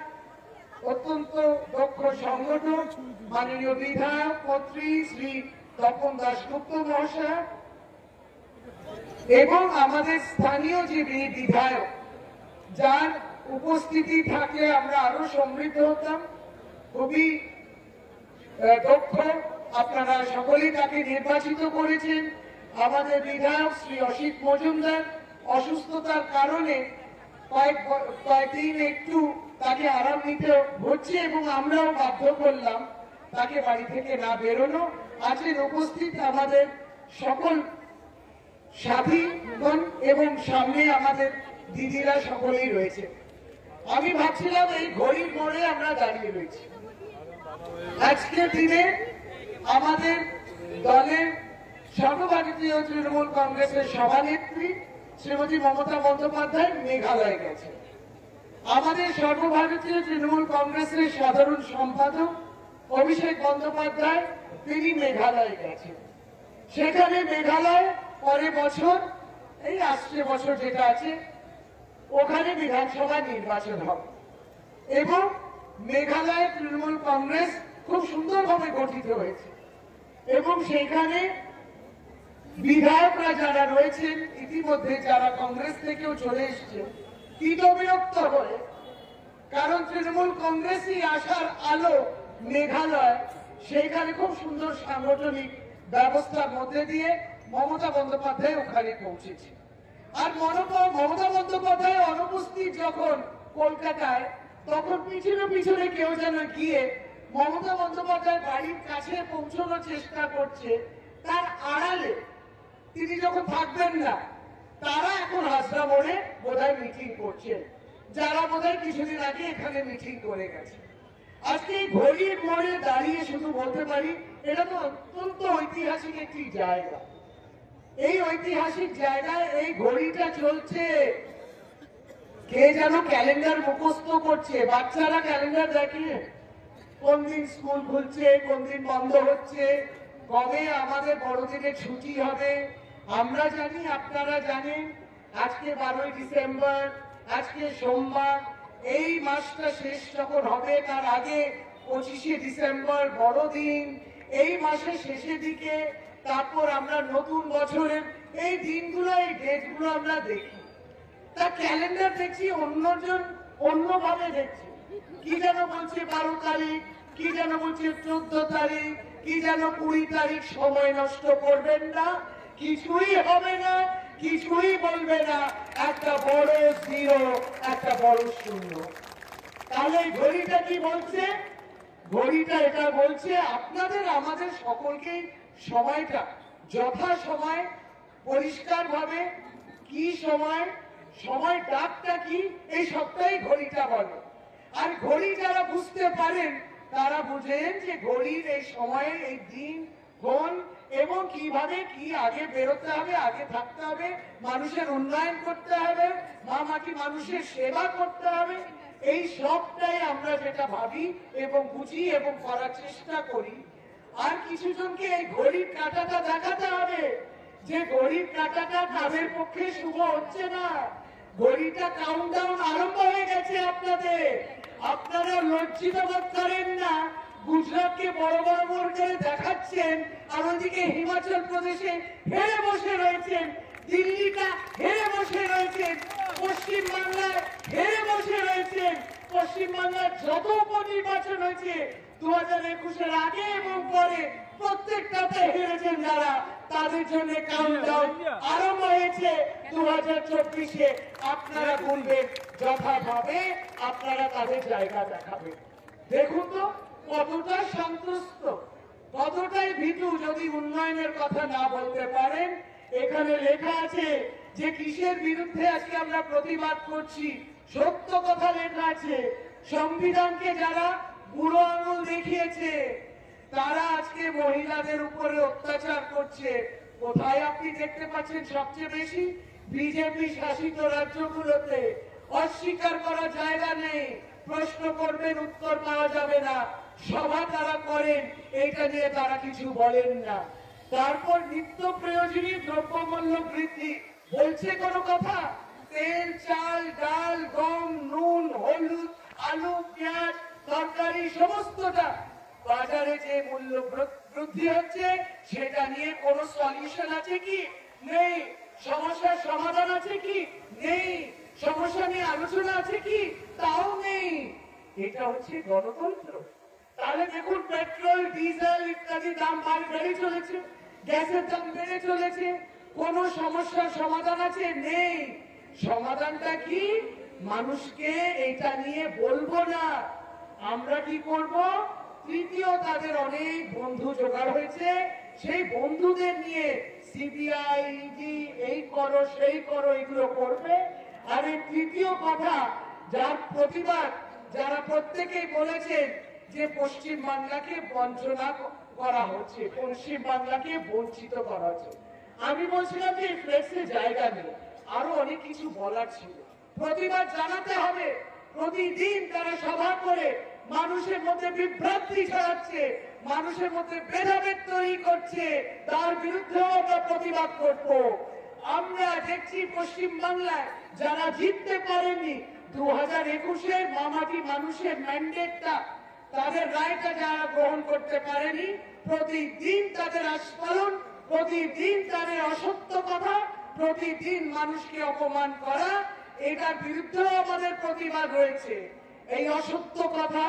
अत्यंत दक्ष संगठक माननीय विधायक मंत्री श्री तपन दासगुप्त महाशय एवं आमादेर स्थानीय जे विधायक जार उपस्थिति थाकले आमरा आरो समृद्ध हताम खुबी दक्ष अपनारा सकलेई ताके निर्वाचित करेछेन आमादेर विधायक श्री असित मजुमदार असुस्थतार कारणे कयेकदिन एकटू ताके आराम निते हच्छे एबं आमराओ बाध्य करलाम ताके बाड़ी थेके ना बेरोनो आजकेर उपस्थित आमादेर सकल साथी गण एवं सामने आमादेर दिदिरा सकलेई रयेछे आमी भाबछिलाम एई घड़िर मोड़े आमरा दाड़िये रयेछि आजकेर दिने आमादेर दलेर सर्वभारतीय तृणमूल कांग्रेसेर सभानेत्री श्रीमती ममता बंद्योपाध्याय मेघालय गेছেন सर्वभारतीय तृणमूल कांग्रेसेर साधारण सम्पादक अभिषेक बंद्योपाध्याय तिनि मेघालय गेছেন सेखाने मेघालय परे बछर एई आश्रे बछर जेटा आछे ओखाने विधानसभा निर्वाचन होबे एबं मेघालय तृणमूल कांग्रेस खूब सुंदरभावे गठित हयेछे एबं सेखाने বিধায়করা যারা রয়েছেন ইতিমধ্যে যারা কংগ্রেস থেকেও চলে এসেছেন বিরক্ত হয়ে কারণ তৃণমূল কংগ্রেসই আশার আলো মেঘালয় সেখানে খুব সুন্দর সাংগঠনিক ব্যবস্থার মধ্যে দিয়ে মমতা বন্দ্যোপাধ্যায় ওখানে পৌঁছেছে আর মমতা বন্দ্যোপাধ্যায় অনুপস্থিত যখন কলকাতায় তখন পিছনে পিছনে কেউ যেন গিয়ে মমতা বন্দ্যোপাধ্যায় বাড়ির কাছে পৌঁছানোর চেষ্টা করছে তার আড়ালে তিনি যখন থাকবেন না তারা এখন হাসরা মোড়ে বোধহয় মিটিং করছেন যারা বোধহয় কিছুদিন আগে এখানে মিটিং করে গেছে আজকে ঘড়ির মোড়ে দাঁড়িয়ে শুধু বলতে পারি এটা তো অত্যন্ত ঐতিহাসিক একটি জায়গা এই ঐতিহাসিক জায়গায় এই ঘড়িটা চলছে কে যেন ক্যালেন্ডার মুখস্থ করছে বাচ্চারা ক্যালেন্ডার দেখে কোন দিন স্কুল খুলছে কোন দিন বন্ধ হচ্ছে কবে আমাদের বড়দিনের ছুটি হবে আমরা জানি আপনারা জানেন আজকে বারোই ডিসেম্বর আজকে সোমবার এই মাসটা শেষ যখন হবে তার আগে পঁচিশে ডিসেম্বর বড়দিন এই মাসের শেষের দিকে তারপর আমরা নতুন বছরের এই দিনগুলো এই ডেটগুলো আমরা দেখি তা ক্যালেন্ডার দেখি অন্যজন অন্যভাবে দেখছে কি যেন বলছে বারো তারিখ কি যেন বলছে চোদ্দ তারিখ কি যেন কুড়ি তারিখ সময় নষ্ট করবেন না কিছুই হবে না কিছুই বলবে না একটা বড় জিরো একটা বড় শূন্য তাহলে ঘড়িটা কি বলছে ঘড়িটা এটা বলছে আপনাদের আমাদের সকলকে সময়টা যথা সময় পরিষ্কারভাবে কি সময় সময় ডাকটা কি এই সবটাই ঘড়িটা বলে আর ঘড়ি যারা বুঝতে পারেন তারা বুঝেন যে ঘড়ির এই সময়ের এই দিন কোন এবং কিভাবে কি আগে বেরোতে হবে আগে থাকতে হবে মানুষের উন্নয়ন করতে হবে মা মাটি মানুষের সেবা করতে হবে এই সবটাই আমরা যেটা ভাবি এবং বুঝি এবং করার চেষ্টা করি আর কিছুজনকে এই ঘড়ির কাঁটাটা দেখাতে হবে যে ঘড়ির কাঁটাটা কামের পক্ষে শুভ হচ্ছে না ঘড়িটা কাউন্টডাউন আরম্ভ হয়ে গেছে আপনাদের আপনারা লজ্জিত বোধ করেন না গুজরাটকে বড় বড় বড় করে দেখাচ্ছেন আর ওদিকে হিমাচল প্রদেশে হেরে বসে রয়েছেন দিল্লিটা হেরে বসে রয়েছেন পশ্চিমবাংলায় হেরে বসে রয়েছে पश्चिम बांगलार जत उपनिर्वाचन होयेछे दो हज़ार इक्कीस एर आगे एबं परे प्रत्येकटाते हेरेछेन जारा ताদের জন্য কাউন্টডাউন আরম্ভ হয়েছে दो हज़ार चौबीस এ আপনারা বলবেন যথাভাবে আপনারা তাদের জায়গা দেখাবেন দেখুন তো কতটা সন্তুষ্ট কতটাই ভীতু যদি উন্নয়নের কথা না বলতে পারেন এখানে লেখা আছে যে কিসের বিরুদ্ধে আজকে আমরা প্রতিবাদ করছি সত্য কথা লেখা আছে সংবিধানকে যারা বুড়ো আঙুল দেখিয়েছে তারা আজকে মহিলাদের উপরে অত্যাচার করছে কোথায় আপনি দেখতে পাচ্ছেন সবচেয়ে বেশি বিজেপি শাসিত রাজ্যগুলোতে অস্বীকার করার জায়গা নেই প্রশ্ন করবেন উত্তর পাওয়া যাবে না সভা তারা করেন এটা নিয়ে তারা কিছু বলেন না তারপর নিত্য প্রয়োজনীয় দ্রব্যমূল্য বৃদ্ধি বলছে কোন কথা তেল চাল ডাল গম নুন হলুদ আলু পেঁয়াজ তরকারি সমস্তটা বাজারে যে মূল্য বৃদ্ধি হচ্ছে সেটা নিয়ে কোন সলিউশন আছে কি নেই সমস্যার সমাধান আছে কি নেই সমস্যা নিয়ে আলোচনা আছে কি তাও নেই এটা হচ্ছে গণতন্ত্র তাহলে দেখুন পেট্রোল ডিজেল ইত্যাদি দাম বেড়ে চলেছে গ্যাসের দাম বেড়ে চলেছে কোন সমস্যার সমাধান আছে নেই সমাধানটা কি মানুষকে এটা নিয়ে বলবো না আমরা কি করব তৃতীয় তাদের অনেক বন্ধু জোগাড় হয়েছে সেই বন্ধুদের নিয়ে সিবিআই ইডি এই করো সেই করো এগুলো করবে আর এই তৃতীয় কথা যার প্রতিবাদ যারা প্রত্যেকেই বলেছেন যে পশ্চিম বাংলাকে বঞ্চনা করা হচ্ছে পশ্চিম বাংলাকে বঞ্চিত করা হচ্ছে আমি বলছিলাম যে ফ্লেক্সে জায়গা নেই আরো অনেক কিছু বলার ছিল প্রতিবাদ জানাতে হবে প্রতিদিন তারা সভা করে মানুষের মধ্যে বিভ্রান্তি ছড়াচ্ছে মানুষের মধ্যে ভেদাভেদ তৈরি করছে তার বিরুদ্ধেও আমরা প্রতিবাদ করব আমরা দেখছি পশ্চিম বাংলায় যারা জিততে পারেনি দু হাজার একুশের মামাটি মানুষের ম্যান্ডেটটা তাদের রায়টা যারা গ্রহণ করতে পারেনি প্রতিদিন তাদের আস্ফালন প্রতিদিন তাদের অসত্য কথা প্রতিদিন মানুষকে অপমান করা এটার বিরুদ্ধেও আমাদের প্রতিবাদ রয়েছে এই অসত্য কথা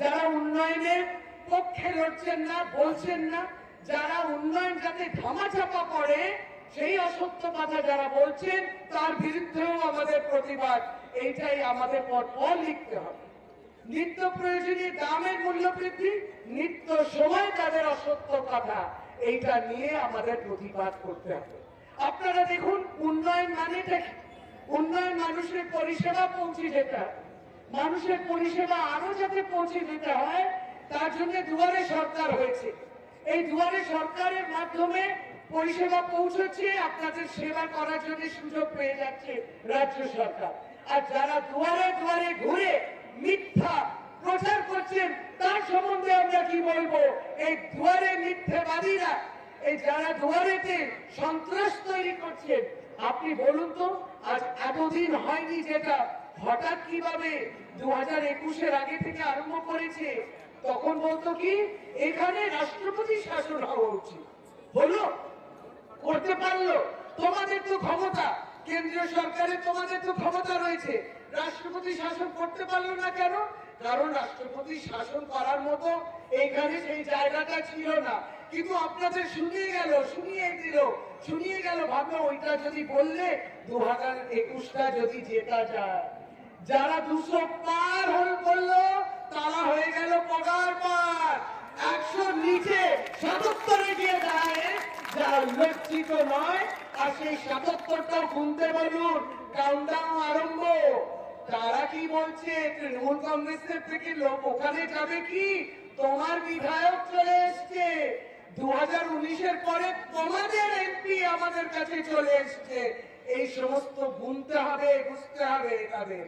যারা উন্নয়নের পক্ষে লড়ছেন না বলছেন না যারা উন্নয়ন যাতে ধামাচাপা পড়ে সেই অসত্য কথা যারা বলছেন তার বিরুদ্ধেও আমাদের প্রতিবাদ এইটাই আমাদের পথ লিখতে হবে নিত্য প্রয়োজনীয় দামের মূল্য বৃদ্ধি নিত্য সময় তাদের অসত্য কথা এইটা নিয়ে আমাদের প্রতিবাদ করতে হবে আপনারা দেখুন উন্নয়ন মানে উন্নয়ন মানুষের পরিষেবা পৌঁছে যেটা মানুষের পরিষেবা আরো যাতে পৌঁছে দিতে হয় তার জন্য দুয়ারে সরকার হয়েছে এই দুয়ারে সরকারের মাধ্যমে পরিষেবা পৌঁছচ্ছে আপনাদের সেবা করার জন্য সুযোগ পেয়ে যাচ্ছে রাজ্য সরকার আর যারা দুয়ারে দুয়ারে ঘুরে মিথ্যা প্রচার করছেন তার সম্বন্ধে আমরা কি বলবো এই দুয়ারে মিথ্যাবাদীরা এই যারা দুয়ারেতে সন্ত্রাস তৈরি করছেন আপনি বলুন তো আজ এতদিন হয়নি যেটা হঠাৎ কিভাবে দু হাজার একুশের আগে থেকে আরম্ভ করেছে তখন বলতো কি এখানে রাষ্ট্রপতি শাসন হওয়া উচিত হলো করতে পারলো তোমাদের তো ক্ষমতা কেন্দ্রীয় সরকারের তোমাদের তো ক্ষমতা রয়েছে রাষ্ট্রপতি শাসন করতে পারলো না কেন কারণ রাষ্ট্রপতি শাসন করার মতো এইখানে সেই জায়গাটা ছিল না কিন্তু আপনাদের শুনিয়ে গেল শুনিয়ে দিল শুনিয়ে গেল ভাবনা ওইটা যদি বললে দু হাজার একুশটা যদি জেতা যায় যারা দুশো পার হল করলো তারা হয়ে গেল পগার পার একশোর নিচে সাতাত্তরে গিয়ে দাঁড়ায় যারা লক্ষিত নয় আর সেই সাতাত্তরটাও গুনতে বলুন কাউন্টডাউন আরম্ভ তারা কি বলছে তৃণমূল কংগ্রেসের থেকে লোক ওখানে যাবে কি তোমার বিধায়ক চলে এসছে দু হাজার উনিশের পরে তোমাদের এমপি আমাদের কাছে চলে এসছে এই সমস্ত গুনতে হবে বুঝতে হবে তাদের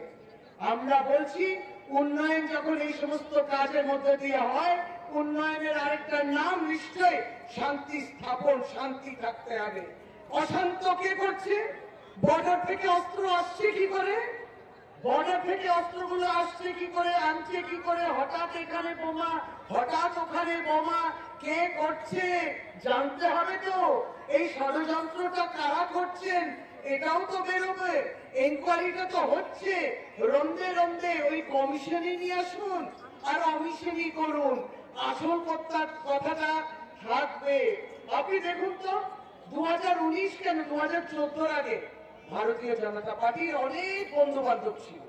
আমরা বলছি উন্নয়ন যখন এই সমস্ত কাজের মধ্যে দিয়ে হয় উন্নয়নের আরেকটা নাম নিশ্চয় শান্তি স্থাপন শান্তি থাকতে হবে অশান্ত কে করছে বর্ডার থেকে অস্ত্র আসছে কি করে বর্ডার থেকে অস্ত্রগুলো আসছে কি করে আনছে কি করে হঠাৎ এখানে বোমা হঠাৎ ওখানে বোমা কে করছে জানতে হবে তো এই ষড়যন্ত্রটা কারা করছেন এটাও তো বেরোবে এনকোয়ারিটা তো হচ্ছে রন্দে রন্দে ওই কমিশনে নিয়ে আসুন আর অমিশনই করুন, আসল কথাটা রাখবে। আপনি দেখুন তো দু হাজার উনিশ কেন দু হাজার চোদ্দ এর আগে ভারতীয় জনতা পার্টির অনেক বন্ধু বান্ধব ছিল,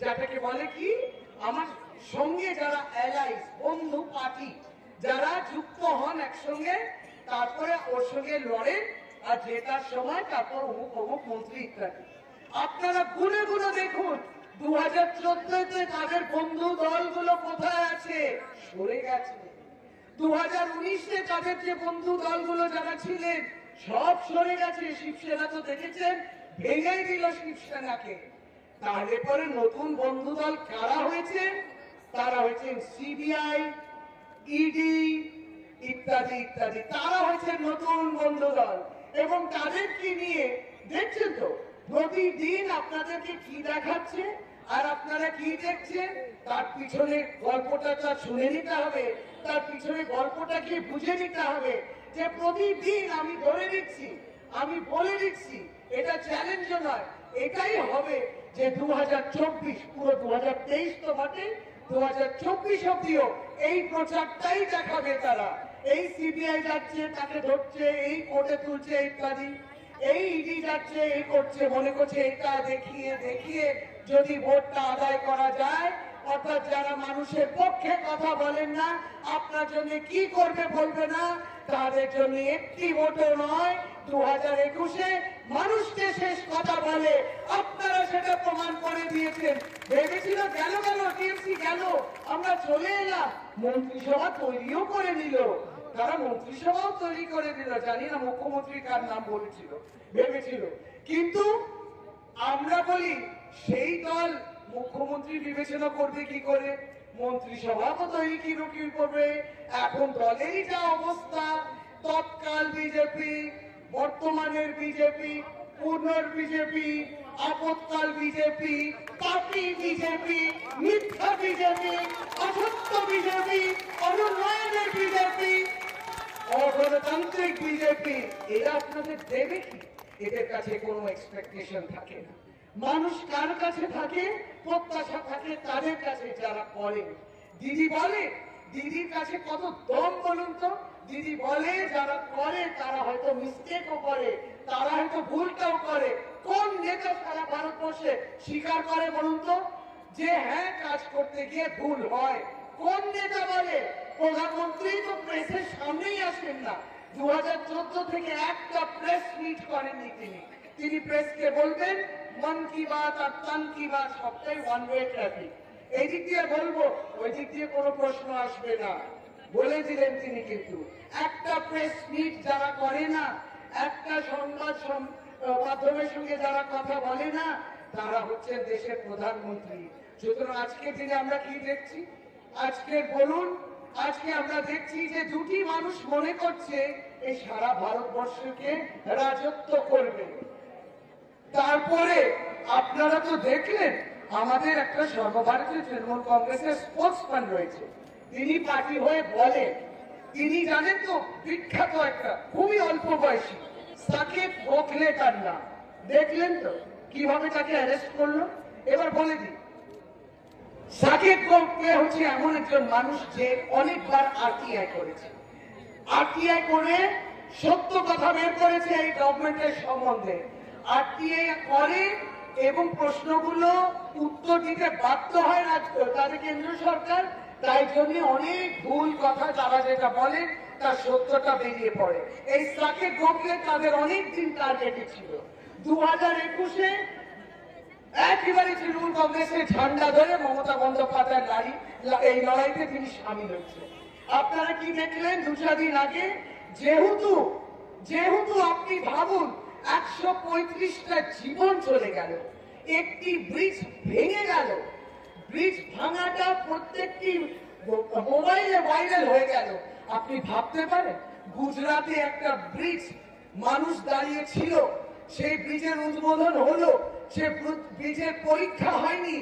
যাটাকে বলে কি আমার সঙ্গে যারা অ্যালাইস বন্ধু পার্টি যারা যুক্ত হন একসঙ্গে, তারপরে ওর সঙ্গে লড়েন আর জেতার সময় তারপর অমুক অমুক মন্ত্রী ইত্যাদি। আপনারা গুনে গুনে দেখুন দু হাজার চোদ্দতে তাদের বন্ধু দলগুলো কোথায় আছে, সরে গেছে। দু হাজার উনিশে তাদের যে বন্ধু দলগুলো যারা ছিলেন সব সরে গেছে। শিবসেনা তো দেখেছেন ভেঙে দিল শিবসেনাকে। তাহলে পরে নতুন বন্ধু দল কারা হয়েছে? তারা হয়েছেন সিবিআই, ইডি ইত্যাদি ইত্যাদি, তারা হয়েছে নতুন বন্ধু দল। এবং তাদেরকে নিয়ে দেখছেন তো প্রতিদিন আপনাদেরকে কি দেখাচ্ছে আর আপনারা কি দেখছেন, তার পিছনে গল্পটা তা শুনে নিতে হবে, তার পিছনে গল্পটাকে বুঝে নিতে হবে। যে প্রতিদিন আমি ধরে দিচ্ছি, আমি বলে দিচ্ছি, এটা চ্যালেঞ্জ নয়, এটাই হবে যে দু হাজার চব্বিশ পুরো দু হাজার তেইশ তো বটে, দু হাজার চব্বিশ অব্দিও এই প্রচারটাই দেখাবে তারা। এই সিবিআই যাচ্ছে তাকে ধরছে, এই কোর্টে তুলছে ইত্যাদি, এই ইডি যাচ্ছে এই করছে, মনে করছে এটা দেখিয়ে দেখিয়ে যদি ভোটটা আদায় করা যায়, অর্থাৎ যারা মানুষের পক্ষে কথা বলেন না, আপনার জন্য কি করবে বলবে না, তাদের জন্য একটি ভোটও নয়। দু হাজার একুশে মানুষকে শেষ কথা বলে, আপনারা সেটা প্রমাণ করে দিয়েছেন। ভেবেছিল গেল গেল টিএমসি গেল আমরা চলে এলাম, মন্ত্রিসভা তৈরিও করে নিল, তারা মন্ত্রিসভাও তৈরি করে দিল। জানি না মুখ্যমন্ত্রী কার নাম বলেছিল ভেবেছিল, কিন্তু আমরা বলি সেই দল মুখ্যমন্ত্রী বিবেচনা করবে কি করে, মন্ত্রিসভা তো তৈরি কি রকম করবে। এখন দলেরই যা অবস্থা, তৎকাল বিজেপি, বর্তমানের বিজেপি, পূর্ণর বিজেপি, আপতকাল বিজেপি, পাপি বিজেপি, মিথ্যা বিজেপি, অসত্য বিজেপি, অনুন্নয়নের বিজেপি, অগণতান্ত্রিক বিজেপি, এরা আপনাদের দেবে কি? এদের কাছে কোনো এক্সপেকটেশন থাকে না। মানুষ কার কাছে থাকে? প্রত্যাশা থাকে তাদের কাছে যারা করে। দিদি বলে, দিদির কাছে কত দম বলুন তো। দিদি বলে যারা করে তারা হয়তো মিস্টেকও করে, তারা হয়তো ভুলটাও করে। কোন নেতা সারা ভারতবর্ষে স্বীকার করে বলুন তো যে হ্যাঁ কাজ করতে গিয়ে ভুল হয়? কোন নেতা বলে? প্রধানমন্ত্রী তো প্রেসের সামনেই আসেন না, দু হাজার চোদ্দ থেকে একটা প্রেস মিট করেননি তিনি। তিনি প্রেসকে বলবেন মন কি বাত আর তন কি বাত সবটাই ওয়ান ওয়ে ট্রাফিক, এই দিক দিয়ে বলবো ওই দিক দিয়ে কোনো প্রশ্ন আসবে না, বলে দিলেন তিনি। কিন্তু একটা প্রেস মিট যারা করে না, একটা সংবাদ মাধ্যমের সঙ্গে যারা কথা বলে না, তারা হচ্ছে দেশের প্রধানমন্ত্রী। সুতরাং আজকের দিনে আমরা কি দেখছি, আজকের বলুন, আজকে আমরা দেখছি যে দুটি মানুষ মনে করছে এই সারা ভারতবর্ষকে রাজত্ব করবে। তারপরে আপনারা তো দেখলেন আমাদের একটা সর্বভারতীয় তৃণমূল কংগ্রেসের স্পোর্টসম্যান রয়েছে, তিনি পার্টি হয়ে বলে, তিনি জানেন তো বিখ্যাত একটা খুবই অল্প বয়সী সাকিব গোখলে তার নাম, দেখলেন তো কিভাবে তাকে অ্যারেস্ট করলো। এবার বলে দিই, সাকিব গোখলে হচ্ছে এমন একজন মানুষ যে অনেকবার আরটিআই করেছে, আরটিআই করে সত্য কথা বের করেছে এই গভর্নমেন্টের সম্বন্ধে, আরটিআই করে এবং প্রশ্নগুলো উত্তর দিতে বাধ্য হয় না তাদের কেন্দ্রীয় সরকার, তাই জন্য অনেক ভুল কথা তারা যেটা বলেন তার সত্যটা বেরিয়ে পড়ে। এই সাকিব গোখলে তাদের অনেক দিন টার্গেটে ছিল। দু হাজার একুশে একেবারে তৃণমূল কংগ্রেসের ঝান্ডা ধরে মমতা বন্দ্যোপাধ্যায়ের লড়াই, এই লড়াইতে তিনি সামিল হয়েছেন। আপনারা কি দেখলেন দু চার দিন আগে, যেহেতু যেহেতু আপনি ভাবুন একশো পঁয়ত্রিশটা জীবন চলে গেল, একটি ব্রিজ ভেঙে গেল, ব্রিজ ভাঙাটা প্রত্যেকটি মোবাইলে ভাইরাল হয়ে গেল। আপনি ভাবতে পারেন গুজরাটে একটা ব্রিজ মানুষ দাঁড়িয়ে ছিল, সেই ব্রিজের উদ্বোধন হলো, সেই ব্রিজের পরীক্ষা হয়নি,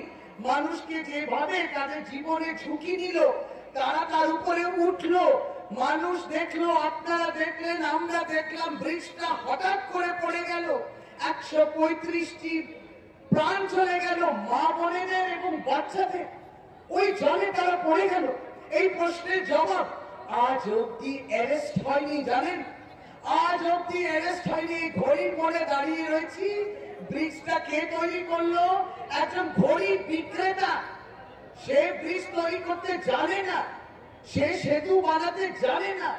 মানুষকে যেভাবে তাদের জীবনে ঝুঁকি নিল, তারা তার উপরে উঠলো, মানুষ দেখলো, আপনারা দেখলেন, আমরা দেখলাম, ব্রিজটা হঠাৎ করে পড়ে গেল, একশো পঁয়ত্রিশটি প্রাণ চলে গেল, মা বোনেদের এবং বাচ্চাদের। ওই জালে তারা পড়ে গেল। এই প্রশ্নের জবাব আজ অবধি অ্যারেস্ট হয়নি, জানেন? আজ অবধি অ্যারেস্ট হয়নি। ঘড়ি পড়ে দাঁড়িয়ে রয়েছি। ব্রিজটা কে তৈরি করলো? একজন ঘড়ি বিক্রেতা। সে ব্রিজ তৈরি করতে জানে না, সে সেতু বানাতে জানে না,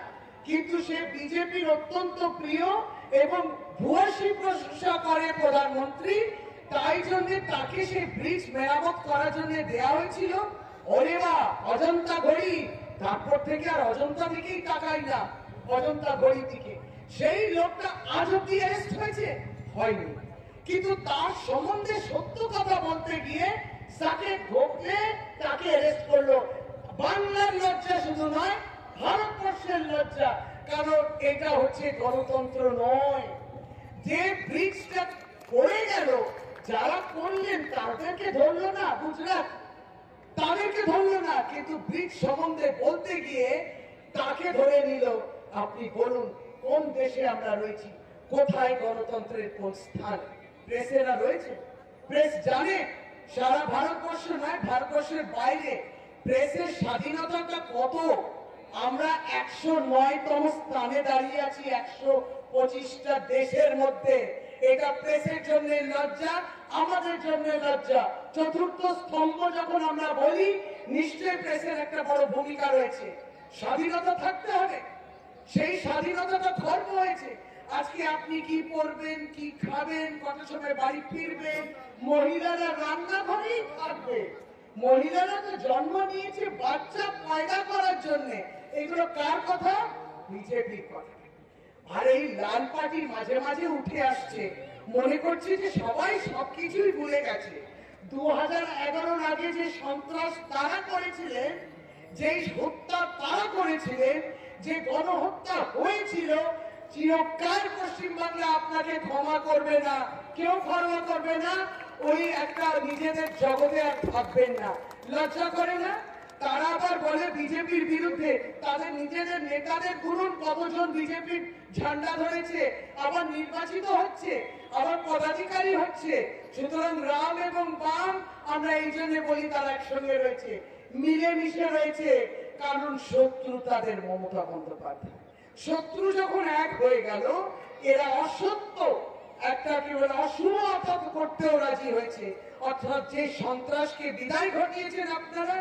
কিন্তু সে বিজেপির অত্যন্ত প্রিয় এবং ভূয়সী প্রশংসা করে প্রধানমন্ত্রী। তাই জন্য তাকে সেই ব্রিজ মেরামত করার জন্য দেয়া হয়েছিল। ওরে বা, অজন্তা ঘড়ি। তারপর থেকে আর অজন্তা দিকেই তাকাই না, অজন্তা ঘড়ির দিকে। সেই লোকটা আজ অব্দি অ্যারেস্ট হয়েছে? হয়নি। কিন্তু তার সম্বন্ধে সত্য কথা বলতে গিয়ে তাকে ঘটলে তাকে অ্যারেস্ট করলো। বাংলার লজ্জা শুধু নয়, ভারতবর্ষের লজ্জা। কারণ এটা হচ্ছে গণতন্ত্র নয়। যে ব্রিজটা পড়ে গেল, যারা করলেন তাদেরকে ধরলো না, গুজরাট তাদেরকে ধরলো না, কিন্তু ব্রিজ সম্বন্ধে বলতে গিয়ে তাকে ধরে নিল। আপনি বলুন কোন দেশে আমরা রয়েছি? কোথায় গণতন্ত্রের কোন স্থান? প্রেসেরা রয়েছে, প্রেস জানে সারা ভারতবর্ষ নয়, ভারতবর্ষের বাইরে প্রেসের স্বাধীনতাটা কত। আমরা একশো নয়তম স্থানে দাঁড়িয়ে আছি একশো পঁচিশটা দেশের মধ্যে। এটা প্রেসের জন্য লজ্জা, আমাদের জন্য লজ্জা। চতুর্থ স্তম্ভ যখন আমরা বলি, নিশ্চয়ই প্রেসের একটা বড় ভূমিকা রয়েছে। স্বাধীনতা থাকতে হবে, সেই স্বাধীনতাটা খর্ব হয়েছে। আজকে আপনি কি পড়বেন, কি খাবেন, কত সময় বাড়ি ফিরবেন, মহিলারা রান্নাঘরেই থাকবে। মহিলারা তো জন্ম নিয়েছে বাচ্চা পয়দা করার জন্য। এগুলো কার কথা? বিজেপির কথা। আর এই লাল পার্টি মাঝে মাঝে উঠে আসছে, মনে করছে যে সবাই সবকিছুই ভুলে গেছে। দু হাজার এগারোর আগে যে সন্ত্রাস তারা করেছিলেন, যে হত্যা তারা করেছিলেন, যে গণহত্যা হয়েছিল, চিরকাল পশ্চিমবাংলা আপনাকে ক্ষমা করবে না, কেউ ক্ষমা করবে না। ওই একটা নিজেদের জগতে আর থাকবেন না। লজ্জা করে না? তারা আবার বলে বিজেপির বিরুদ্ধে, তাদের নিজেদের নেতাদের গুরুন কতজন বিজেপির ঝান্ডা ধরেছে, আবার নির্বাচিত হচ্ছে, আবার পদাধিকারী হচ্ছে। সুতরাং রাম এবং বাম আমরা এই জন্য বলি তারা একসঙ্গে রয়েছে, মিলেমিশে রয়েছে। কারণ শত্রু তাদের মমতা বন্দ্যোপাধ্যায়। শত্রু যখন এক হয়ে গেল, এরা অসত্য একটা কেবল অশুভ আঘাত করতেও রাজি হয়েছে। অর্থাৎ যে সন্ত্রাসকে বিদায় ঘটিয়েছেন আপনারা,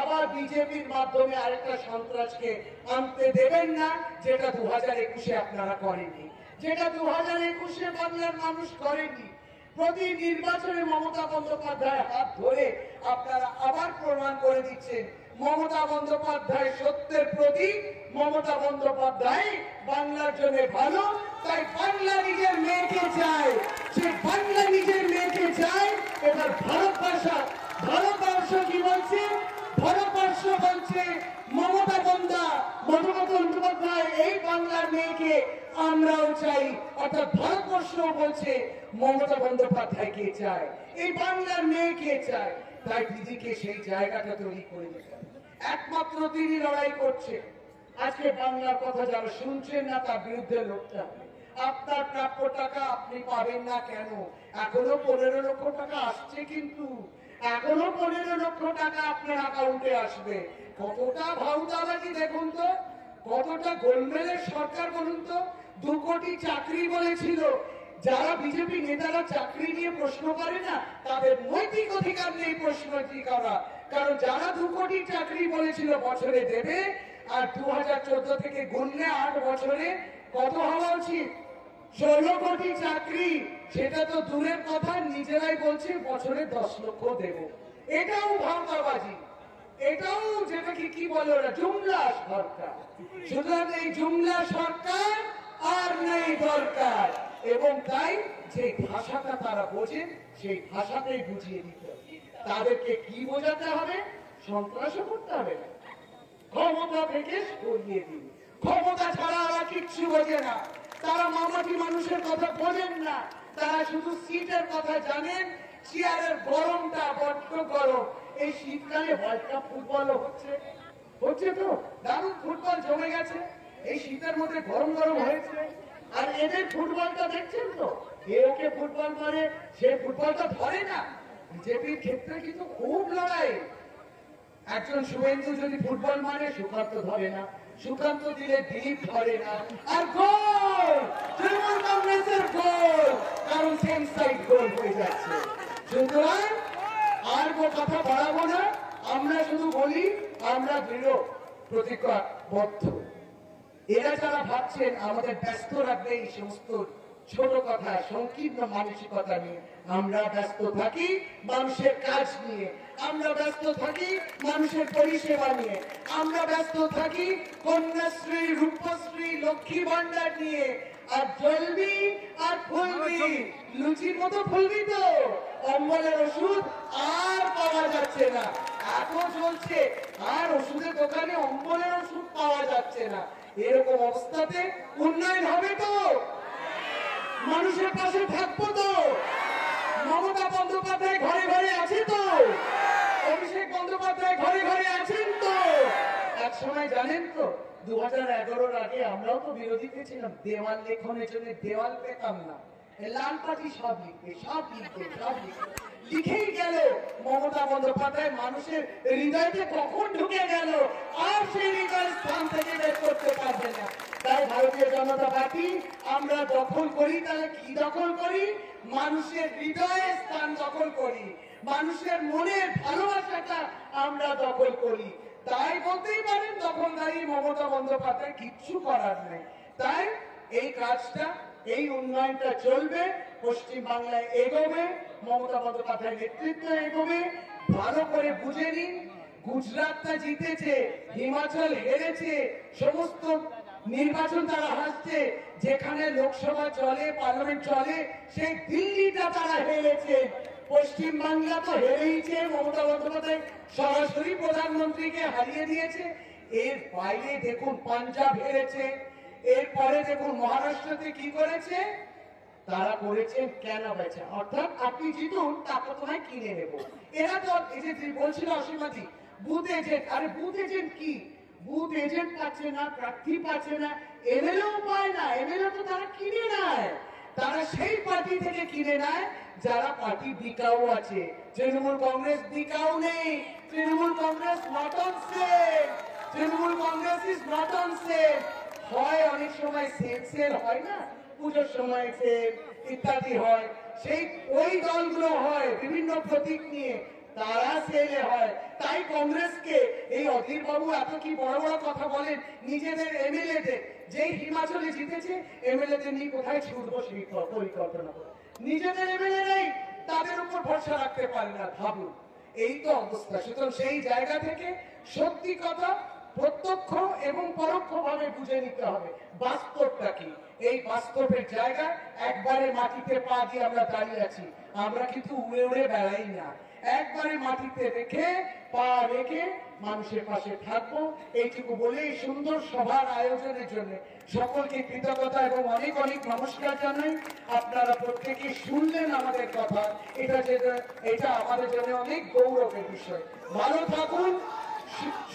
আবার বিজেপির মাধ্যমে আরেকটা সন্ত্রাসকে আনতে দেবেন না, যেটা দু হাজার একুশে আপনারা করেননি, যেটা দু হাজার একুশে বাংলার মানুষ করেননি। প্রতি নির্বাচনে মমতা বন্দ্যোপাধ্যায়ের হাত ধরে আপনারা আবার প্রমাণ করে দিচ্ছেন মমতা বন্দ্যোপাধ্যায় সত্যের প্রতীক, মমতা বন্দ্যোপাধ্যায় বাংলার জন্য ভালো। তাই বাংলা নিজের মেয়েকে চায়, সে বাংলা নিজের মেয়েকে চায়। এবার ভারতবর্ষ, ভারতবর্ষ কি বলছে? ভারতবর্ষ বলছে মমতা বন্দা, মমতা বন্দ্যোপাধ্যায় এই বাংলার মেয়েকে আমরাও চাই। অর্থাৎ ভারতবর্ষ বলছে মমতা বন্দ্যোপাধ্যায়কে চায়, এই বাংলার মেয়েকে চায়। তাই দিদিকে সেই জায়গাটা তৈরি করে দিতে একমাত্র তিনি লড়াই করছে। আজকে বাংলার কথা যারা শুনছেন না, তার বিরুদ্ধে লোকটা আপনার প্রাপ্য টাকা আপনি পাবেন না কেন? এখনো পনেরো লক্ষ টাকা আসছে, কিন্তু এখনো পনেরো লক্ষ টাকা আপনার অ্যাকাউন্টে আসবে। কতটা ভাউতাবাজি দেখুন তো, কতটা গোলমেলের সরকার বলুন তো। দু কোটি চাকরি বলেছিল। যারা বিজেপি নেতারা চাকরি নিয়ে প্রশ্ন করে না, তাদের নৈতিক অধিকার নেই প্রশ্নটি করা। কারণ যারা দু কোটি চাকরি বলেছিল বছরে দেবে, আর দু হাজার চোদ্দ থেকে গুনলে আট বছরে কত হওয়া উচিত? ষোলো কোটি চাকরি। সেটা তো দূরের কথা, নিজেরাই বলছে বছরে দশ লক্ষ দেব। এটাও ভাওতাবাজি, এটাও যেটাকে কি বলে ওরা, জুমলা সরকার। সুতরাং এই জুমলা সরকার আর নেই দরকার। এবং তাই যে ভাষাটা তারা বোঝেন, সেই ভাষাতেই বুঝিয়ে দিতে হবে তাদেরকে। কি বোঝাতে হবে? সন্ত্রাস করতে হবে না, ক্ষমতা থেকে সরিয়ে দিন। ক্ষমতা ছাড়া ওরা কিচ্ছু বোঝে না। তারা মামাটি মানুষের কথা বলেন না, তারা শুধু সিটের কথা জানেন। চেয়ারের গরমটা বড্ড গরম। এই শীতকালে ওয়ার্ল্ড কাপ ফুটবলও হচ্ছে, হচ্ছে তো দারুণ ফুটবল জমে গেছে। এই শীতের মধ্যে গরম গরম হয়েছে। আর এদের ফুটবলটা দেখছেন তো, এ ওকে ফুটবল মারে, সে ফুটবলটা ধরে না। বিজেপির ক্ষেত্রে কিন্তু খুব লড়াই। একজন শুভেন্দু যদি ফুটবল মানে সুকান্ত ধরে না, সুকান্ত দিলে দিলীপ ধরে না, আর গোল তৃণমূল কংগ্রেসের গোল, কারণ সেম সাইড গোল হয়ে যাচ্ছে। সুতরাং আর কথা বাড়াবো না, আমরা শুধু বলি আমরা দৃঢ় প্রতিজ্ঞাবদ্ধ। এরা যারা ভাবছেন আমাদের ব্যস্ত রাখবে এই সমস্ত ছোট কথা সংকীর্ণ মানসিকতা নিয়ে, আমরা ব্যস্ত থাকি মানুষের কাজ নিয়ে, আমরা ব্যস্ত থাকি মানুষের পরিষেবা নিয়ে, আমরা ব্যস্ত থাকি কন্যাশ্রী রূপশ্রী লক্ষ্মী ভান্ডার নিয়ে, আর জলবি আর ফুলবি লুচির মতো ফুলবি তো অম্বলের ওষুধ আর পাওয়া যাচ্ছে না, এত চলছে আর ওষুধের দোকানে অম্বলের ওষুধ পাওয়া যাচ্ছে না। এরকম অবস্থাতে উন্নয়ন হবে তো? মানুষের পাশে থাকবো তো? মমতা বন্দ্যোপাধ্যায় ঘরে ঘরে আছে তো? অভিষেক বন্দ্যোপাধ্যায় ঘরে ঘরে আছেন তো? এক সময় জানেন তো দু হাজার এগারোর আগে আমরাও তো বিরোধীতে ছিলাম, দেওয়াল লেখনের জন্য দেওয়াল পেতাম না, লাল পাটি সব লিখবে সব লিখবে সব লিখবে লিখেই গেল মমতা বন্দ্যোপাধ্যায়, মানুষের হৃদয়কে কখন ঢুকে গেল আর সেই হৃদয়ের স্থান থেকে বের করতে পারবে না। তাই ভারতীয় জনতা পার্টি আমরা দখল করি, তাহলে কি দখল করি? মানুষের হৃদয়ে স্থান দখল করি, মানুষের মনের ভালোবাসাটা আমরা দখল করি। তাই বলতেই পারেন দখলদারি মমতা বন্দ্যোপাধ্যায় কিচ্ছু করার নেই। তাই এই কাজটা এই উন্নয়নটা চলবে, পশ্চিম বাংলায় এগোবে, মমতা বন্দ্যোপাধ্যায়ের নেতৃত্বে এগোবে। ভালো করে বুঝে নিন, গুজরাটটা জিতেছে, হিমাচল হেরেছে, সমস্ত নির্বাচন তারা হারছে, যেখানে লোকসভা চলে পার্লামেন্ট চলে সেই দিল্লিটা তারা হেরেছে, পশ্চিম বাংলা তো হেরেইছে, মমতা বন্দ্যোপাধ্যায় সরাসরি প্রধানমন্ত্রীকে হারিয়ে দিয়েছে। এর বাইরে দেখুন পাঞ্জাব হেরেছে, এরপরে দেখুন মহারাষ্ট্রতে কি করেছে তারা, করেছে কেন হয়েছে, অর্থাৎ আপনি জিতুন তারপর তোমায় কিনে নেব। এরা তো এই যে বলছিল অসীমাদি বুথ এজেন্ট, আরে বুথ এজেন্ট কি? বুথ এজেন্ট পাচ্ছে না, প্রার্থী পাচ্ছে না, এমএলএও পায় না, এমএলএ তো তারা কিনে নেয়, তারা সেই পার্টি থেকে কিনে নেয় যারা পার্টি বিকাও আছে। তৃণমূল কংগ্রেস বিকাও নেই, Trinamool Congress not on sale, Trinamool Congress is not on sale. হয় অনেক সময় সেল সেল হয় না, পুজোর সময় সেল ইত্যাদি হয়, সেই ওই দলগুলো হয় বিভিন্ন প্রতীক নিয়ে, তারা সেলে হয়। তাই কংগ্রেসকে এই অধীর বাবু এত কি বড় বড় কথা বলেন নিজেদের এমএলএদের, যেই হিমাচলে জিতেছে এমএলএদের নিয়ে কোথায় ছুটবো সেই পরিকল্পনা করে, নিজেদের এমএলএ নেই, তাদের উপর ভরসা রাখতে পারে না, ভাবুন এই তো অবস্থা। সুতরাং সেই জায়গা থেকে সত্যি কথা প্রত্যক্ষ এবং পরোক্ষভাবে বুঝে নিতে হবে বাস্তবটা কি। এই বাস্তবের জায়গা একবারে মাটিতে পা দিয়ে আমরা দাঁড়িয়ে আছি, আমরা কিন্তু উড়ে উড়ে বেড়াই না, একবারে মাটিতে রেখে পা রেখে মানুষের পাশে থাকবো। এইটুকু বলে এই সুন্দর সভার আয়োজনের জন্য সকলকে কৃতজ্ঞতা এবং অনেক অনেক নমস্কার জানাই। আপনারা প্রত্যেকে শুনলেন আমাদের কথা, এটা যেটা এটা আমাদের জন্য অনেক গৌরবের বিষয়। ভালো থাকুন,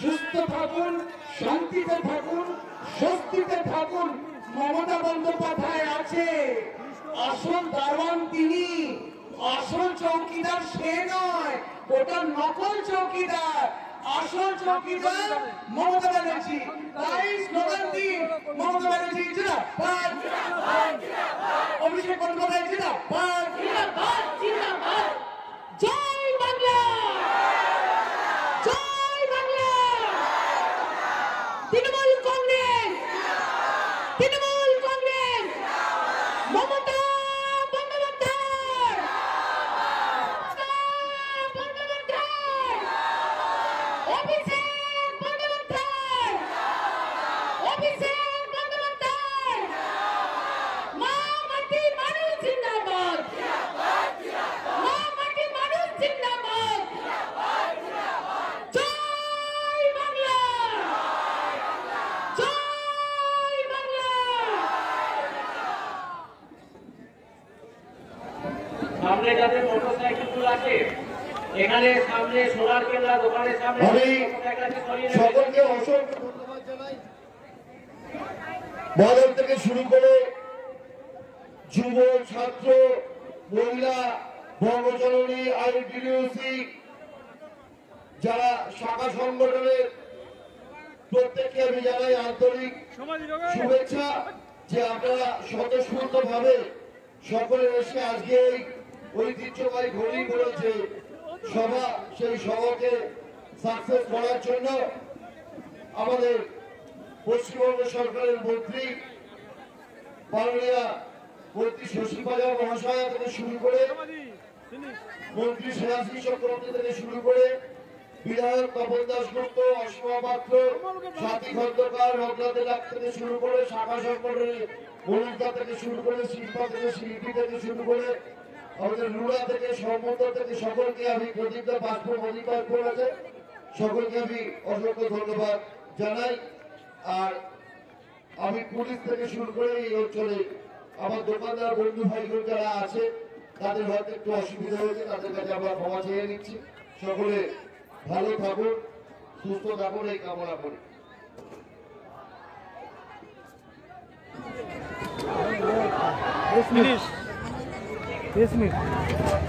সুস্থ থাকুন, শান্তিতে থাকুন, স্বস্তিতে থাকুন। মমতা বন্দ্যোপাধ্যায় আছে, আসল দারোয়ান তিনি, আসল চৌকিদার সে নয়, ওটা নকল চৌকিদার, আসল চৌকিদার মমতা ব্যানার্জি। তাই স্লোগান দিন মমতা ব্যানার্জি জিন্দাবাদ, অভিষেক বন্দ্যোপাধ্যায় জিন্দাবাদ, জয় বাংলা, জয় বাংলা, তৃণমূল কংগ্রেস, তৃণমূল কংগ্রেস, মমতা। সকলকে অসংখ্য ধন্যবাদ জানাই, বদল থেকে শুরু করে যুব ছাত্র মহিলা বর্গজননী আইডিউসি যারা শাখা সংগঠনের প্রত্যেককে আমি জানাই আন্তরিক শুভেচ্ছা যে আপনারা স্বতঃস্ফূর্তভাবে সকলে এসে আজকে এই ঐতিহ্যবাহী ঘড়ি বলেছে সভা সেই সভাকে সাকসেস করার জন্য আমাদের পশ্চিমবঙ্গ সরকারের মন্ত্রী মাননীয় মন্ত্রী শশী পাজা মহাশয় থেকে শুরু করে মন্ত্রী শ্রেয়াশী চক্রবর্তী থেকে শুরু করে বিধায়ক কমল দাস গুপ্ত অসমা পাত্র সাথী খন্দকার রঘুনাথের ডাক থেকে শুরু করে শাখা সংগঠনের মনুদা থেকে শুরু করে শিল্পা থেকে শিল্পী থেকে শুরু করে আমাদের রুড়া থেকে সম্মত থেকে সকলকে আমি প্রদীপদা পাসপোর্ট অধিকার করেছে সকলকে আমি অসংখ্য ধন্যবাদ জানাই। আর আমি পুলিশ থেকে শুরু করে এই অঞ্চলে আমার দোকানদার বন্ধু ভাইগুলো যারা আছে তাদের হয়তো একটু অসুবিধা হয়েছে, তাদের কাছে আমরা ক্ষমা চেয়ে নিচ্ছি। সকলে ভালো থাকুন, সুস্থ থাকুন, এই কামনা করি। Yes, miss. Yes, miss.